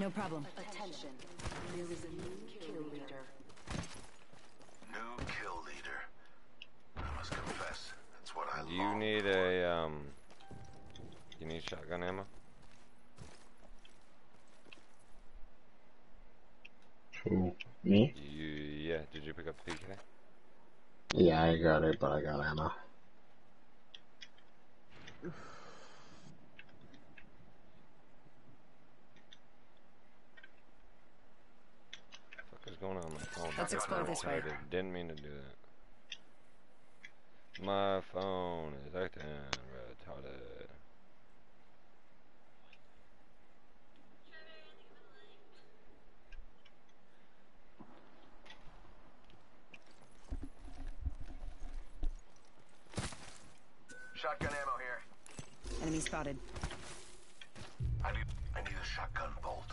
No problem. Attention. There is a new kill leader. New kill leader. I must confess, that's what I love. Do you need a you need shotgun ammo? Who? Me? Yeah, did you pick up PK? Yeah, I got it, but I got ammo. Going on my phone. Let's explore this way. Didn't mean to do that. My phone is acting retarded. Shotgun ammo here. Enemy spotted. I need a shotgun bolt.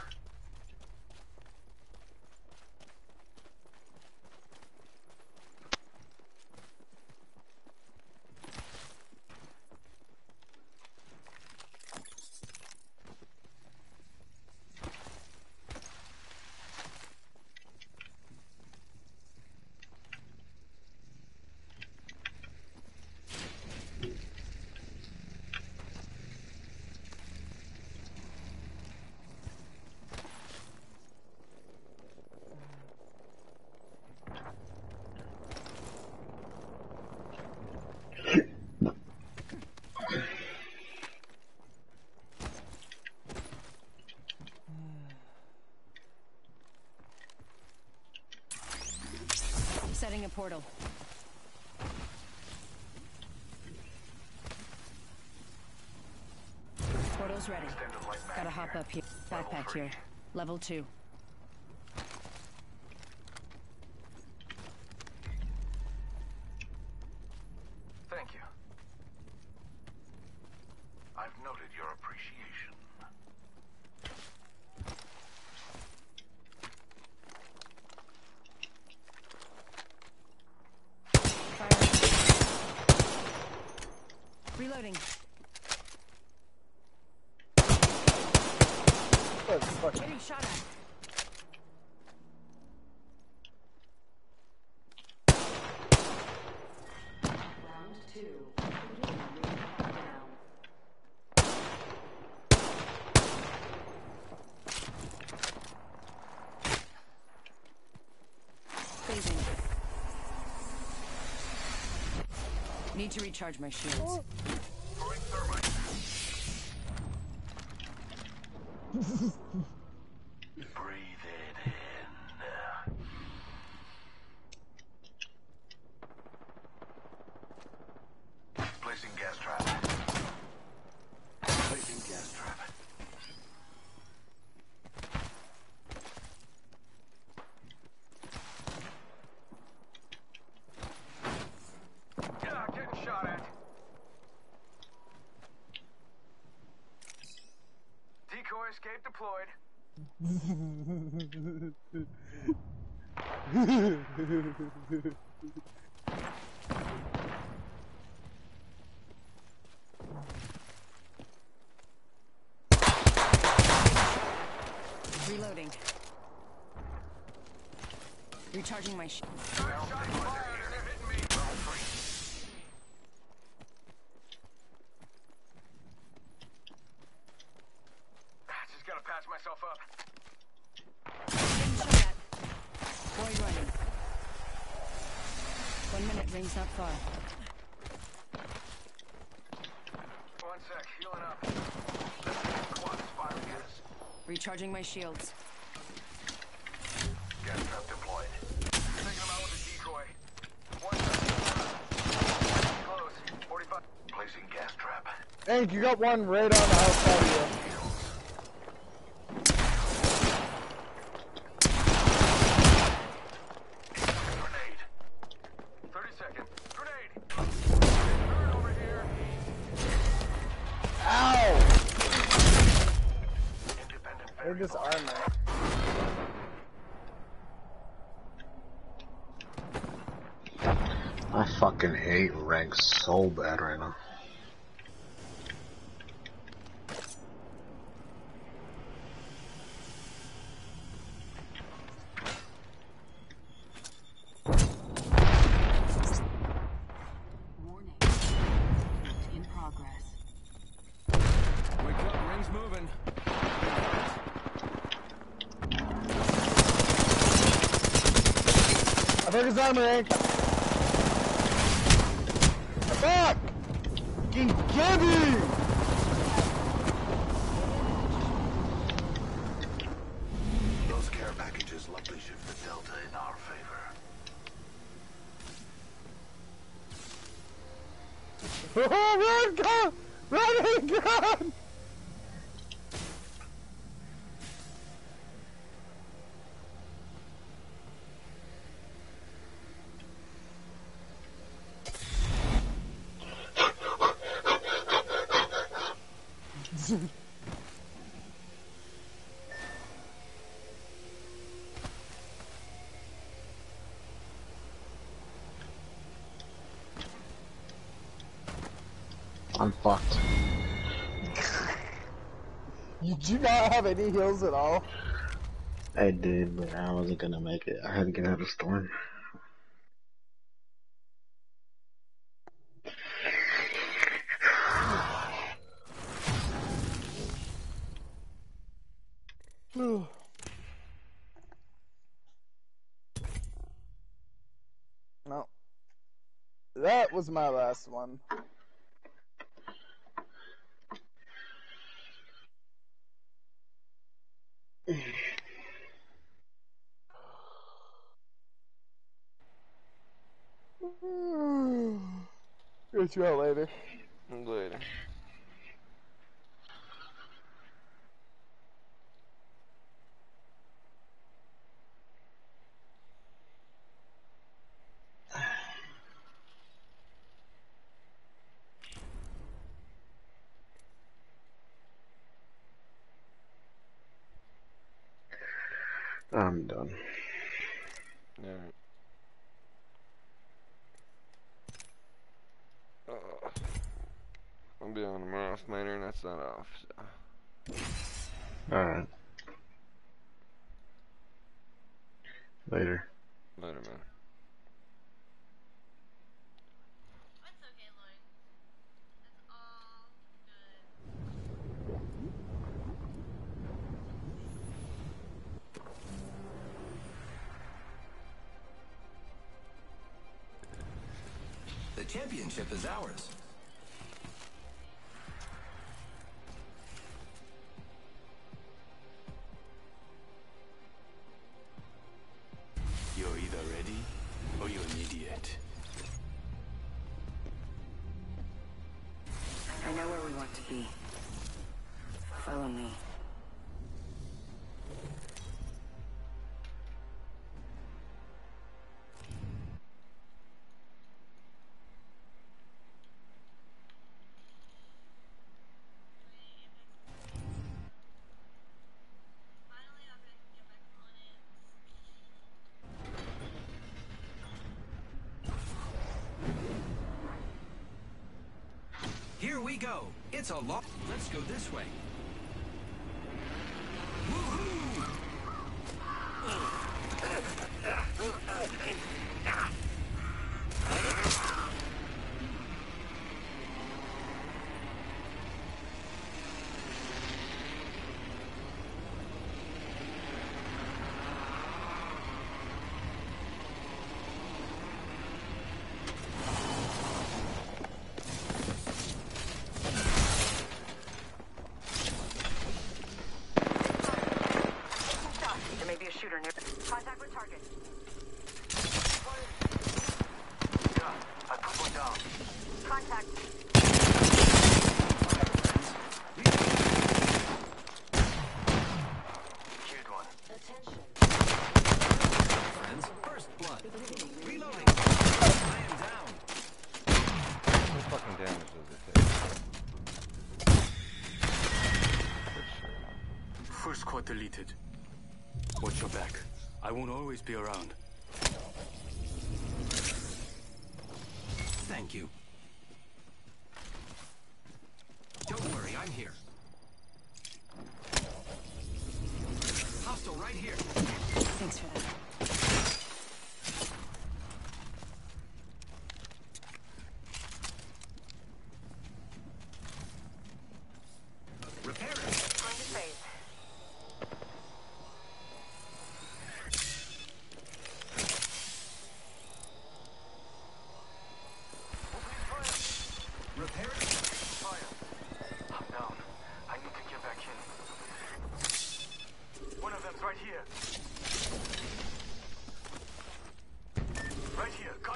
Setting a portal. Portal's ready. Gotta hop up here. Backpack here. Level 2. Thank you. I've noted your appreciation. Reloading. Oh, getting shot at. Round 2. Phasing. Need to recharge my shields. Oh. Breathe it in. Placing gas trap. Placing gas trap. Yeah, getting shot at. Escape deployed. Reloading. Recharging my shield. Myself up. Boy running. 1 minute rings not far. 1 sec, healing up. Quad firing us. Recharging my shields. Gas trap deployed. Taking them out with a decoy. 1 sec. Close. 45. Placing gas trap. Hey, you got one right on the outside of you. This armor. I fucking hate rank so bad right now. Motherfucker's armoring. Fuck! Fucking Gibby! Those care packages luckily shift the delta in our favor. Oh, run, God! Run, God! I'm fucked. You do not have any heals at all? I did, but I wasn't gonna make it. I had to get out of storm. No. That was my last one. See you out later. Later. I'm done. All right. I'll be on the Mirage later, and that's not off, so. Alright. Later. Later, man. That's okay, Lloyd. That's all good. The championship is ours. We go. It's a lot. Let's go this way. Deleted. Watch your back. I won't always be around. Thank you. Don't worry, I'm here. Hostile right here. Thanks for that.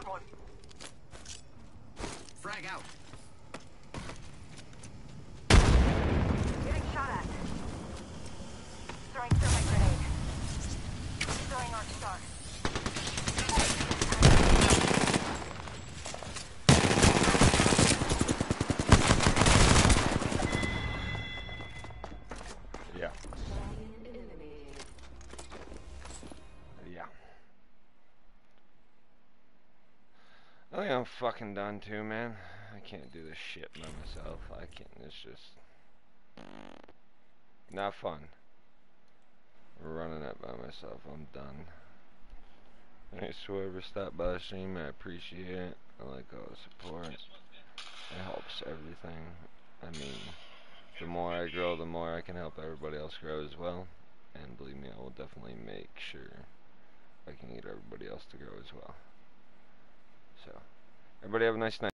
one. Frag out. Getting shot at. Throwing thermite grenade. Throwing Arcstar. I think I'm fucking done too, man. I can't do this shit by myself. I can't. It's just not fun. Running it by myself. I'm done. Thanks to whoever stopped by the stream. I appreciate it. I like all the support. It helps everything. I mean, the more I grow, the more I can help everybody else grow as well. And believe me, I will definitely make sure I can get everybody else to grow as well. So, everybody have a nice night.